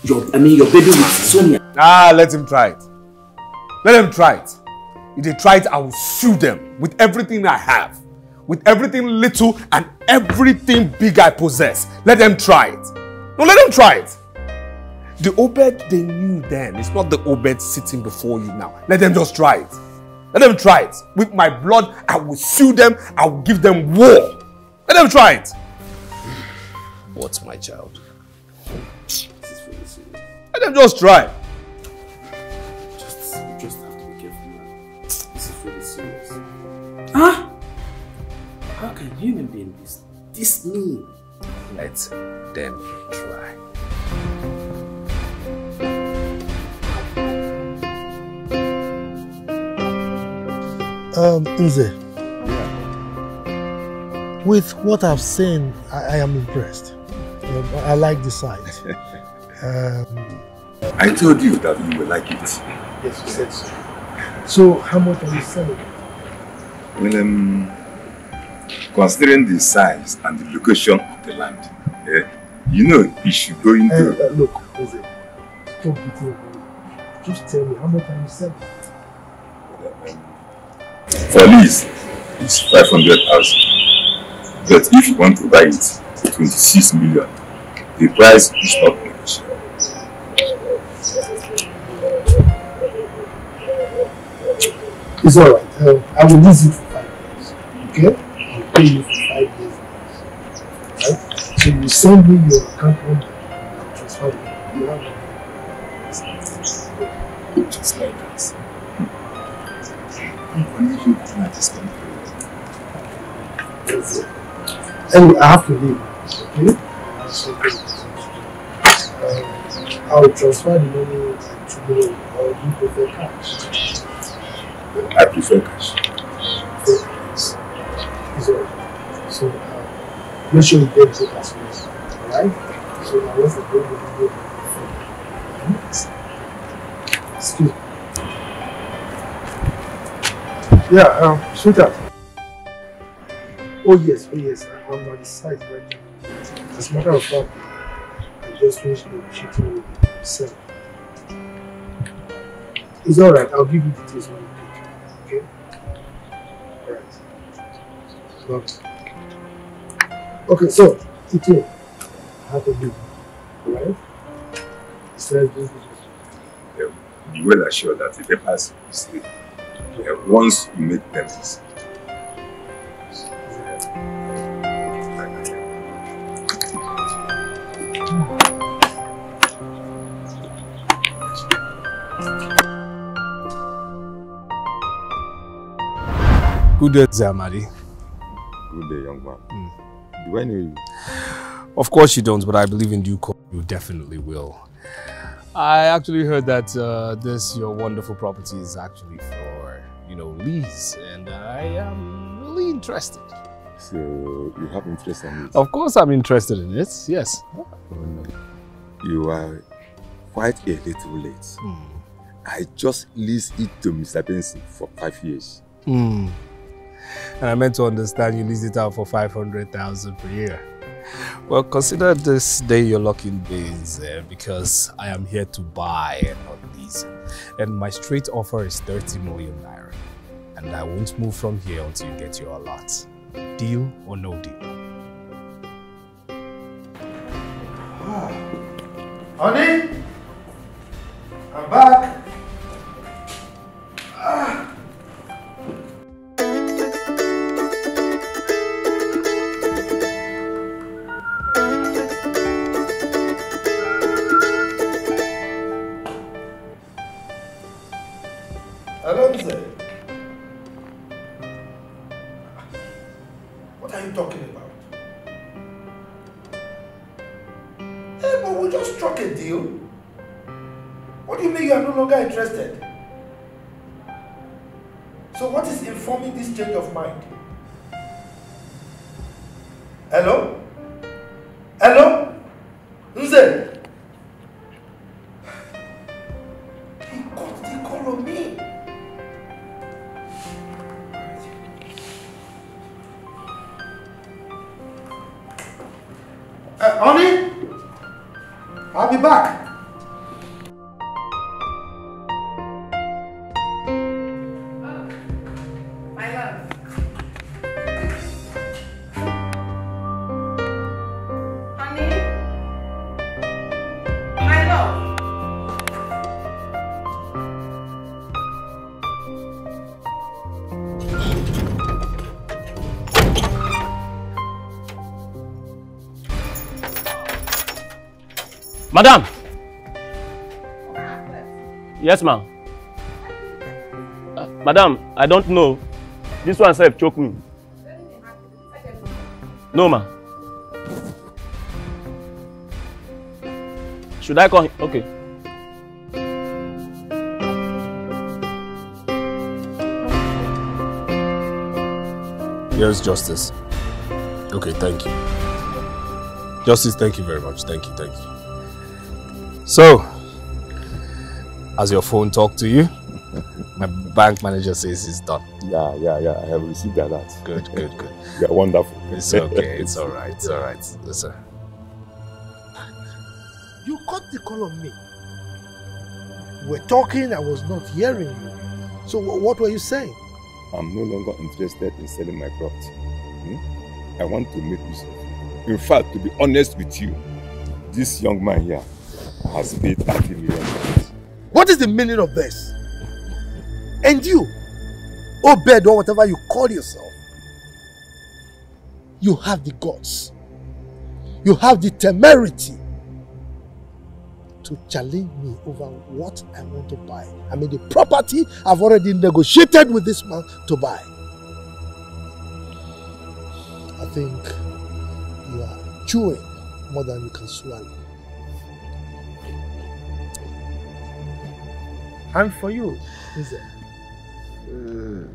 Your, I mean, your baby with Sonia. Ah, let him try it. Let him try it. If they try it, I will sue them with everything I have. With everything little and everything big I possess. Let them try it. No, let them try it. The Obed they knew then. It's not the Obed sitting before you now. Let them just try it. Let them try it. With my blood, I will sue them. I will give them war. Let them try it. What, my child? This is really serious. Let them just try. Just, you just have to be careful, man. This is really serious. Huh? How can human beings be this mean? Let them try. Um, Nze, yeah. With what I've seen, I, I am impressed. You know, I, I like the site. um, I told you that you would like it. Yes, you said so. So, how much are you selling? Well, um, considering the size and the location of the land, eh, you know, you should go into... Uh, uh, look, Nze, stop beating me. Just tell me, how much are you selling? For lease, it's five hundred thousand. But if you want to buy it, twenty-six million. The price is not negotiable. It's alright. Uh, I will lease it for five days. Okay? I will pay you for five days. Right? So you send me your account number and I will transfer it. You have it. Just like that. Anyway, I have to leave. Okay? Um, I'll transfer the money tomorrow. Or do you prefer cash? I prefer cash. It's alright. So, uh, make sure you get the cash first. Alright? So, I was the baby will go. Excuse me. Yeah, um, sweetheart. Oh yes, oh yes, I'm on the site right now. As a matter of fact, I just finished negotiating with the seller. It's alright, I'll give you details when you pick. Okay? Alright. Love. Okay, so, today, I have a deal. Alright? Instead of doing this. Be well assured that if they pass, you sleep. Yeah, once you make payments. Good day, Zamari. good day, young man. Mm. Do I know you? Of course you don't, but I believe in due course you definitely will. I actually heard that uh, this, your wonderful property, is actually for, you know, lease, and I am really interested. So, you have interest in it? Of course I'm interested in it, yes. Oh, no. You are quite a little late. Mm. I just leased it to Mister Benson for five years. Mm. And I meant to understand you leased it out for five hundred thousand dollars per year. Well, consider this day your lucky days, uh, because I am here to buy and not lease. And my straight offer is thirty million naira. And I won't move from here until you get your lot. Deal or no deal? Ah. Honey, I'm back. Ah. Interested. So what is informing this change of mind? Hello? Hello? Nze? He got the call on me. Uh, honey? I'll be back. Madam! Yes, ma'am. Uh, madam, I don't know. This one said choke me. No, ma'am. Should I call him? Okay. Here's justice. Okay, thank you. Justice, thank you very much. Thank you, thank you. So, has your phone talked to you? My bank manager says it's done. Yeah, yeah, yeah. I have received that. Good, good, good. You're wonderful. It's okay. It's all right. It's all right. Listen. You got the call on me. We're talking. I was not hearing you. So what were you saying? I'm no longer interested in selling my property. Hmm? I want to make this. In fact, to be honest with you, this young man here has paid thirty million. What is the meaning of this? And you, Obed, or whatever you call yourself, you have the guts, you have the temerity to challenge me over what I want to buy. I mean, the property I've already negotiated with this man to buy. I think you are chewing more than you can swallow. And for you, Nze, mm.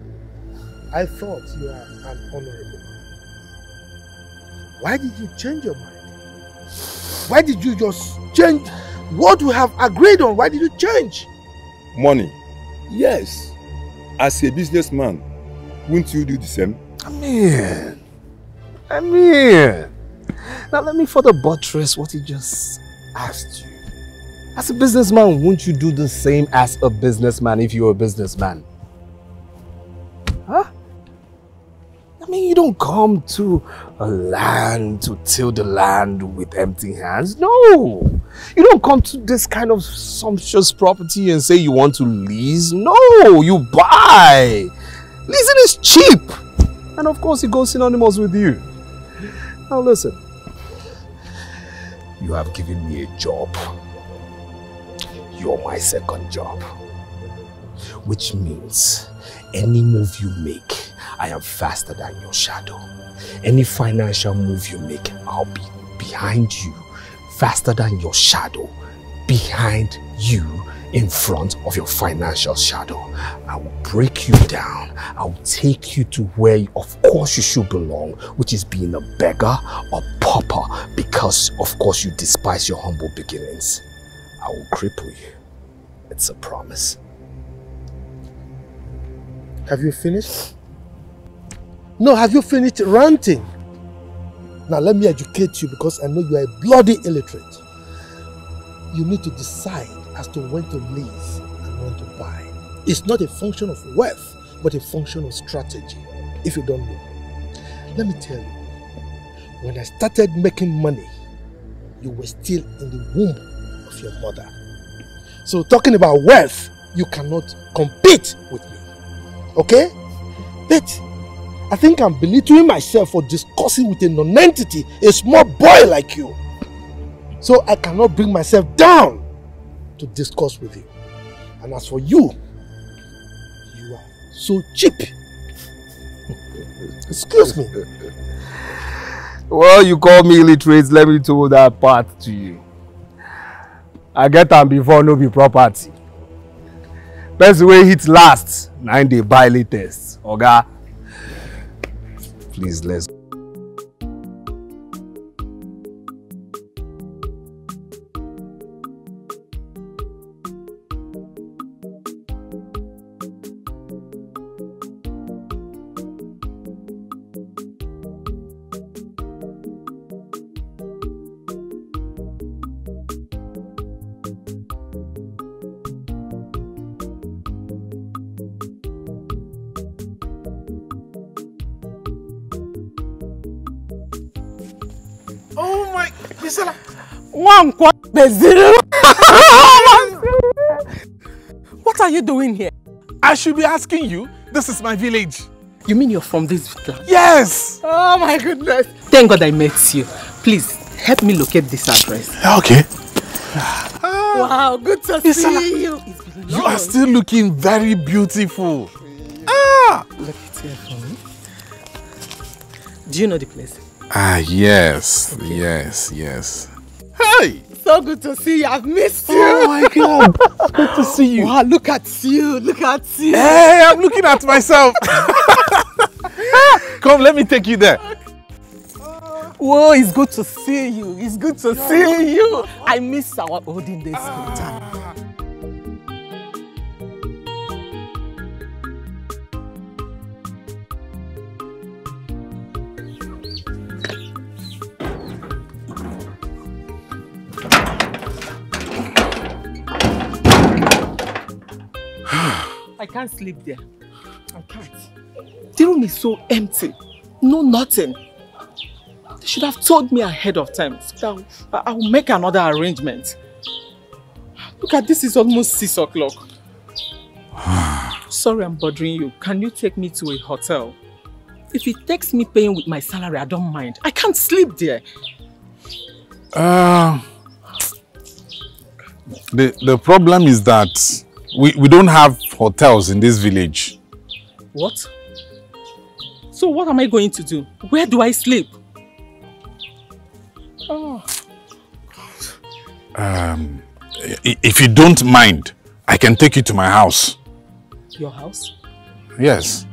I thought you are an honorable man. Why did you change your mind? Why did you just change what we have agreed on? Why did you change? Money. Yes. As a businessman, wouldn't you do the same? I mean, I mean. Now let me further buttress what he just asked you. As a businessman, won't you do the same as a businessman if you're a businessman? Huh? I mean, you don't come to a land to till the land with empty hands. No! You don't come to this kind of sumptuous property and say you want to lease. No! You buy! Leasing is cheap! And of course, it goes synonymous with you. Now listen. You have given me a job. You're my second job, which means any move you make, I am faster than your shadow. Any financial move you make, I'll be behind you, faster than your shadow, behind you, in front of your financial shadow. I will break you down. I will take you to where, of course, you should belong, which is being a beggar or pauper, because, of course, you despise your humble beginnings. I will cripple you. It's a promise. Have you finished? No, have you finished ranting? Now let me educate you, because I know you are bloody illiterate. You need to decide as to when to lease and when to buy. It's not a function of wealth, but a function of strategy, if you don't know. Let me tell you, when I started making money, you were still in the womb of your mother. So talking about wealth, you cannot compete with me. Okay? But I think I'm belittling myself for discussing with a non-entity, a small boy like you. So I cannot bring myself down to discuss with you. And as for you, you are so cheap. Excuse me. Well, you call me illiterate, let me tell that part to you. I get them before no be property. Best way hit last, nine day buy latest. Oga. Please, let's go. What are you doing here? I should be asking you. This is my village. You mean you're from this village? Yes! Oh my goodness. Thank God I met you. Please, help me locate this address. Okay. Ah. Wow, good to Bisola. See you. You are still looking very beautiful. Ah! Look at here for me. Do you know the place? Ah, yes. Okay. Yes, yes. Hey! So good to see you. I've missed you. Oh my God. Good to see you. Wow, look at you. Look at you. Hey, I'm looking at myself. Come, let me take you there. Whoa, it's good to see you. It's good to yeah. see you. I miss our olden days. Ah. I can't sleep there. I can't. The room is so empty. No, nothing. They should have told me ahead of time. So I'll, I'll make another arrangement. Look at this, it's almost six o'clock. Sorry I'm bothering you. Can you take me to a hotel? If it takes me paying with my salary, I don't mind. I can't sleep there. Uh, the, the problem is that We, we don't have hotels in this village. What? So what am I going to do? Where do I sleep? Oh. Um, if you don't mind, I can take you to my house. Your house? Yes.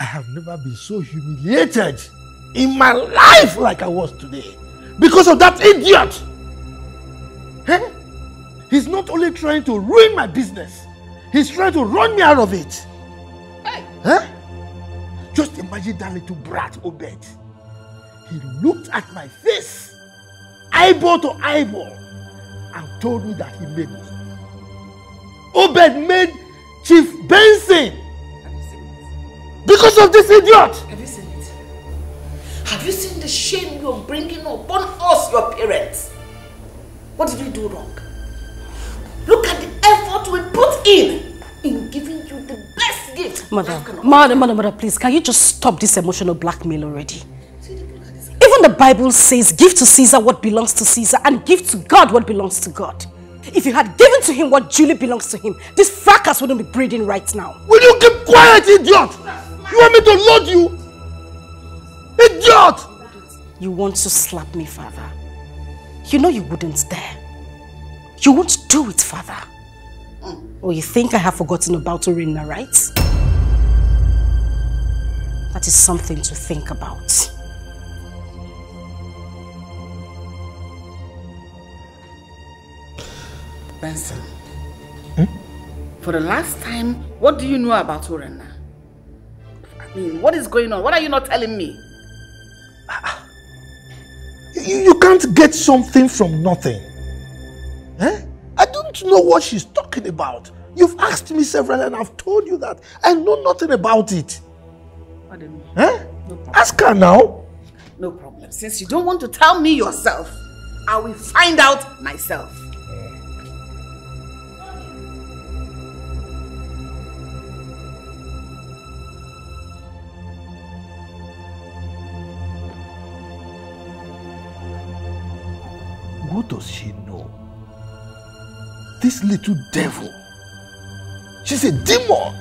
I have never been so humiliated in my life like I was today. Because of that idiot! Hey? He's not only trying to ruin my business, he's trying to run me out of it. Hey. Huh? Just imagine that little brat, Obed. He looked at my face, eyeball to eyeball, and told me that he made me. Obed made Chief Benson. Have you seen it? Because of this idiot. Have you seen it? Have you seen the shame you're bringing upon us, your parents? What did we do wrong? Look at the effort we put in in giving you the best gift. Mother, mother, mother, mother, please, can you just stop this emotional blackmail already? Even the Bible says, give to Caesar what belongs to Caesar and give to God what belongs to God. If you had given to him what duly belongs to him, this fracas wouldn't be breeding right now. Will you keep quiet, idiot? You want me to load you? Idiot! You want to slap me, father. You know you wouldn't dare. You won't do it, father. Oh, you think I have forgotten about Orina, right? That is something to think about. Benson, hmm? For the last time, what do you know about Orena? I mean, what is going on? What are you not telling me? Ah, you, you can't get something from nothing. Eh? I don't know what she's talking about. You've asked me several and I've told you that. I know nothing about it. I don't know. Eh? No problem. Ask her now. No problem. Since you don't want to tell me yourself, I will find out myself. What does she know? This little devil. She's a demon.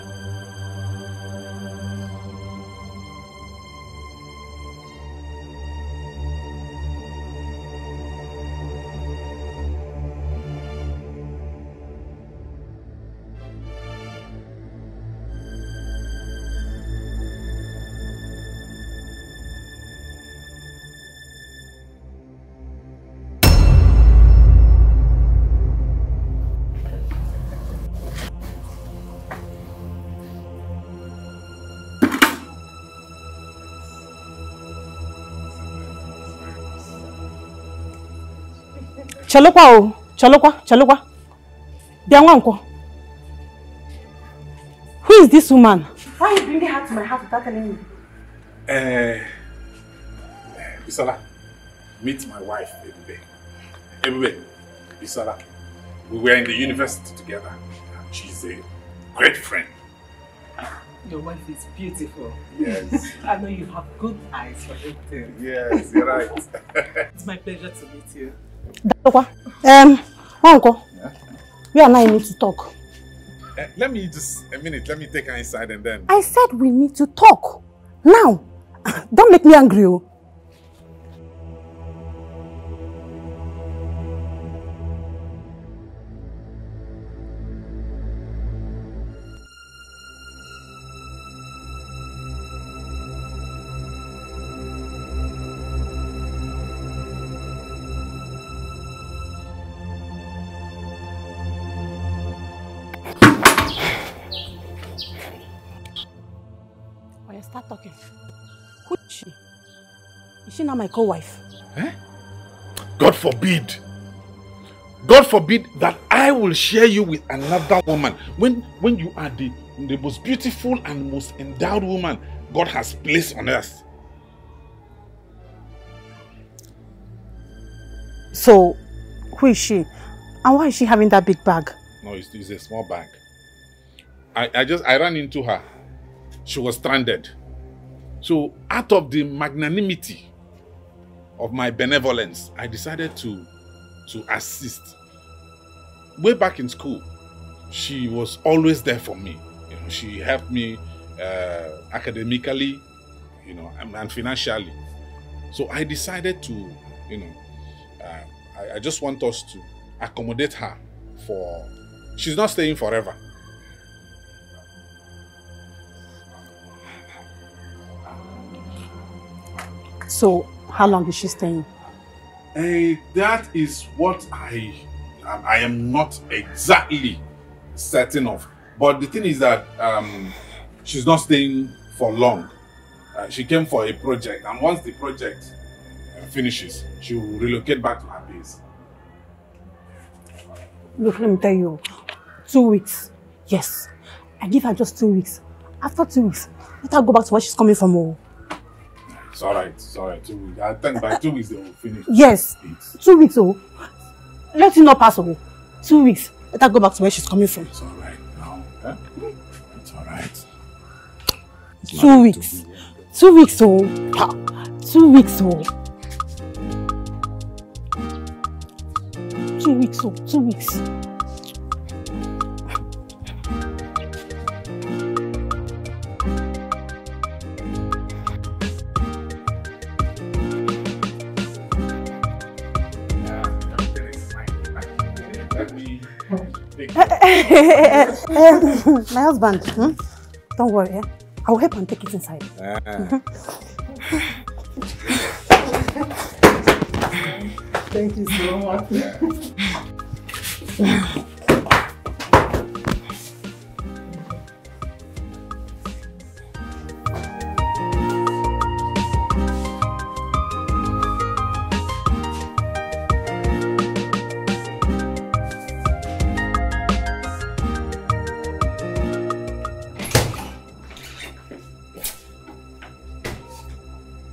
Chalokwa o, Chalokwa, Chalokwa. Bianwanko. Who is this woman? Why are you bringing her to my house without telling me? Eh, Bisola, meet my wife, Ebube. Ebube, Bisola. We were in the university together. She's a great friend. Your wife is beautiful. Yes. I know you have good eyes for everything. Yes, you're right. It's my pleasure to meet you. Um, Wanko, yeah. We and I need to talk. Uh, let me just a minute. Let me take her inside and then. I said we need to talk now. Don't make me angry, oh. Now my co-wife. Eh? God forbid. God forbid that I will share you with another woman when when you are the, the most beautiful and most endowed woman God has placed on earth. So, who is she? And why is she having that big bag? No, it's, it's a small bag. I, I just I ran into her. She was stranded. So, out of the magnanimity of my benevolence, I decided to to assist. Way back in school, she was always there for me. You know, she helped me uh, academically, you know, and, and financially. So I decided to, you know, uh, I, I just want us to accommodate her for. She's not staying forever. So. How long is she staying? Uh, that is what I, I am not exactly certain of. But the thing is that um, she's not staying for long. Uh, she came for a project, and once the project uh, finishes, she will relocate back to her base. Look, let me tell you, two weeks. Yes, I give her just two weeks. After two weeks, let her go back to where she's coming from. Oh. It's all right, it's all right. Two weeks. I think by two weeks they will finish. Yes, it's two weeks. Oh, let it not pass away. Two weeks. Let her go back to where she's coming from. It's all right now. Huh? It's all right. It's two weeks. Two weeks. Oh, two weeks. Oh, Two weeks, oh, two weeks. My husband, hmm? Don't worry, eh? I'll help and take it inside. Ah. Thank you so much.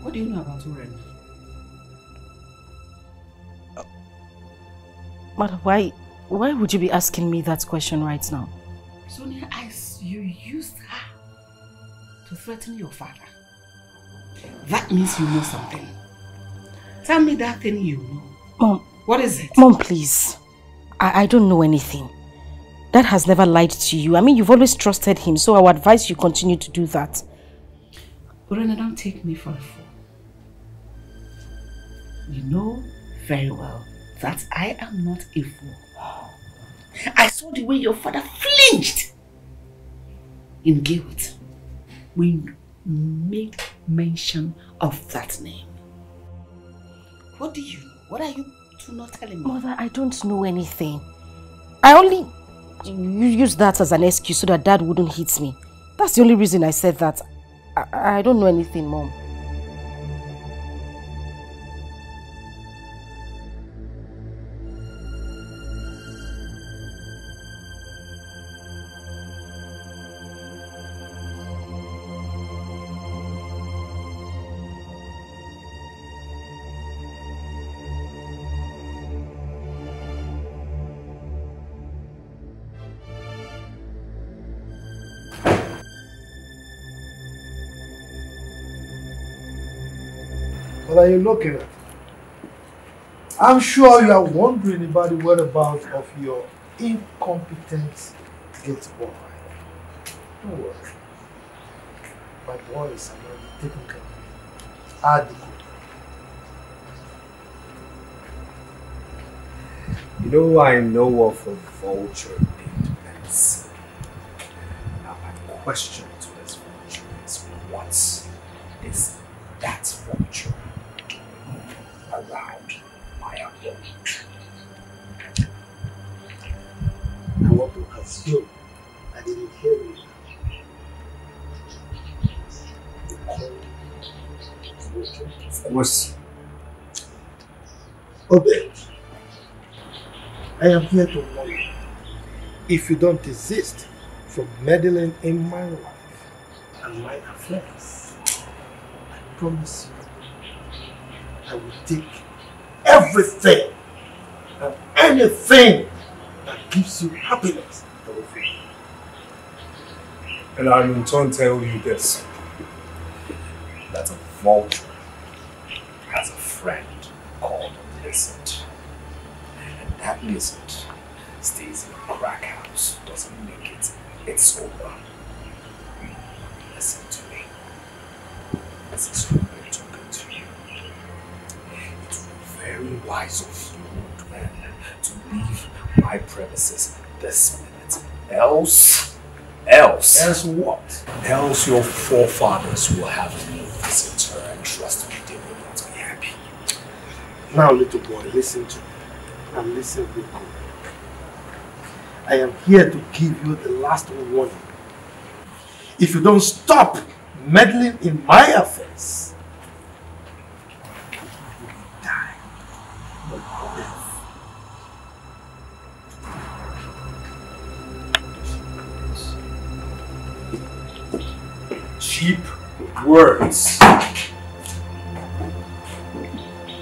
What do you know about Oren? But why, why would you be asking me that question right now? Sonia, I, you used her to threaten your father. That means you know something. Tell me that thing you know. Mom. What is it? Mom, please. I, I don't know anything. Dad has never lied to you. I mean, you've always trusted him, so I would advise you continue to do that. Urena, don't take me for a fool. You know very well that I am not a fool. I saw the way your father flinched in guilt when you made mention of that name. What do you know? What are you two not telling me? Mother, I don't know anything. I only used that as an excuse so that Dad wouldn't hit me. That's the only reason I said that. I, I don't know anything, Mom. What are you looking at? I'm sure you are wondering about the whereabouts of your incompetent gate boy. Don't worry. My boys are already taken care of. Adequate. You know, I know of a vulture named Benson. Now, my question to this vulture is, what is that vulture around my apartment? I want to ask you. I didn't hear you. You called vulture? Of course. Obed, I am here to warn you. If you don't desist from meddling in my life and my affairs, I promise you, I will take everything and anything that gives you happiness. I will take. And I will in turn tell you this, that a vulture has a friend called a lizard. And that lizard stays in a crack house, doesn't make it, it's over. Listen to me. This is true. Very wise of you, old man, to leave my premises this minute. Else, else, else what? Else, your forefathers will have a new visitor, and trust me, they will not be happy. Now, little boy, listen to me, and listen with me. I am here to give you the last warning. If you don't stop meddling in my affairs, cheap words,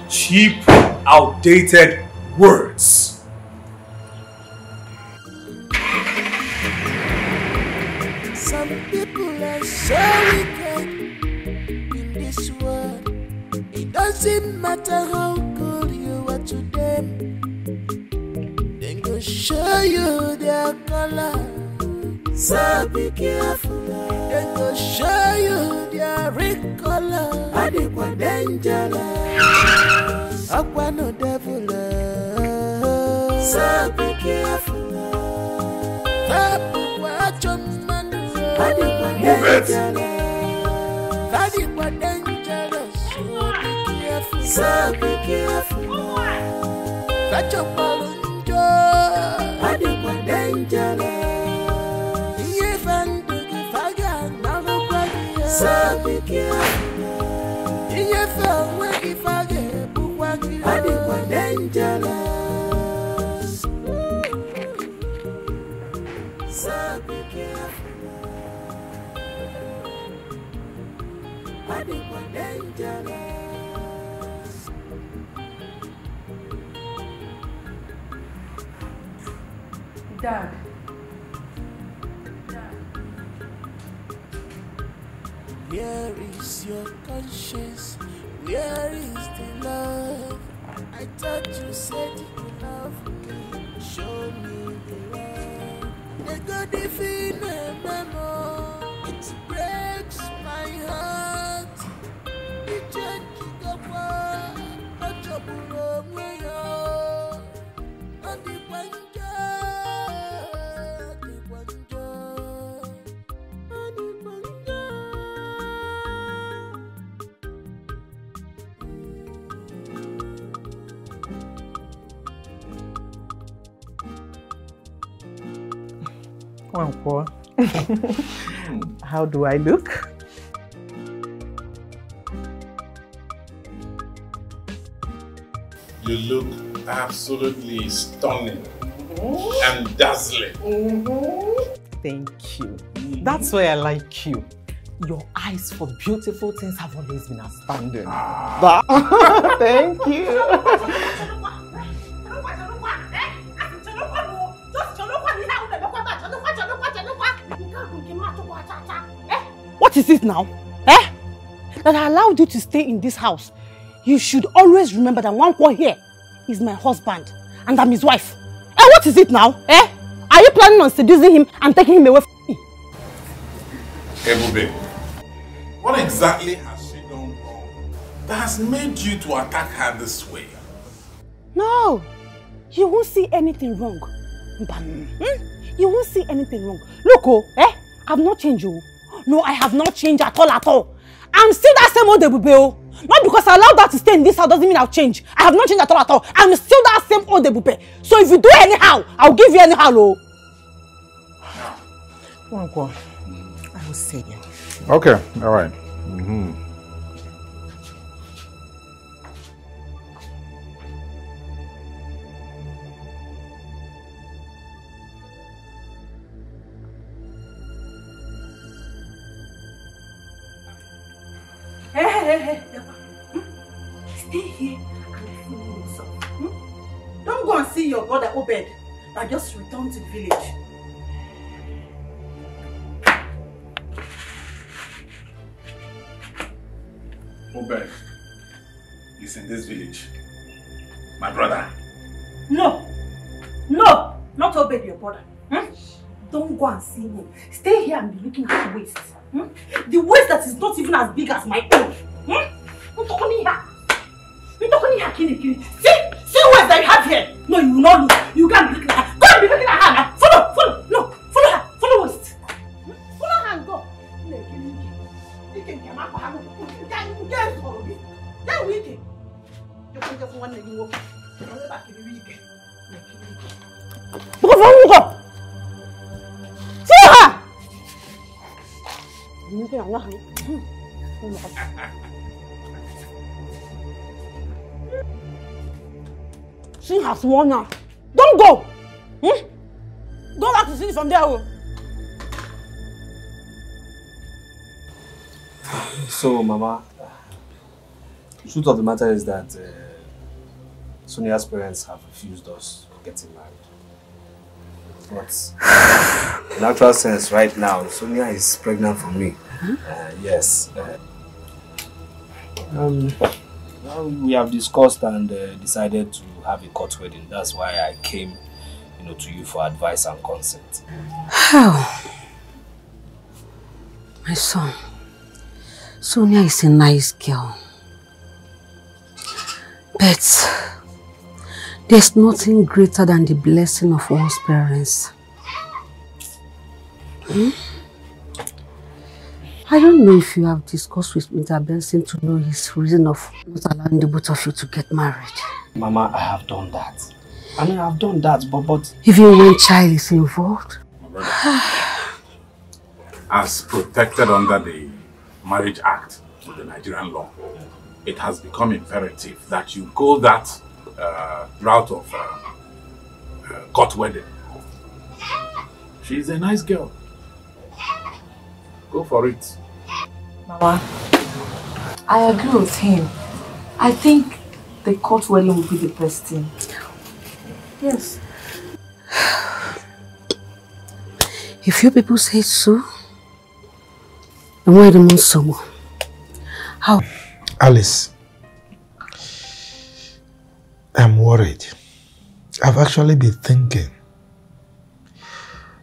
cheap, outdated words. Some people are so wicked in this world. It doesn't matter how good you are to them. to show you their color. So be careful. They to show you their real color. I think we're dangerous. I want no devil. So be careful. Watch your man. I think we're dangerous. So be careful. So be careful. That's your balloon, I did what danger. Even if I got nobody, so be careful. If I went if I get book, I did what danger. So be careful. I did what danger. Dad. Dad. Where is your conscience? Where is the love? I thought you said you love me. Show me the love. They go define my mouth. It breaks my heart. You change the world. Not your problem, we are. On the one. How do I look? You look absolutely stunning mm-hmm. and dazzling. Mm-hmm. Thank you. Mm-hmm. That's why I like you. Your eyes for beautiful things have always been outstanding. Ah. But thank you. Is it now, eh? That I allowed you to stay in this house. You should always remember that Wanko here is my husband and I'm his wife. Eh, what is it now, eh? Are you planning on seducing him and taking him away from me? Ebube, what exactly has she done wrong that has made you to attack her this way? No, you won't see anything wrong. Hmm? You won't see anything wrong. Look, oh, eh? I've not changed you. No, I have not changed at all, at all. I'm still that same old Ebube. Not because I allowed that to stay in this house doesn't mean I'll change. I have not changed at all, at all. I'm still that same old Ebube. So if you do anyhow, I'll give you anyhow, oh. Oh God, I will say it. Okay, all right. Mm-hmm. Hey, hey, hey, hey, hmm? Stay here and fool yourself. Hmm? Don't go and see your brother Obed. Now just return to the village. Obed is in this village. My brother. No, no, not Obed, your brother. Hmm? Don't go and see him. Stay here and be looking at the waist. Hmm? The waist that is not even as big as my own. Hmm? See, see the waist that you have here. No, you will not look. You can't be looking at her. Go and be looking at her now. Follow, follow. No, follow her. Follow waist. Hmm? Follow her and go. Go. You can allow me. She has won now. Don't go. Hmm? Go back to see from there. So, Mama, the truth of the matter is that uh, Sonia's parents have refused us getting married. But in actual sense, right now, Sonia is pregnant for me. Huh? Uh, yes. Uh, um, well, we have discussed and uh, decided to have a court wedding. That's why I came you know, to you for advice and consent. How? My son, Sonia is a nice girl. But there's nothing greater than the blessing of one's parents. Hmm? I don't know if you have discussed with Mister Benson to know his reason of not allowing the both of you to get married. Mama, I have done that. I mean, I have done that, but... but... Even when child is involved? As protected under the Marriage Act of the Nigerian law, it has become imperative that you go that uh, route of uh, uh, court wedding. She's a nice girl. Go for it. Mama, I agree with him. I think the court wedding will be the best thing. Yes. If you people say so, then why the most someone? How? Alice, I'm worried. I've actually been thinking.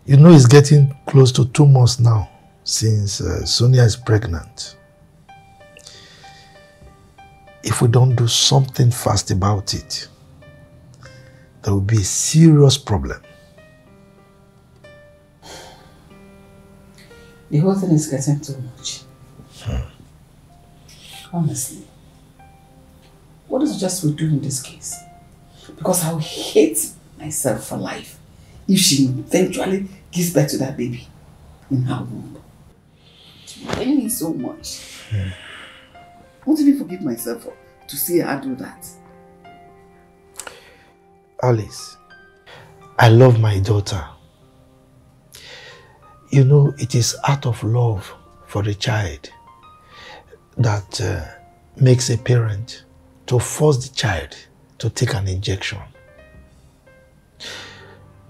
You know, it's getting close to two months now since uh, Sonia is pregnant. If we don't do something fast about it, there will be a serious problem. The whole thing is getting too much. Hmm. Honestly, what is just we do in this case? Because I will hate myself for life if she eventually gives birth to that baby in her womb. Paying me so much. Hmm. What do you forgive myself for to see her do that? Alice, I love my daughter. You know, it is out of love for the child that uh, makes a parent to force the child to take an injection.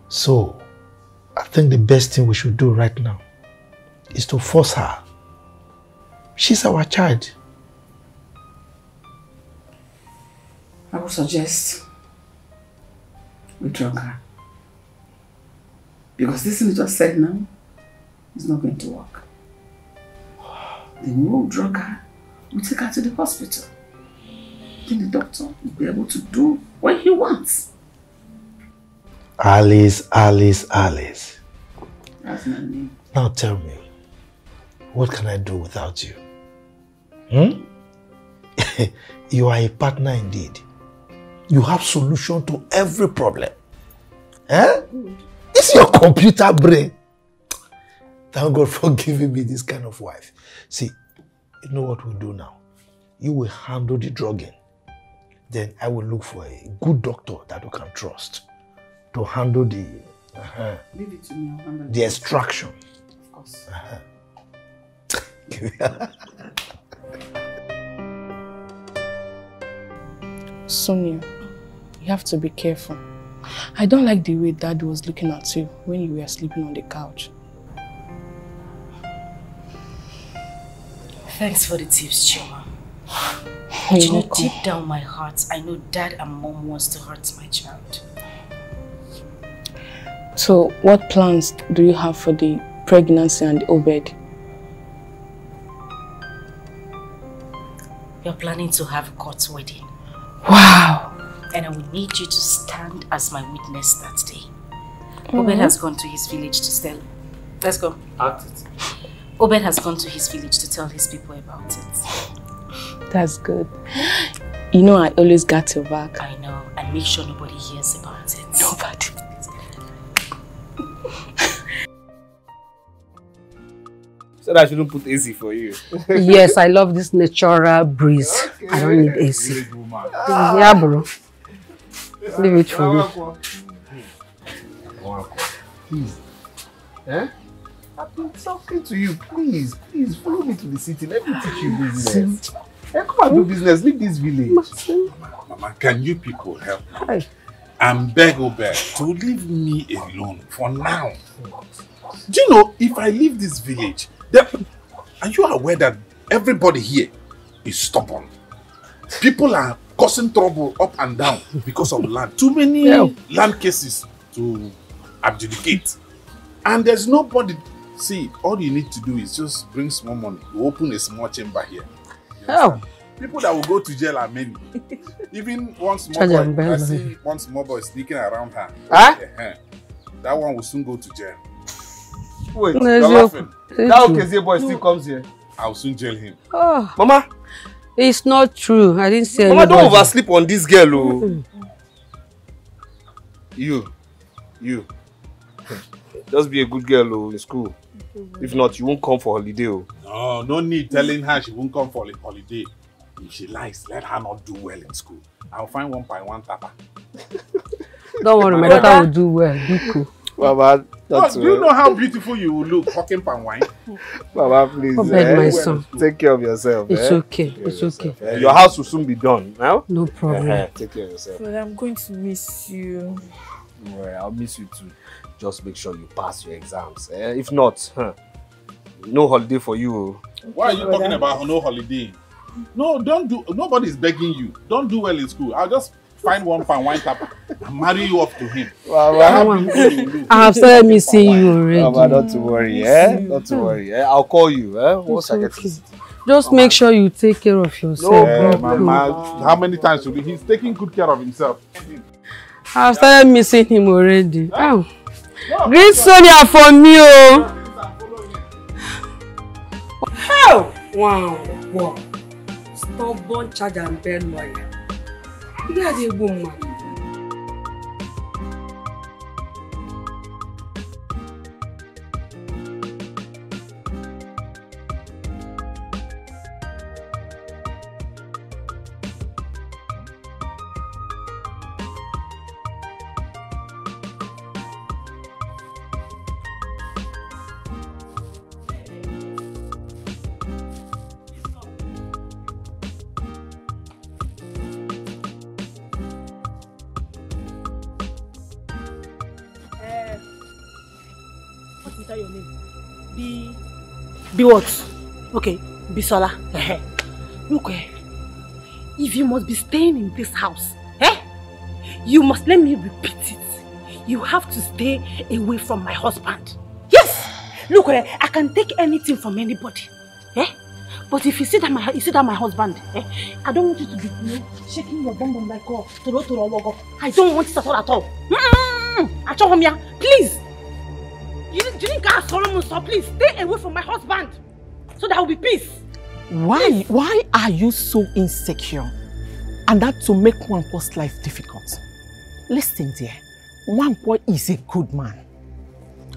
So, I think the best thing we should do right now is to force her. She's our child. I would suggest we drug her. Because this thing you just said now is not going to work. Then we'll drug her, we'll take her to the hospital. Then the doctor will be able to do what he wants. Alice, Alice, Alice. That's my name. Now tell me, what can I do without you? Hmm? You are a partner indeed. You have solution to every problem. Eh? It's your computer brain. Thank God for giving me this kind of wife. See, you know what we'll do now? You will handle the drugging. Then I will look for a good doctor that you can trust to handle the... Uh-huh. Leave it to me, I'll handle the extraction. Of course. Uh-huh. Sonia, you have to be careful. I don't like the way Dad was looking at you when you were sleeping on the couch. Thanks for the tips, Chioma. But you know, deep down my heart, I know Dad and Mom wants to hurt my child. So, what plans do you have for the pregnancy and Obed? We are planning to have a court wedding. Wow! And I will need you to stand as my witness that day. Mm-hmm. Obed has gone to his village to tell. Let's go. Act it. Obed has gone to his village to tell his people about it. That's good. You know, I always got your back. I know, and make sure nobody hears about it. Nobody. So that I shouldn't put A C for you. Yes, I love this natural breeze. Okay. I don't need A C. Ah. Yeah, bro. Leave it for me. Please. Eh? I've been talking to you. Please, please, follow me to the city. Let me teach you business. Hey, come and do business. Leave this village. Mama, Mama, can you people help me? And beg Obed to leave me alone for now. Do you know, if I leave this village, and you are aware that everybody here is stubborn. People are causing trouble up and down because of land. Too many yeah. land cases. to adjudicate. And there's nobody. See, all you need to do is just bring small money. You open a small chamber here. Oh. People that will go to jail are many. Even one small boy, I see one small boy sneaking around her. Huh? Yeah. That one will soon go to jail. Wait, no, you're laughing. That Okeze boy still comes here. I'll soon jail him. Oh. Mama. It's not true. I didn't say Mama, anybody. Don't oversleep on this girl. Oh. Mm. You. You. Just be a good girl oh, in school. If not, you won't come for holiday. Oh. No, no need telling her she won't come for holiday. If she lies, let her not do well in school. I'll find one by one tapper. Don't worry, my daughter will do well. Be cool. Baba, that's oh, do you know how beautiful you will look hawking palm wine? Baba, please. Eh? My son. Take care of yourself. It's eh? okay. Take it's okay. Eh? Your house will soon be done. Eh? No problem. Eh, eh. Take care of yourself. Well, I'm going to miss you. Well, I'll miss you too. Just make sure you pass your exams. Eh? If not, huh, no holiday for you. Okay, why are you talking that? About no holiday? No, don't do. Nobody's begging you. Don't do well in school. I'll just find one pan wine tap and marry you up to him. Well, well, I have started missing you already. Well, well, not to worry, eh? Not to worry. Eh? I'll call you. Eh? Once I get to see you. Just oh, make man. sure you take care of yourself. No, eh, Mama, how many times will he? He's taking good care of himself. I've started missing him already. Oh. No, greet Sonia for me, oh. How? Wow, wow. Stubborn charge and bad lawyer. You are the woman. Be what? Okay, Bisola. Look, if you must be staying in this house, eh? You must let me repeat it. You have to stay away from my husband. Yes! Look, I can take anything from anybody. Eh? But if you see that my you see that my husband, eh? I don't want you to be you know, shaking your bum bum like oh, toro toro logo. I don't want it at all at all. Mm-mm. Please! You drink our Solomon, so please stay away from my husband, so there will be peace. Why? Please. Why are you so insecure? And that to make Wanko's life difficult. Listen, dear, Wanko is a good man.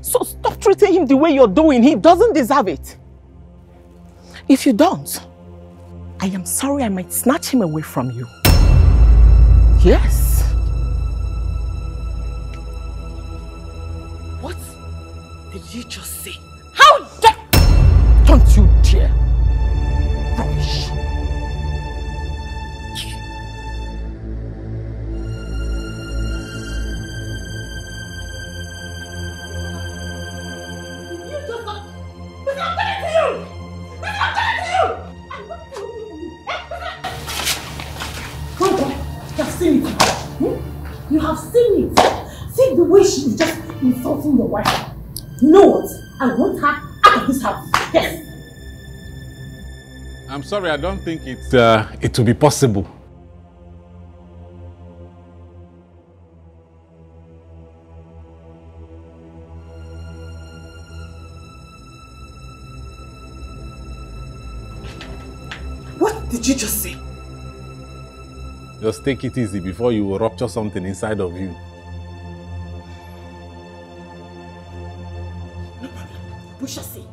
So stop treating him the way you're doing. He doesn't deserve it. If you don't, I am sorry. I might snatch him away from you. Yes. Did you just say? How dare! Don't you dare! Rubbish! I'm sorry, I don't think it, uh, it will be possible. What did you just say? Just take it easy before you will rupture something inside of you. No problem. We shall see.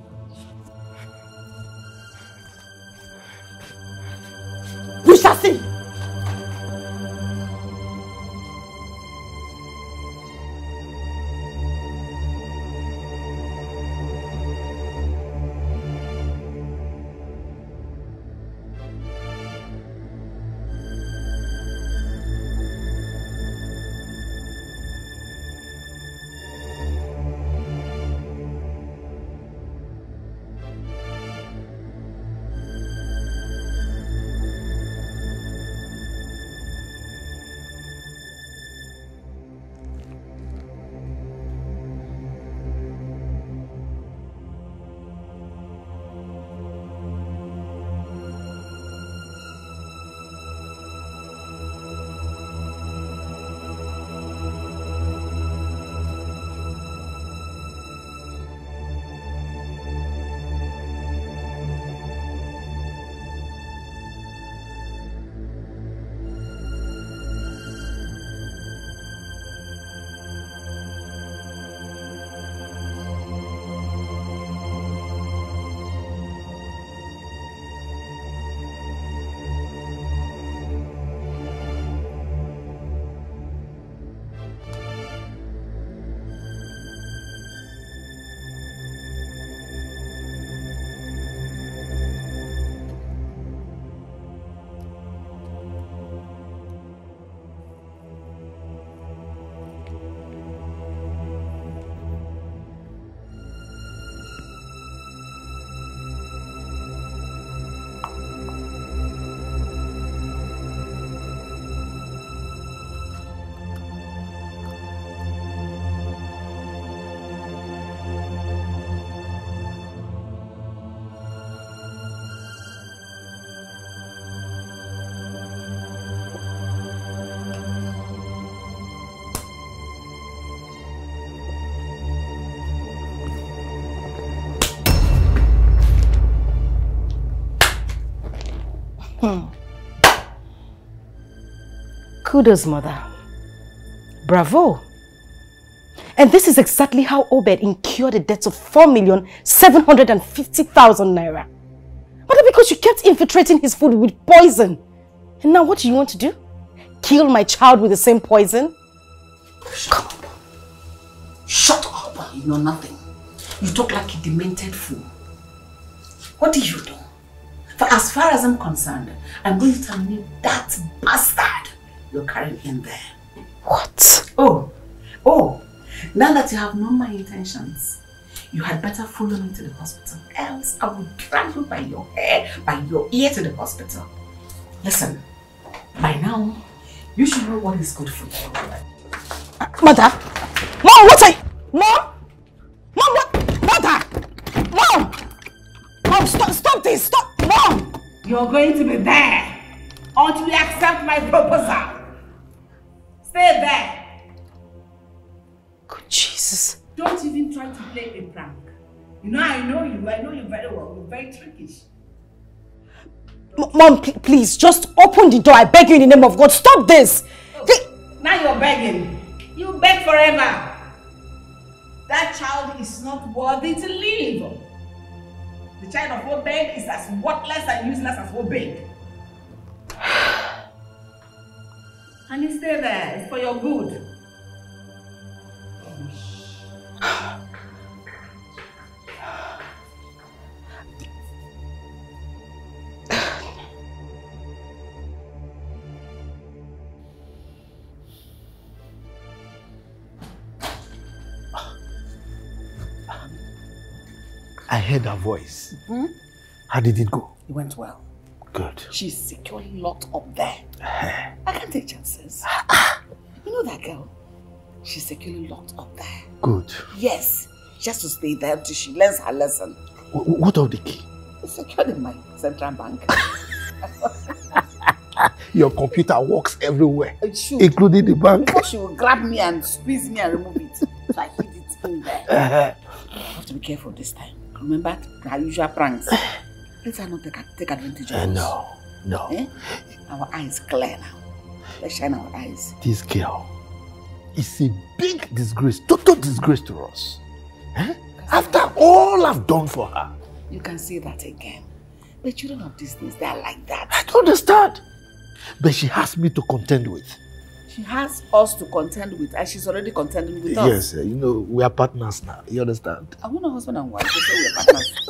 Kudos, mother. Bravo. And this is exactly how Obed incurred the debts of four million seven hundred fifty thousand Naira. But because you kept infiltrating his food with poison. And now what do you want to do? Kill my child with the same poison? Shut up. Shut up. You know nothing. You talk like a demented fool. What did you do? For as far as I'm concerned, I'm going to terminate that bastard you're carrying in there. What? Oh. Oh. Now that you have known my intentions, you had better follow me to the hospital. Else I will drag you by your hair, by your ear to the hospital. Listen, by now, you should know what is good for you. Uh, mother! Mom, what I... Mom! Mom, what? Mother! Mom! Mom, stop, stop this! Stop! Mom! You're going to be there until you accept my proposal. Stay there. Good Jesus. Don't even try to play a prank. You know, I know you. I know you very well. You're very trickish. M Mom, pl please, just open the door. I beg you in the name of God. Stop this. Oh, the now you're begging. You beg forever. That child is not worthy to live. The child of Obed is as worthless and useless as Obed. And you stay there. It's for your good. I heard her voice. Mm-hmm. How did it go? It went well. Good. She's securely locked up there. I can't take chances. You know that girl? She's securely locked up there. Good. Yes. She has to stay there until she learns her lesson. W what of the key? It's secured in my central bank. Your computer works everywhere. It should. Including the bank. Before she will grab me and squeeze me and remove it. So I hid it in there. Uh-huh. I have to be careful this time. Remember her usual pranks. Let her not take, take advantage of uh, us. No. No. Eh? Our eyes clear now. Let's shine our eyes. This girl. It's a big disgrace, total disgrace to us. Huh? After all I've done for her. You can say that again. The children of these days, they are like that. I don't understand. But she has me to contend with. She has us to contend with, and she's already contending with yes, us. Yes, you know, we are partners now. You understand? I want a husband and wife, so we are partners.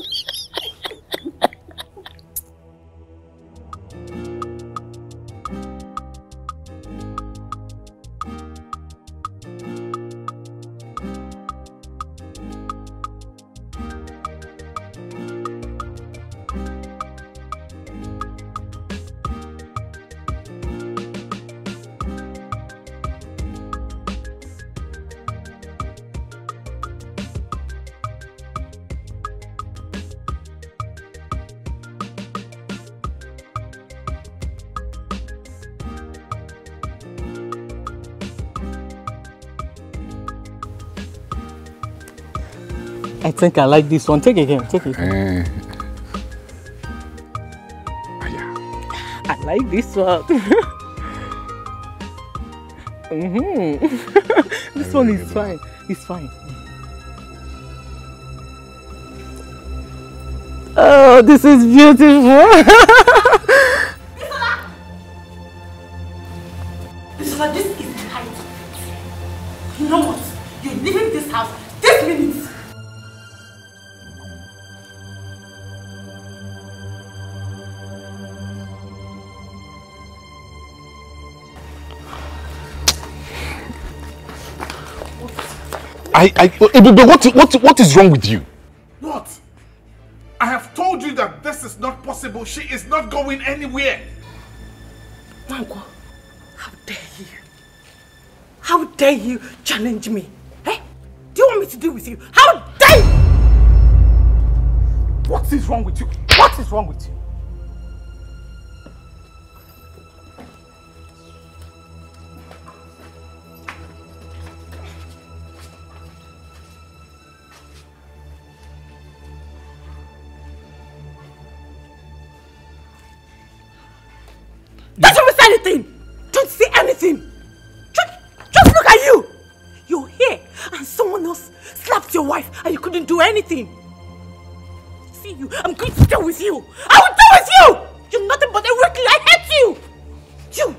I think I like this one. Take it again. Take it. Again. Uh, yeah. I like this one. mm-hmm. This one is fine. It's fine. Oh, this is beautiful. Bisola, Bisola, this is tight. You know what? You're leaving this house this minute. I, I, Ebube, what, what, what is wrong with you? What? I have told you that this is not possible. She is not going anywhere. Wanko, how dare you? How dare you challenge me? Eh? Do you want me to deal with you? How dare you? What is wrong with you? What is wrong with you? Don't say anything! Don't say anything! anything. Just, just look at you. You're here and someone else slapped your wife and you couldn't do anything. See you, I'm going to deal with you. I will deal with you. You're nothing but a weakling. I hate you. You,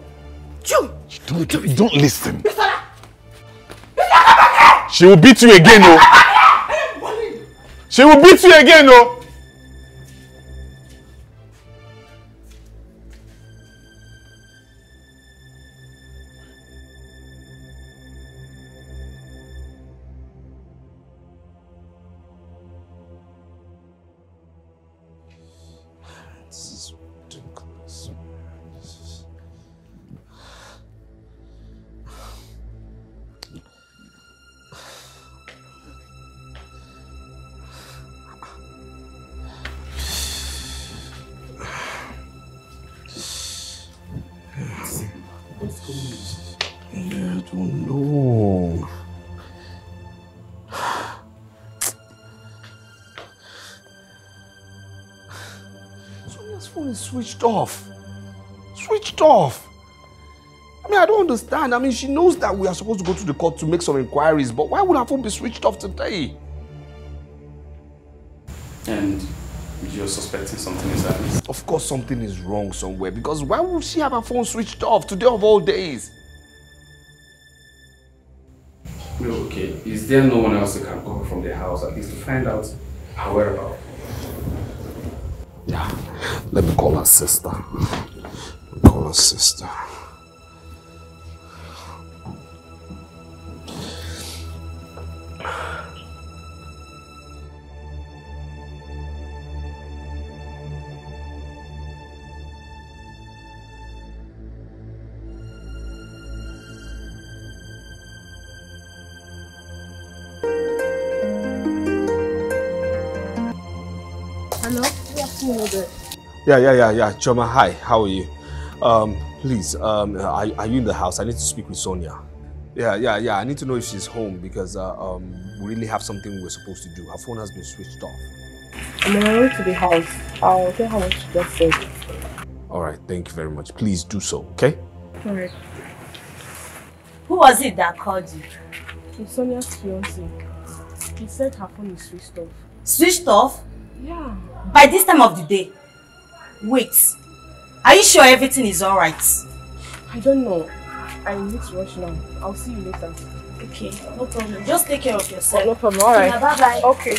you. Don't, don't, don't listen. Bisola. Bisola, come here. She will beat you again, Bisola, oh. Come here. She will beat you again, oh. Switched off. Switched off. I mean, I don't understand. I mean, she knows that we are supposed to go to the court to make some inquiries, but why would her phone be switched off today? And you're suspecting something is happening? Of course something is wrong somewhere, because why would she have her phone switched off today of all days? No, okay. Is there no one else who can come from the house at least to find out her whereabouts? Yeah. Let me call her sister. Call her sister. Yeah, yeah, yeah, yeah. Chioma, hi. How are you? Um, please, um, are, are you in the house? I need to speak with Sonia. Yeah, yeah, yeah. I need to know if she's home because uh, um, we really have something we're supposed to do. Her phone has been switched off. I'm on my way to the house. I'll tell her what she just said. All right. Thank you very much. Please do so, okay? All right. Who was it that called you? It's Sonia's fiancé. He said her phone is switched off. Switched off? Yeah. By this time of the day? Wait, are you sure everything is all right? I don't know. I need to rush now. I'll see you later. Okay, no problem. Just take care of yourself. Oh, no problem. All right. Yeah, bye bye. Okay.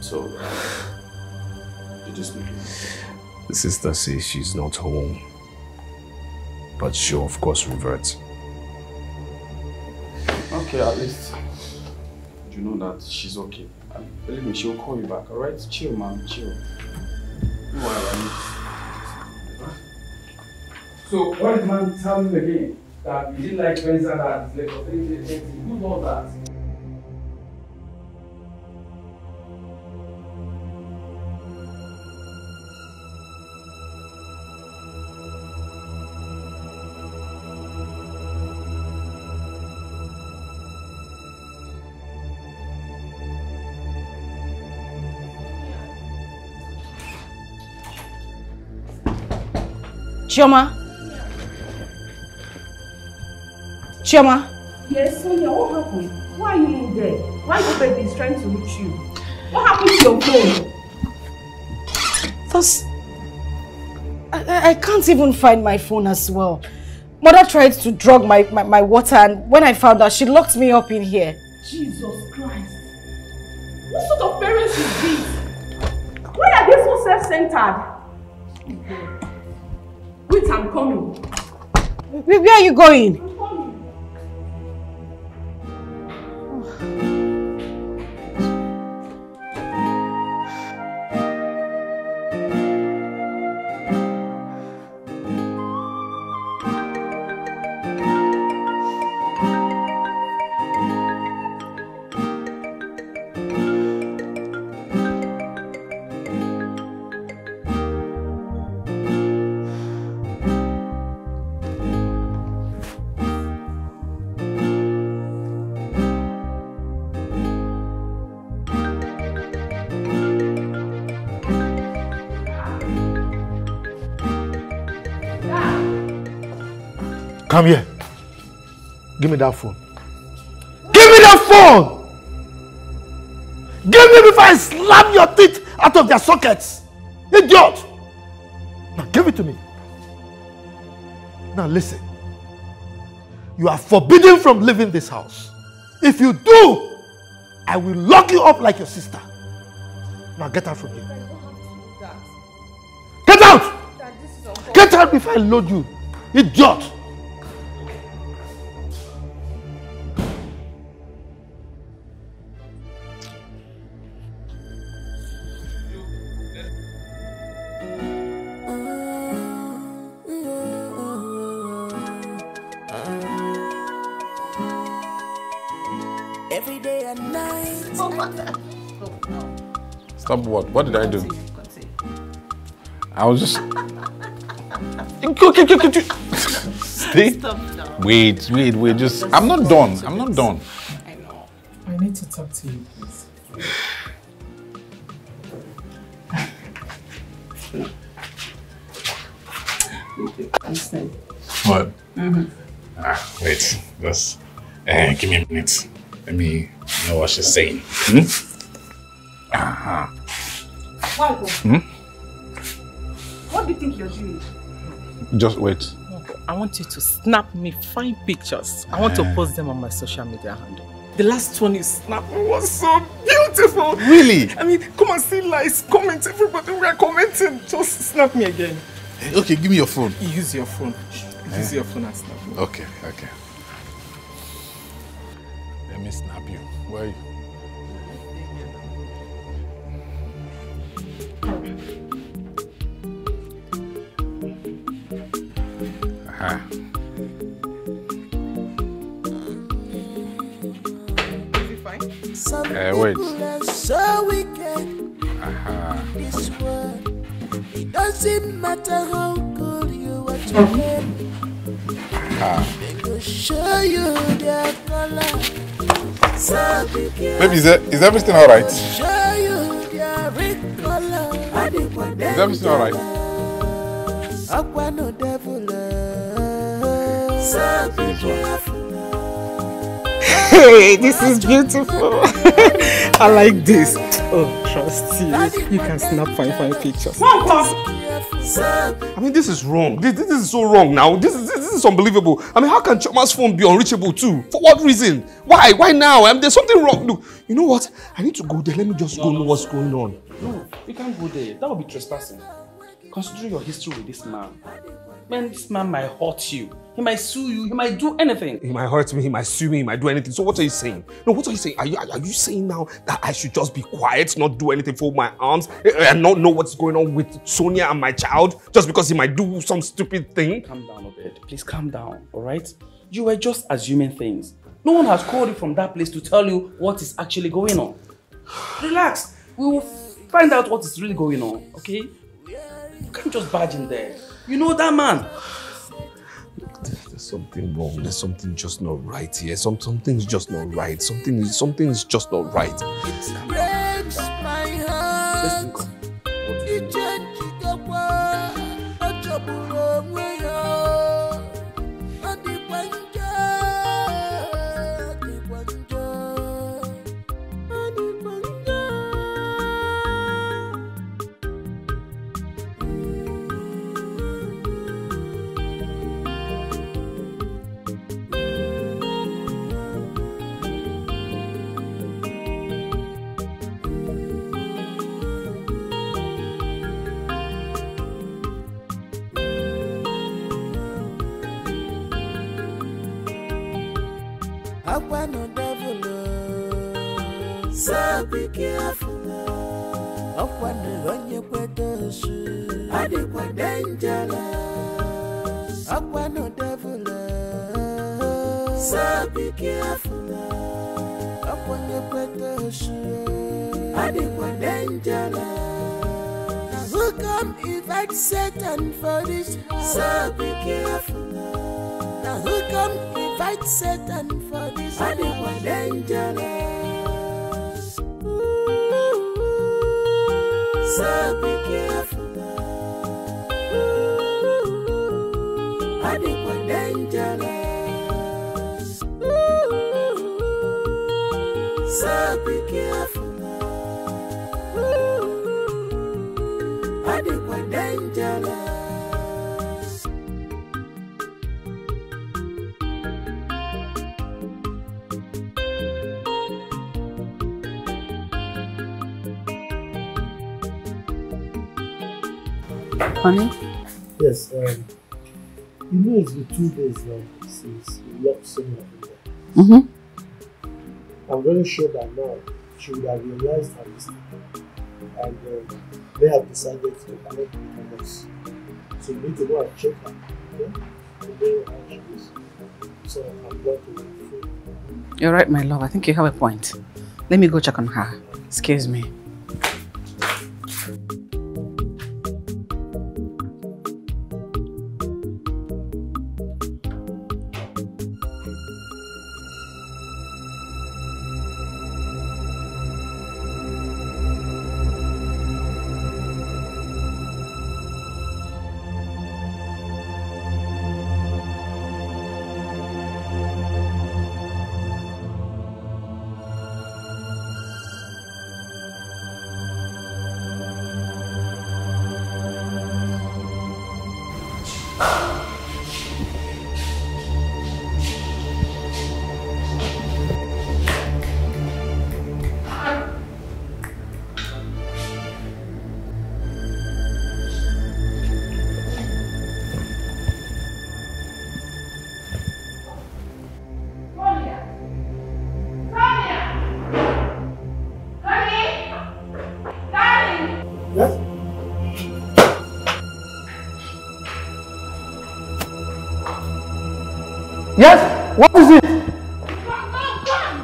So, did you speak? The sister says she's not home, but she'll of course revert. Okay, at least you know that she's okay. And believe me, she'll call you back, alright? Chill, man, chill. You are right. So, why did man tell me again that you didn't like Benson and his legs? You know that. Chioma? Chioma? Yes, Sonia, what happened? Why are you in there? Why is Obed is trying to reach you? What happened to your phone? That's... I, I can't even find my phone as well. Mother tried to drug my, my, my water, and when I found out, she locked me up in here. Jesus Christ. What sort of parents is this? Why are they so self-centered? Wait, I'm coming. Where, where are you going? I'm coming. Come here. Give me that phone. Give me that phone! Give me before I slam your teeth out of their sockets. Idiot! Now give it to me. Now listen. You are forbidden from leaving this house. If you do, I will lock you up like your sister. Now get out from here. Get out! Get out before I load you. Idiot! What? What did I do? I was just. Stay. Wait, wait, wait. Just. I'm not done. I'm not done. I know. I need to talk to you, please. What? Mm-hmm. Ah, wait. Just. Uh, give me a minute. Let me know what she's saying. Hmm? Uh-huh. Hmm? What do you think you're doing? Just wait. I want you to snap me fine pictures. I want uh, to post them on my social media handle. The last one you snapped was so beautiful. Really? I mean, come and see likes, comments, everybody we are commenting. Just snap me again. Okay, give me your phone. Use your phone. Use uh, your phone and snap me. Okay, okay. Let me snap you. Where are you? Huh. Is it fine? Uh, wait. So wicked. Uh-huh. This world, it doesn't matter how good you are to live. Uh-huh. They will show you their color. So wicked. Baby, is, there, is everything all right? Show you their red color. Is everything all right? So hey, this is beautiful. I like this. Oh, trust you. You can snap fine, fine pictures. I mean, this is wrong. This, this is so wrong now. This is, this is unbelievable. I mean, how can Chioma's phone be unreachable too? For what reason? Why? Why now? I mean, there's something wrong. Look, you know what? I need to go there. Let me just no, go no, know what's going on. No, you can't go there. That would be trespassing. Consider your history with this man. Man, this man might hurt you. He might sue you. He might do anything. He might hurt me. He might sue me. He might do anything. So what are you saying? No, what are you saying? Are you, are you saying now that I should just be quiet, not do anything, fold my arms, and not know what's going on with Sonia and my child just because he might do some stupid thing? Calm down, Obed. Please calm down, all right? You were just assuming things. No one has called you from that place to tell you what is actually going on. Relax. We will find out what is really going on, okay? You can't just barge in there. You know that man. There's something wrong. There's something just not right here. Some something's just not right. Something something's just not right. It breaks my heart. So be careful. Up on the run, you put the shoe. I did what dangerous. Up on the devil. So be careful. Up on the put the shoe. I did what dangerous. Who come if I Satan for this house? So be careful. Now who come if I Satan for this house? I did what dangerous. So be careful. Ooh, I think we're dangerous. Daddy was dangerous. Honey? Yes, um, you know it's been two days now since we locked Sonia in there. Mm-hmm. I'm very sure that now she would have realized her mistake. And uh, they have decided to connect with us. So we need to go and check her. Okay? Today, how she is. So I'm glad to meet you. You're right, my love. I think you have a point. Let me go check on her. Excuse me. Yes? What is it? Come, come, come.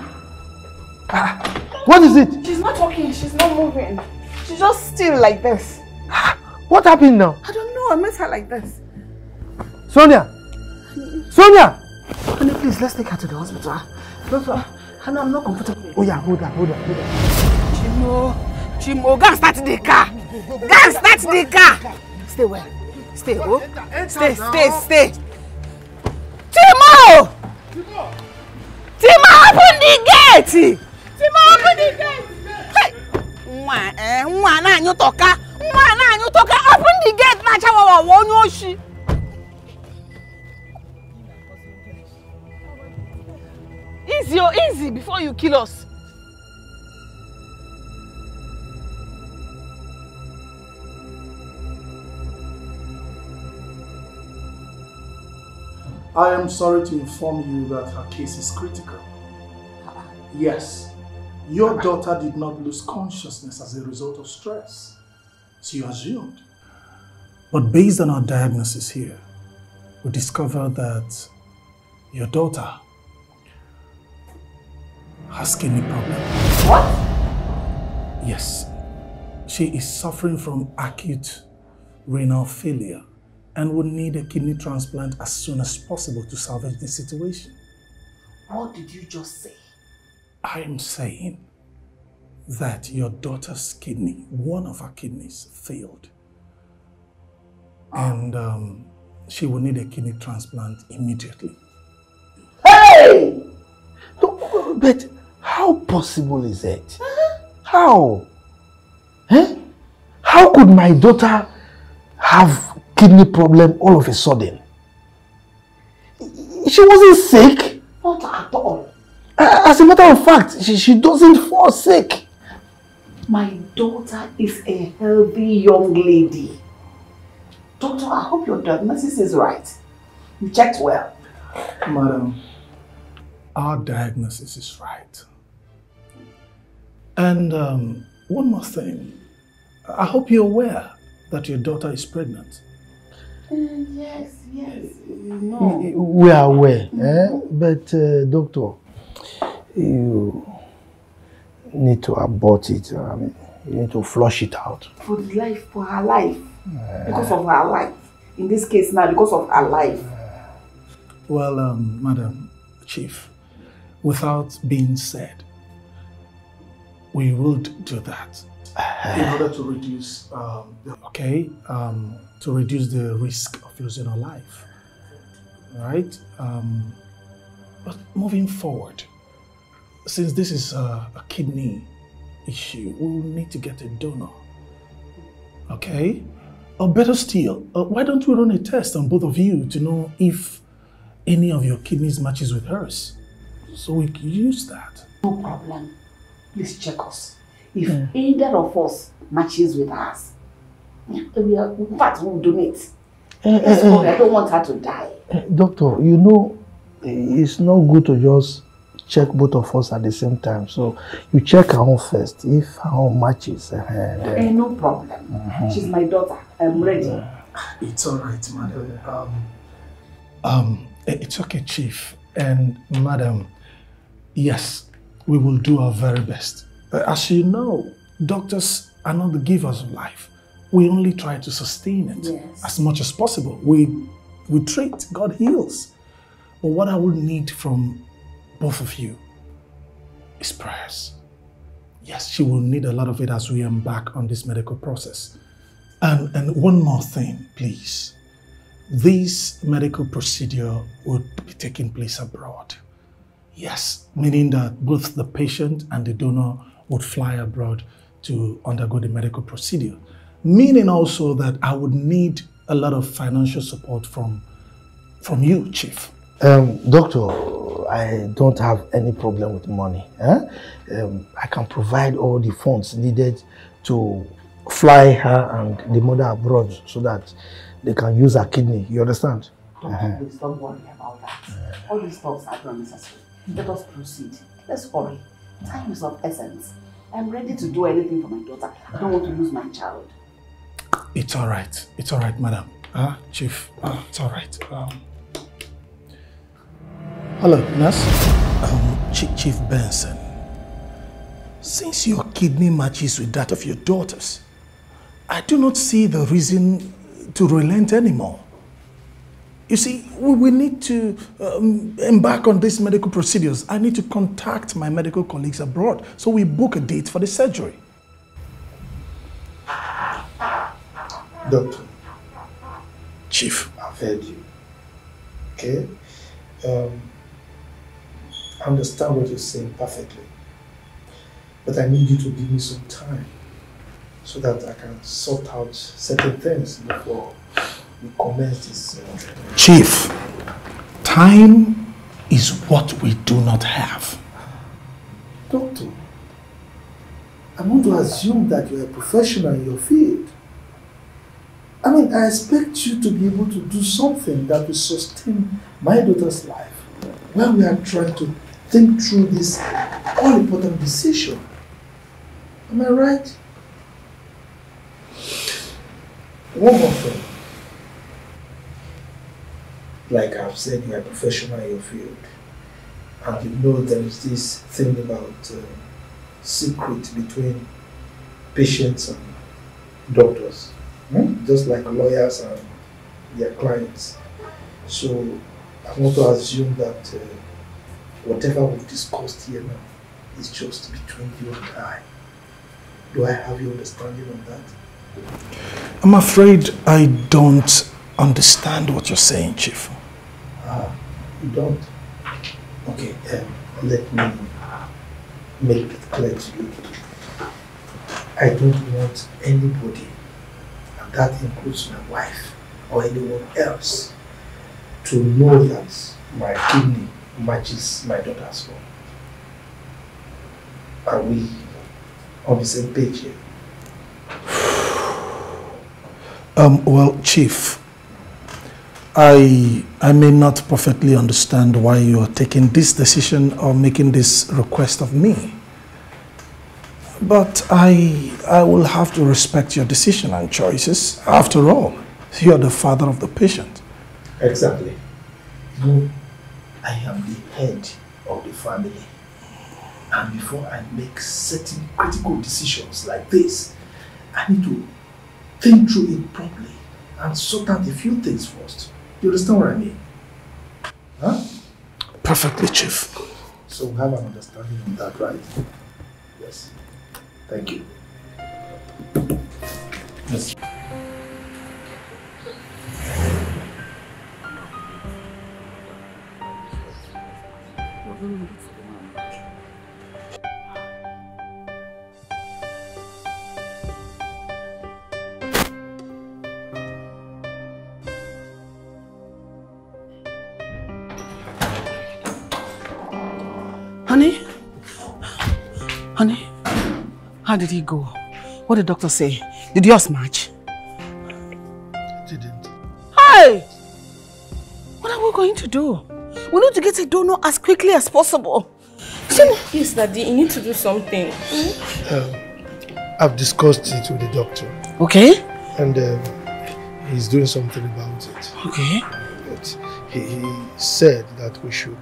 Ah, what is it? She's not talking. She's not moving. She's just still like this. What happened now? I don't know. I met her like this. Sonia! Sonia! Honey, please, let's take her to the hospital. Doctor, Hannah, I'm not comfortable. Oh yeah, hold on, hold on, hold on. Chimo, Chimo, go and start the car. Go and start the car. Stay well. Stay, oh. Stay, stay, stay. Timo! Timo! Timo, open the gate! Timo, open the gate! Hey! Mwana, you toka! Mwana, you toka! Open the gate! Na chawa wano shi! Easy, easy, before you kill us. I am sorry to inform you that her case is critical. Yes, your daughter did not lose consciousness as a result of stress. She assumed. But based on our diagnosis here, we discover that your daughter has kidney problems. What? Yes, she is suffering from acute renal failure and would need a kidney transplant as soon as possible to salvage this situation. What did you just say? I am saying that your daughter's kidney, one of her kidneys, failed. And um, she will need a kidney transplant immediately. Hey! No, but how possible is it? Huh? How? Huh? How could my daughter have kidney problem all of a sudden? She wasn't sick. Not at all. As a matter of fact, she, she doesn't fall sick. My daughter is a healthy young lady. Doctor, I hope your diagnosis is right. You checked well. Madam, our diagnosis is right. And um, one more thing. I hope you're aware that your daughter is pregnant. Uh, yes, yes, no. We are aware, eh? But uh, doctor, you need to abort it. I mean, you need to flush it out. For the life, for her life, uh, because of her life. In this case now, because of her life. Well, um, Madam Chief, without being said, we would do that. In order to reduce, um, the, okay, um, to reduce the risk of losing our life, right? Um, but moving forward, since this is a, a kidney issue, we will need to get a donor, okay? Or better still, uh, why don't we run a test on both of you to know if any of your kidneys matches with hers? So we can use that. No problem. Please check us. If yeah. either of us matches with us, we are, in fact, we'll donate. Uh, uh, uh, I don't want her to die. Uh, doctor, you know, it's not good to just check both of us at the same time. So you check her own first. If her own matches, uh, then... uh, no problem. Mm-hmm. She's my daughter. I'm ready. Yeah. It's all right, madam. Um, um, it's okay, Chief and Madam. Yes, we will do our very best. As you know, doctors are not the givers of life. We only try to sustain it yes. as much as possible. We we treat, God heals. But what I would need from both of you is prayers. Yes, she will need a lot of it as we embark on this medical process. And, and one more thing, please. This medical procedure will be taking place abroad. Yes, meaning that both the patient and the donor would fly abroad to undergo the medical procedure. Meaning also that I would need a lot of financial support from, from you, Chief. Um, doctor, I don't have any problem with money. Eh? Um, I can provide all the funds needed to fly her and the mother abroad so that they can use her kidney. You understand? Doctor, uh-huh. please don't worry about that. Uh-huh. All these talks are not necessary. Let us proceed. Let's hurry. Time is of essence. I'm ready to do anything for my daughter. I don't want to lose my child. It's all right. It's all right, madam. Ah, uh, Chief. Uh, it's all right. Um, hello, nurse. Um, Ch Chief Benson. Since your kidney matches with that of your daughter's, I do not see the reason to relent anymore. You see, we, we need to um, embark on these medical procedures. I need to contact my medical colleagues abroad, so we book a date for the surgery. Doctor. Chief. I've heard you. Okay? Um, I understand what you're saying perfectly. But I need you to give me some time so that I can sort out certain things before we commence this. Uh, Chief, time is what we do not have. Doctor, I'm going to assume that you're a professional in your field. I mean, I expect you to be able to do something that will sustain my daughter's life while we are trying to think through this all-important decision. Am I right? One more thing. Like I've said, you're a professional in your field. And you know there is this thing about uh, secret between patients and doctors. Hmm? Just like lawyers and their clients. So I want to assume that uh, whatever we've discussed here now is just between you and I. Do I have your understanding on that? I'm afraid I don't understand what you're saying, Chief. Ah, you don't? Okay, um, let me make it clear to you. I don't want anybody, that includes my wife or anyone else, to know that my kidney matches my daughter's one. Are we on the same page here? Um, well, Chief, I, I may not perfectly understand why you are taking this decision or making this request of me. But I, I will have to respect your decision and choices. After all, you are the father of the patient. Exactly. You, I am the head of the family. And before I make certain critical decisions like this, I need to think through it properly and sort out a few things first. You understand what I mean? Huh? Perfectly, Chief. So we have an understanding on that, right? Yes. Thank you. Yes. Honey? Honey? How did he go? What did the doctor say? Did yours match? Didn't. Hey! What are we going to do? We need to get a donor as quickly as possible. Yes, Daddy, you need to do something. Mm-hmm. um, I've discussed it with the doctor. Okay. And um, he's doing something about it. Okay. But he, he said that we should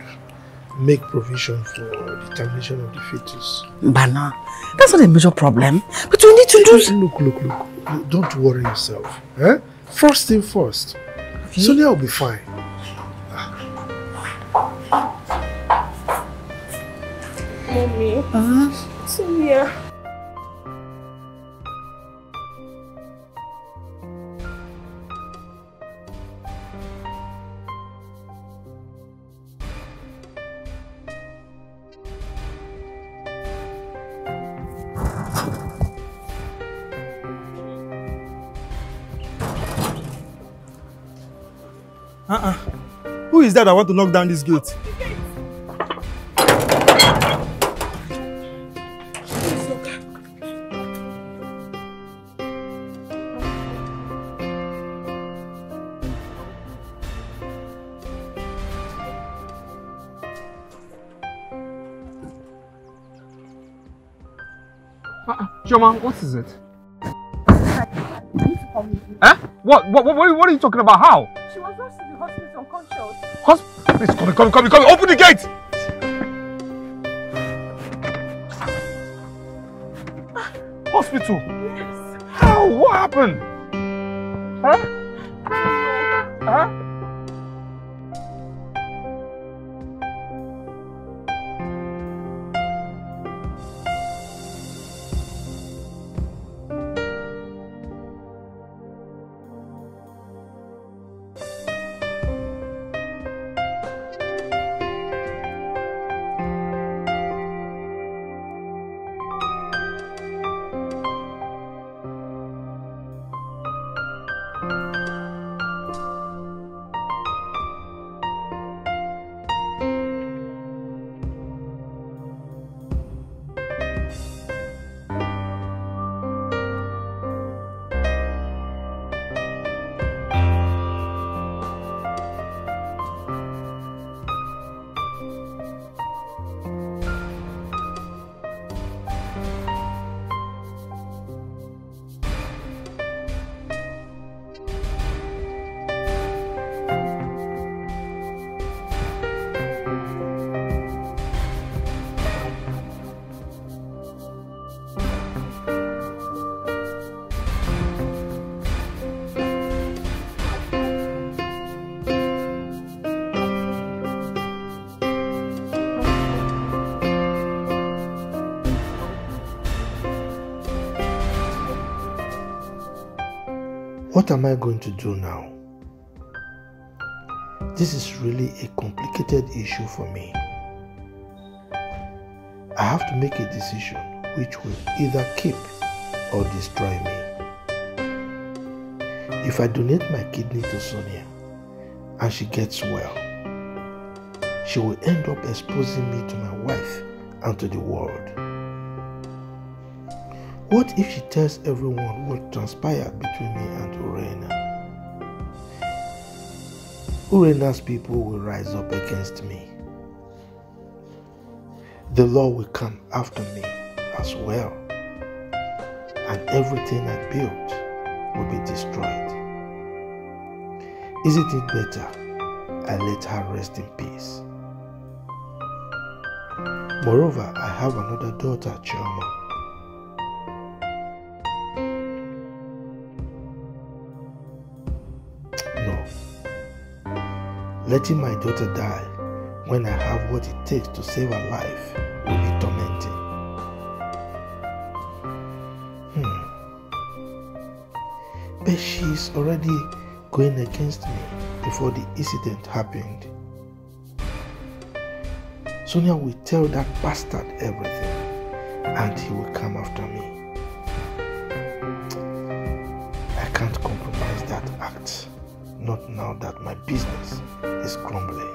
make provision for the termination of the fetus. Bana, that's not a major problem. But we need to do... Look, look, look. Don't worry yourself. Eh? First thing first. Okay. Sonia will be fine. Mommy. Uh-huh. Sonia. Uh-uh. Who is that? I want to knock down this gate. Chioma, what is it? Huh? What, what, what, what are you talking about? How? She was rushed to the hospital unconscious. Hospital? Please, come, come, come, come, open the gate! Hospital? Yes. How? What happened? Huh? Huh? What am I going to do now? This is really a complicated issue for me. I have to make a decision which will either keep or destroy me. If I donate my kidney to Sonia and she gets well, she will end up exposing me to my wife and to the world. What if she tells everyone what transpired between me and Urena? Urena's people will rise up against me. The law will come after me as well. And everything I built will be destroyed. Isn't it better I let her rest in peace? Moreover, I have another daughter, Chioma. Letting my daughter die when I have what it takes to save her life will be tormenting. Hmm. But she is already going against me before the incident happened. Sonia will tell that bastard everything and he will come after me. I can't compromise that act. Not now that my business is crumbling.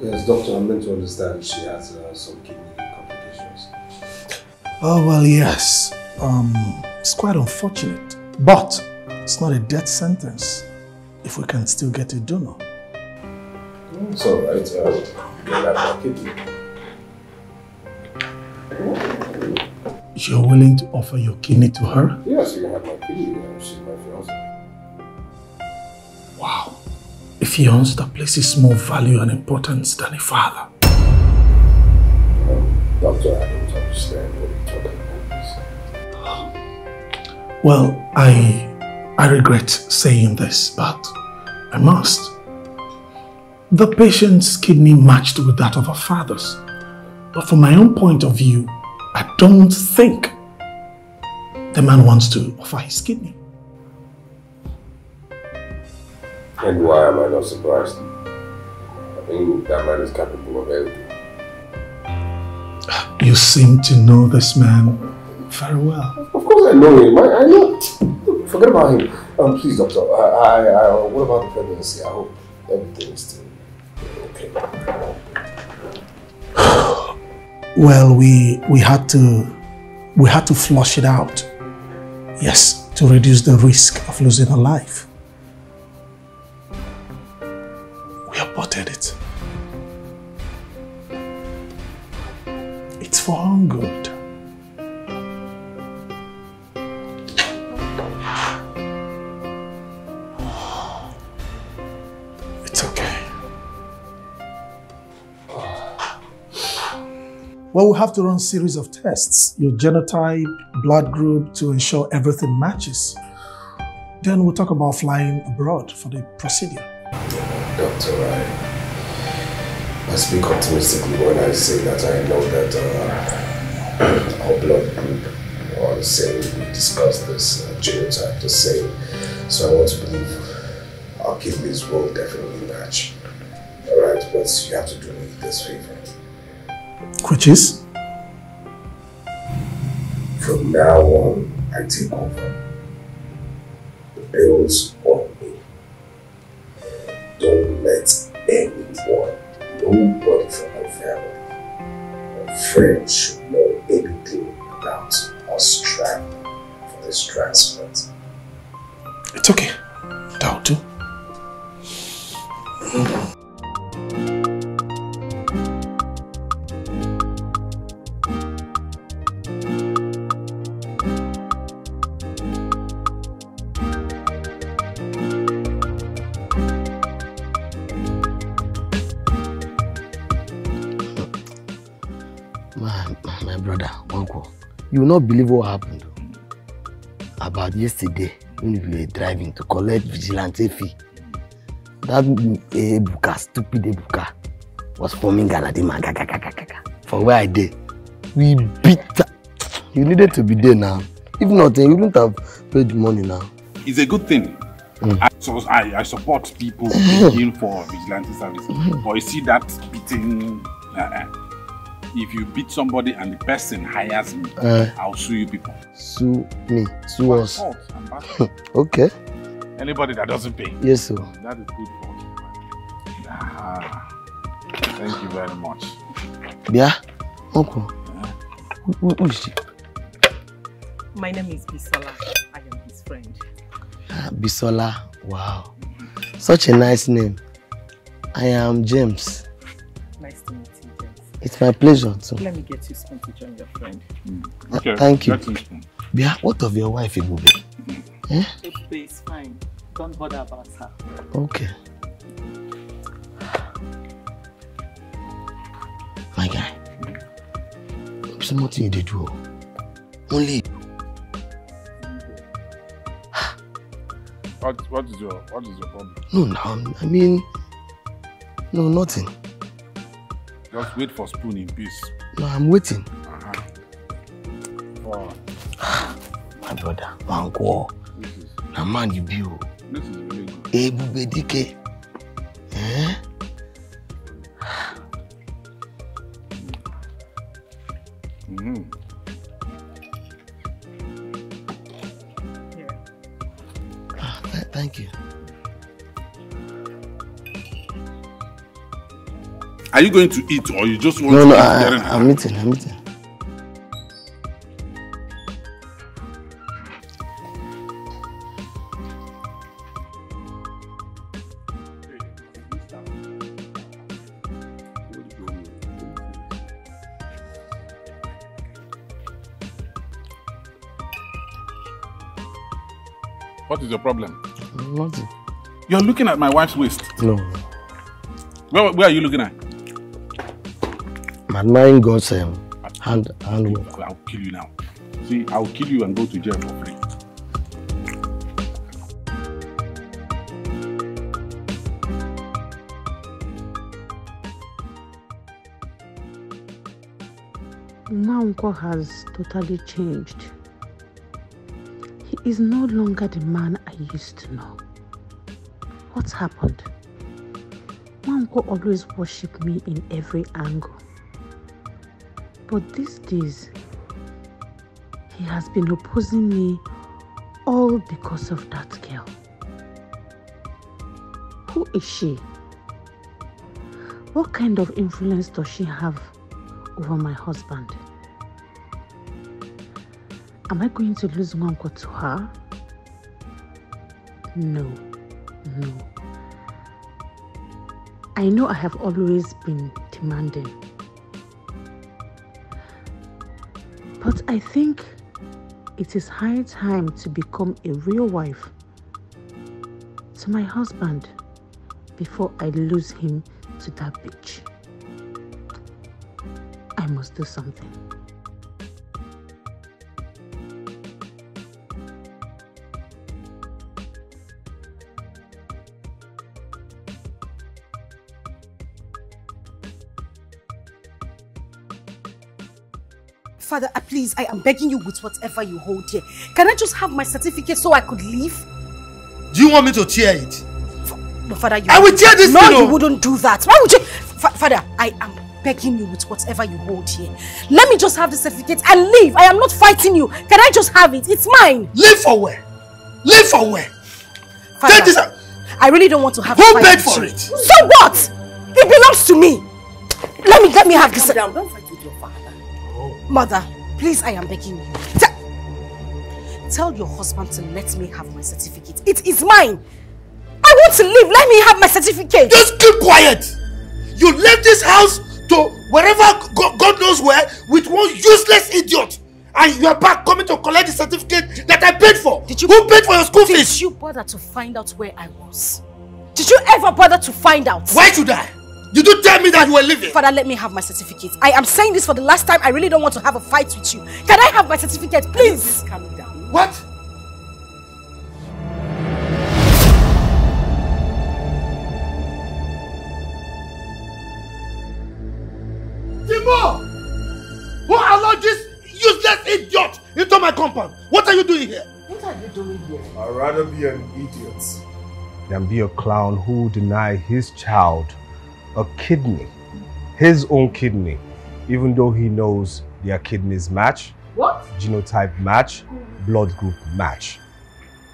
Yes, doctor, I'm meant to understand she has uh, some kidney complications. Oh, well, yes. Um, it's quite unfortunate, but it's not a death sentence if we can still get a donor. Mm, it's all right. Uh, you can have my kidney. You're willing to offer your kidney to her? Yes, you can have my kidney. She's my fiancée. Wow. A fiancé that places more value and importance than a father. Um, doctor, I don't understand what you're talking about. Well, I I regret saying this, but I must. The patient's kidney matched with that of her father's. But from my own point of view, I don't think the man wants to offer his kidney. And why am I not surprised? I mean, that man is capable of everything. You seem to know this man very well. Of course I know him. I, I know. Forget about him. Um, please, doctor. I, I, I, what about the pregnancy? I hope everything is still okay. Well, we we had to we had to flush it out. Yes, to reduce the risk of losing a life. We aborted it. It's for our own good. It's okay. Well, we have to run a series of tests. Your genotype, blood group, to ensure everything matches. Then we'll talk about flying abroad for the procedure. Doctor, I, I speak optimistically when I say that I know that uh, our blood group are the same. We discussed this uh, genotype the same, so I want to believe our kidneys will definitely match. All right, but you have to do me this favor. Which is? From now on, I take over. The bills on me. Don't let anyone, nobody from my family, my friends should know anything about us trying for this transplant. It's okay. That'll do. You will not believe what happened about yesterday when we were driving to collect vigilante fee. That Ebuka, stupid Ebuka, was forming Galadima from where I did. We beat that. You needed to be there now. If not, you wouldn't have paid money now. It's a good thing. Mm. I, so I, I support people paying for vigilante services. Mm. But you see that beating. Uh, If you beat somebody and the person hires me, uh, I'll sue you people. Sue me? Sue us? Okay. Anybody that doesn't pay. Yes, sir. That is good for you. Ah, thank you very much. Yeah? Uncle. Yeah. Who, who is she? My name is Bisola. I am his friend. Ah, Bisola. Wow. Such a nice name. I am James. Nice to meet you. It's my pleasure. So. Let me get you spoon to join your friend. Mm. Okay. Uh, thank you. Bia, what of your wife, Ebube? Mm. Eh? Ebube is fine. Don't bother about her. Okay. My guy, there's nothing you did do. Only. What, what is your What is your problem? No, no. I mean, no, nothing. Just wait for spoon in peace. No, I'm waiting. Uh-huh. For... My brother, Wanko. Now man, you be. This is really good. Ebube D K. Eh? Mm-hmm. Here. Ah, th thank you. Are you going to eat or you just want no, to no, eat? No, no, I'm eating, I'm eating. What is your problem? Nothing. You're looking at my wife's waist. No. Where, where are you looking at? I'm admiring God's um, hand. hand I'll, I'll kill you now. See, I'll kill you and go to jail for free. Now Uncle has totally changed. He is no longer the man I used to know. What's happened? Wanko always worshipped me in every angle. But these days, he has been opposing me all because of that girl. Who is she? What kind of influence does she have over my husband? Am I going to lose Wanko to her? No, no. I know I have always been demanding. But I think it is high time to become a real wife to my husband before I lose him to that bitch. I must do something. Father, please, I am begging you with whatever you hold here. Can I just have my certificate so I could leave? Do you want me to tear it? F no, Father, you... I will tear this thing. No, you wouldn't do that. Why would you... F Father, I am begging you with whatever you hold here. Let me just have the certificate and leave. I am not fighting you. Can I just have it? It's mine. Leave for where? Leave for where? Father, take this out. I really don't want to have... Don't beg for it. So what? It belongs to me. Let me, let me have this... Down. Don't fight with your father. Mother, please, I am begging you. T- tell your husband to let me have my certificate. It is mine. I want to leave. Let me have my certificate. Just keep quiet. You left this house to wherever God knows where with one useless idiot. And you are back coming to collect the certificate that I paid for. Did you, Who paid for your school fees? Did you bother to find out where I was? Did you ever bother to find out? Why should I? Did you tell me that you were leaving? Father, let me have my certificate. I am saying this for the last time. I really don't want to have a fight with you. Can I have my certificate, please? Please calm down. What? Timo! Who allowed this useless idiot into my compound? What are you doing here? What are you doing here? I'd rather be an idiot than be a clown who denies his child a kidney, his own kidney, even though he knows their kidneys match, what? Genotype match, blood group match.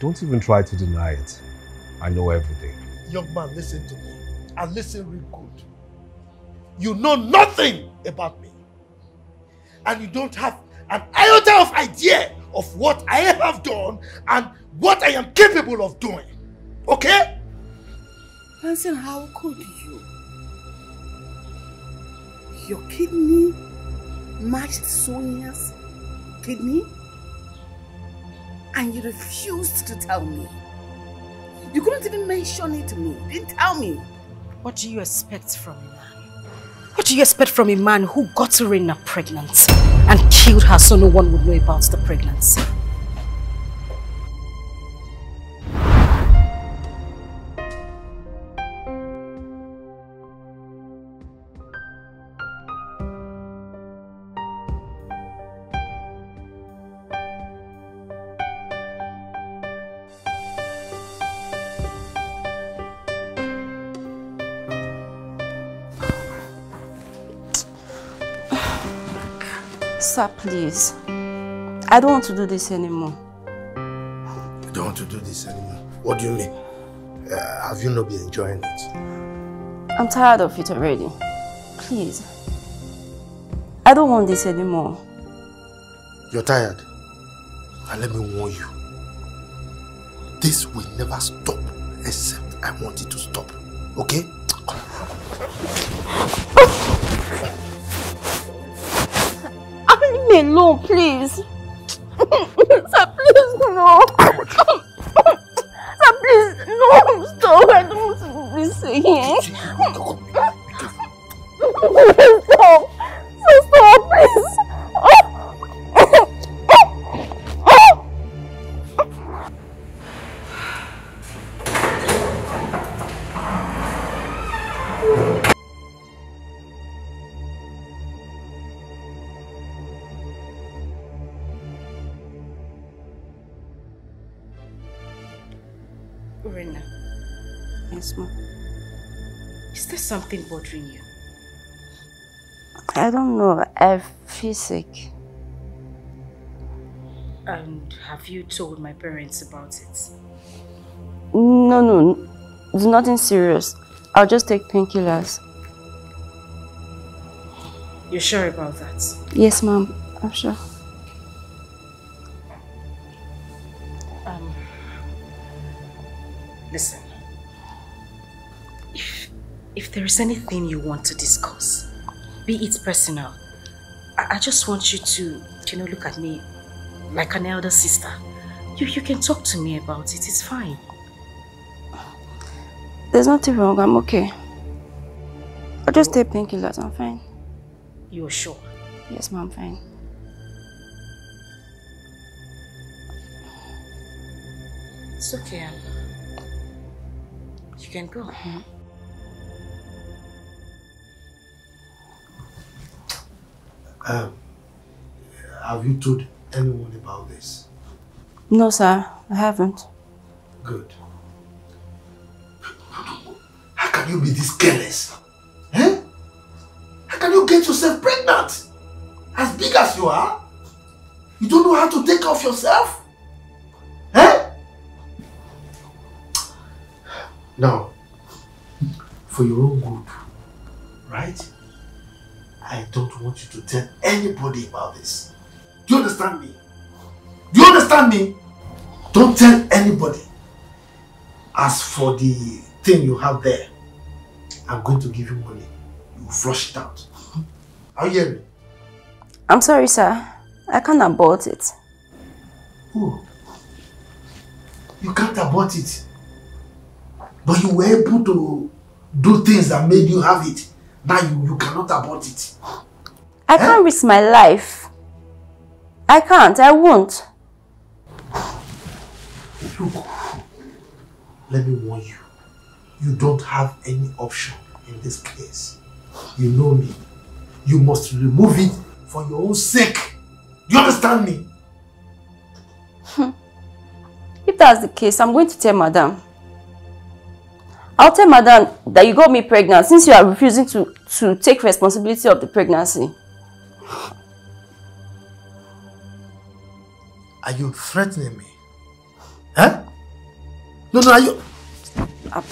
Don't even try to deny it. I know everything. Young man, listen to me. And listen real good. You know nothing about me. And you don't have an iota of idea of what I have done and what I am capable of doing. Okay? Benson, how could you? Your kidney matched Sonia's kidney, and you refused to tell me. You couldn't even mention it to me. You didn't tell me. What do you expect from a man? What do you expect from a man who got Serena pregnant and killed her so no one would know about the pregnancy? Sir, please. I don't want to do this anymore. You don't want to do this anymore? What do you mean? Uh, have you not been enjoying it? I'm tired of it already. Please. I don't want this anymore. You're tired. And let me warn you. This will never stop except I want it to stop. Okay? Leave me alone, please. Sir, please, no. Sir, please, no. Stop. I don't want to be saying. Stop. Sir, stop, please. Is there something bothering you? I don't know. I feel sick. And have you told my parents about it? No, no. It's nothing serious. I'll just take painkillers. You're sure about that? Yes, ma'am. I'm sure. Um, listen. If there is anything you want to discuss, be it personal, I, I just want you to, you know, look at me like an elder sister. You, you can talk to me about it, it's fine. There's nothing wrong, I'm okay. I'll just take painkillers, I'm fine. You're sure? Yes, ma'am, I'm fine. It's okay, Anna. You can go. Mm-hmm. Um, have you told anyone about this? No, sir. I haven't. Good. How can you be this careless? Eh? How can you get yourself pregnant? As big as you are? You don't know how to take care of yourself? Eh? Now, for your own good, right? I don't want you to tell anybody about this. Do you understand me? Do you understand me? Don't tell anybody. As for the thing you have there, I'm going to give you money. You flush it out. Are you hearing me? I'm sorry, sir. I can't abort it. Oh. You can't abort it. But you were able to do things that made you have it. Now you, you cannot abort it. I eh? can't risk my life. I can't, I won't. Look, let me warn you. You don't have any option in this case. You know me. You must remove it for your own sake. Do you understand me? If that's the case, I'm going to tell Madame. I'll tell Madame that you got me pregnant since you are refusing to, to take responsibility of the pregnancy. Are you threatening me? Huh? No, no, are you... Oh.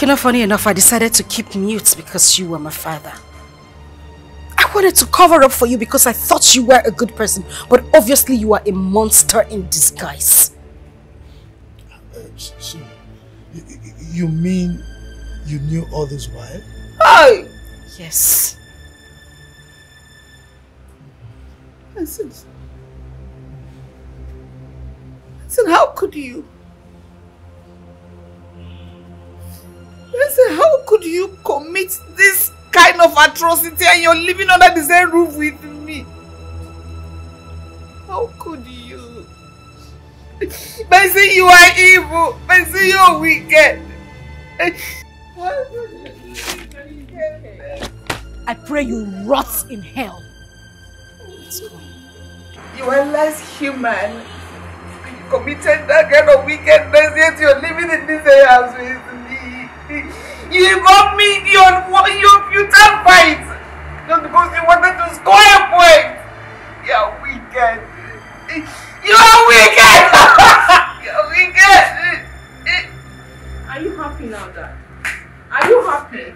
You know, funny enough, I decided to keep mute because you were my father. I wanted to cover up for you because I thought you were a good person, but obviously you are a monster in disguise. Uh, so, you mean you knew all this while? Oh! Yes. I said, I said, how could you? I said, how could you commit this kind of atrocity and you're living under the same roof with me? How could you? But say you are evil. But say you are wicked. I pray you rot in hell. You are less human. You committed that kind of wickedness, yet you're living in this house with me. You got me in your, your future fight. Not because you wanted to score a point. You are wicked. You are wicked. You are wicked. Are you happy now, Dad? Are you happy?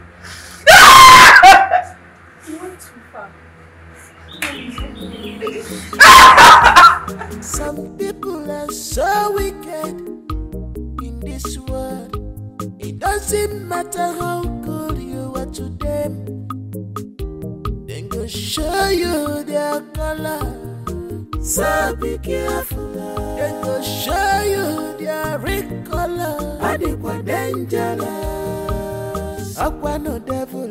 You went too far. Some people are so wicked in this world. It doesn't matter how good you are to them. They go show you their color. So be careful. They go show you their real color. And they were dangerous. I want no devil.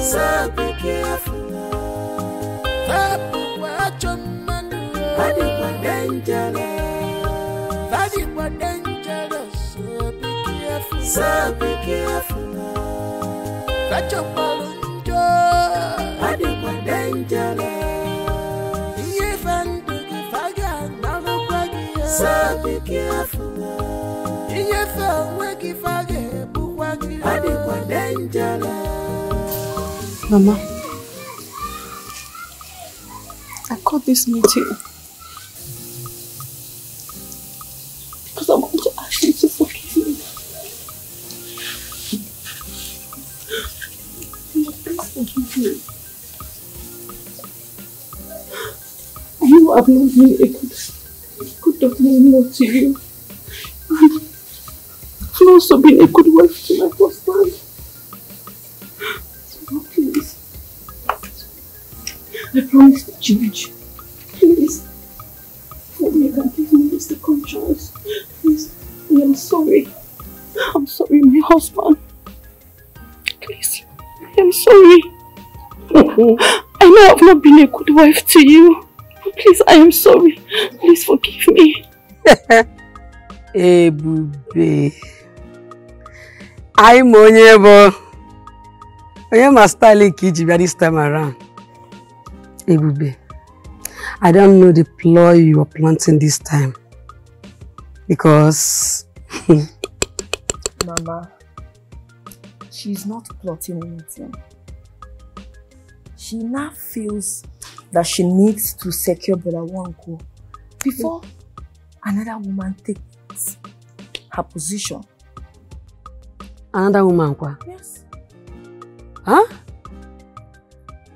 So be careful. So be careful. That's your volunteer. I did what dangerous. Even to give a gun, never forget. So be careful. Even when give a gun, but what you I did what dangerous. Mama, I called this meeting because I want to ask you to forgive me. Please forgive me. I know I've not been a good, good daughter in love to you. And I've also been a good wife to my first man. So please, I promise to change. Please, help me and give me a second chance. Please, I am sorry. I'm sorry, my husband. Please. I'm sorry. I know I've not been a good wife to you. Please, I am sorry. Please forgive me. Ebube. I'm Onyebo. I'm a styling kid this time around. Ebube, I don't know the ploy you are planting this time. Because... Mama. She's not plotting anything. She now feels that she needs to secure Brother Wanko before another woman takes her position. Another woman? Kwa? Yes. Huh?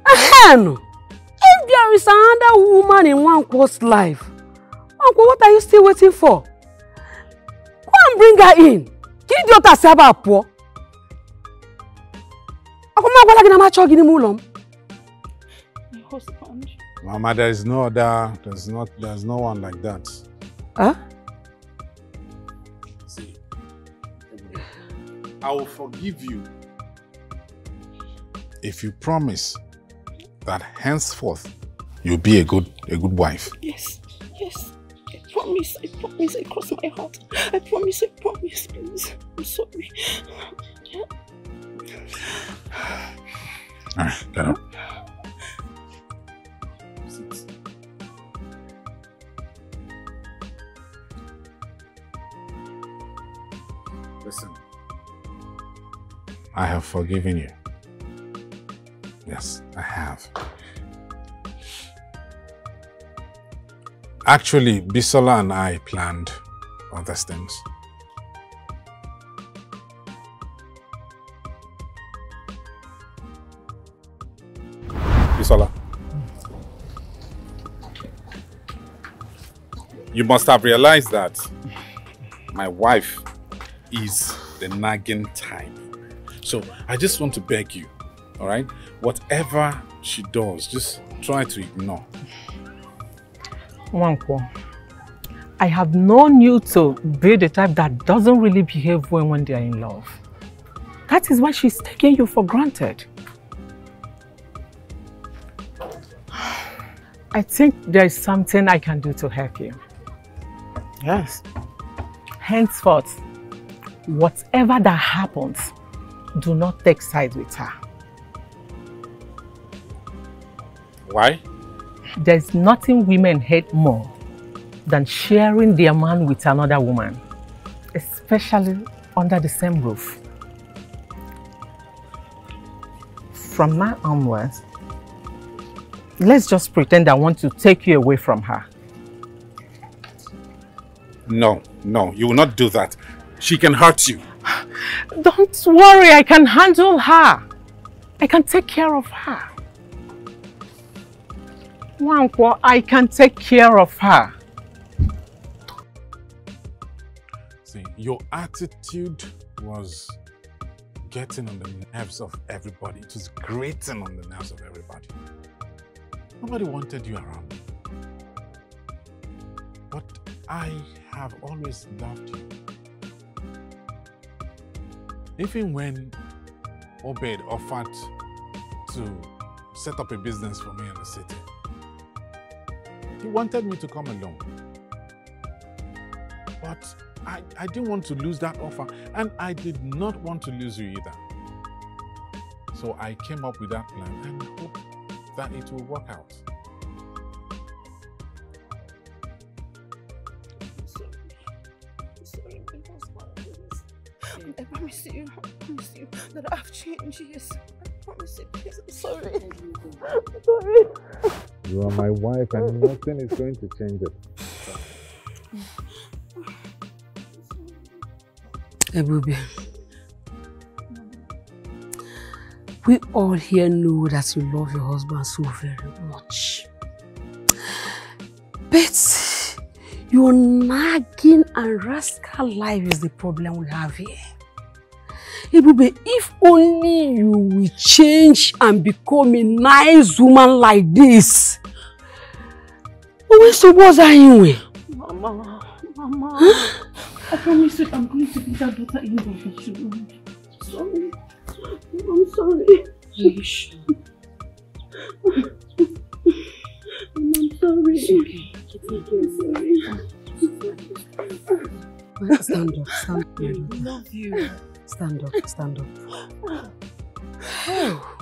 Ahem! If there is another woman in Wanko's life, Wanko, what are you still waiting for? Go and bring her in. Give your tasaba poor. Mama, there is no other, there's not, there's no one like that. Huh? See, I will forgive you if you promise that henceforth you'll be a good, a good wife. Yes, yes. I promise, I promise, I cross my heart. I promise, I promise, please. I'm sorry. Yeah. All right, get up. Listen, I have forgiven you. Yes, I have. Actually, Bisola and I planned all these things. Bisola. You must have realized that my wife is the nagging type. So I just want to beg you, all right? Whatever she does, just try to ignore. Wanko, I have known you to be the type that doesn't really behave well when they are in love. That is why she's taking you for granted. I think there is something I can do to help you. Yes. Henceforth, whatever that happens, do not take sides with her. Why? There is nothing women hate more than sharing their man with another woman, especially under the same roof. From now onwards, let's just pretend I want to take you away from her. No, no, you will not do that. She can hurt you. Don't worry, I can handle her. I can take care of her. Wanko, I can take care of her. See, your attitude was getting on the nerves of everybody. It was grating on the nerves of everybody. Nobody wanted you around. But I have always loved you. Even when Obed offered to set up a business for me in the city, he wanted me to come along. But I, I didn't want to lose that offer, and I did not want to lose you either. So I came up with that plan and hope that it will work out. I'm sorry. I'm sorry, because of this. I promise you, I promise you that I've changed. Yes, I promise you. Please, I'm sorry. I'm sorry. You are my wife, and nothing is going to change it. Ebube, we all here know that you love your husband so very much. But your nagging and rascal life is the problem we have here. Ebube, if only you will change and become a nice woman like this. What is the worst anyway? Mama, Mama, huh? I promise you I'm going to be that daughter in the future. Sorry. I'm sorry. Are you sure? I'm sorry. It's okay. It's okay. I'm sorry. Well, stand up. Stand up. I love you. Stand up. Stand up. Oh.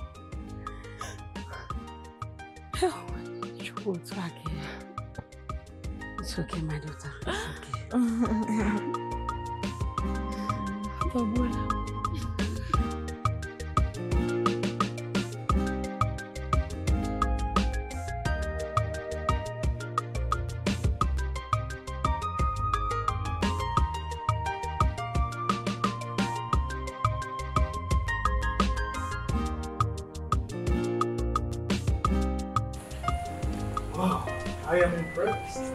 Oh. You go back here. It's okay, my daughter. It's okay. I am impressed.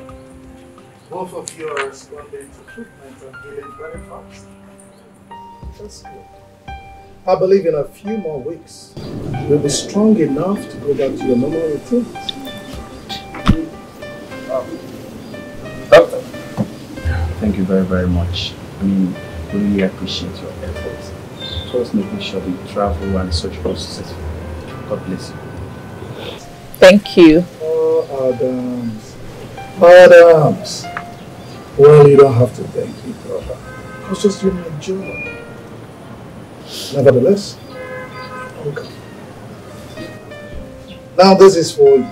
Both of you are responding to treatment and healing very fast. That's good. I believe in a few more weeks, you'll be strong enough to go back to your normal routine. Wow. Doctor, thank you very, very much. I mean, we really appreciate your efforts. Just making sure we travel and such processes. God bless you. Thank you. Oh, Adams. Adams. Well, you don't have to thank me, brother. It's just doing my job. Nevertheless, okay. Now this is for you.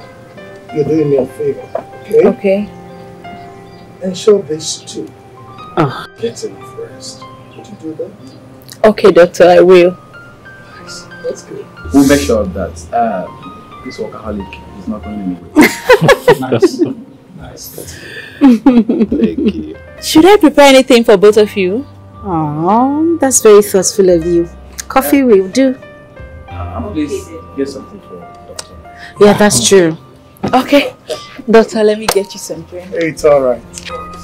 You're doing me a favor, okay? Okay. And show this too. Ah. Oh. Get him first. Would you do that? Okay, doctor, I will. Nice. That's good. We'll make sure that uh, this workaholic not going anywhere. Nice. Nice. That's good. Thank you. Should I prepare anything for both of you? Oh, that's very thoughtful of you. Coffee yeah. will do. Uh, Please, here's something for doctor. Yeah, that's true. Okay, doctor, let me get you some drink. It's all right.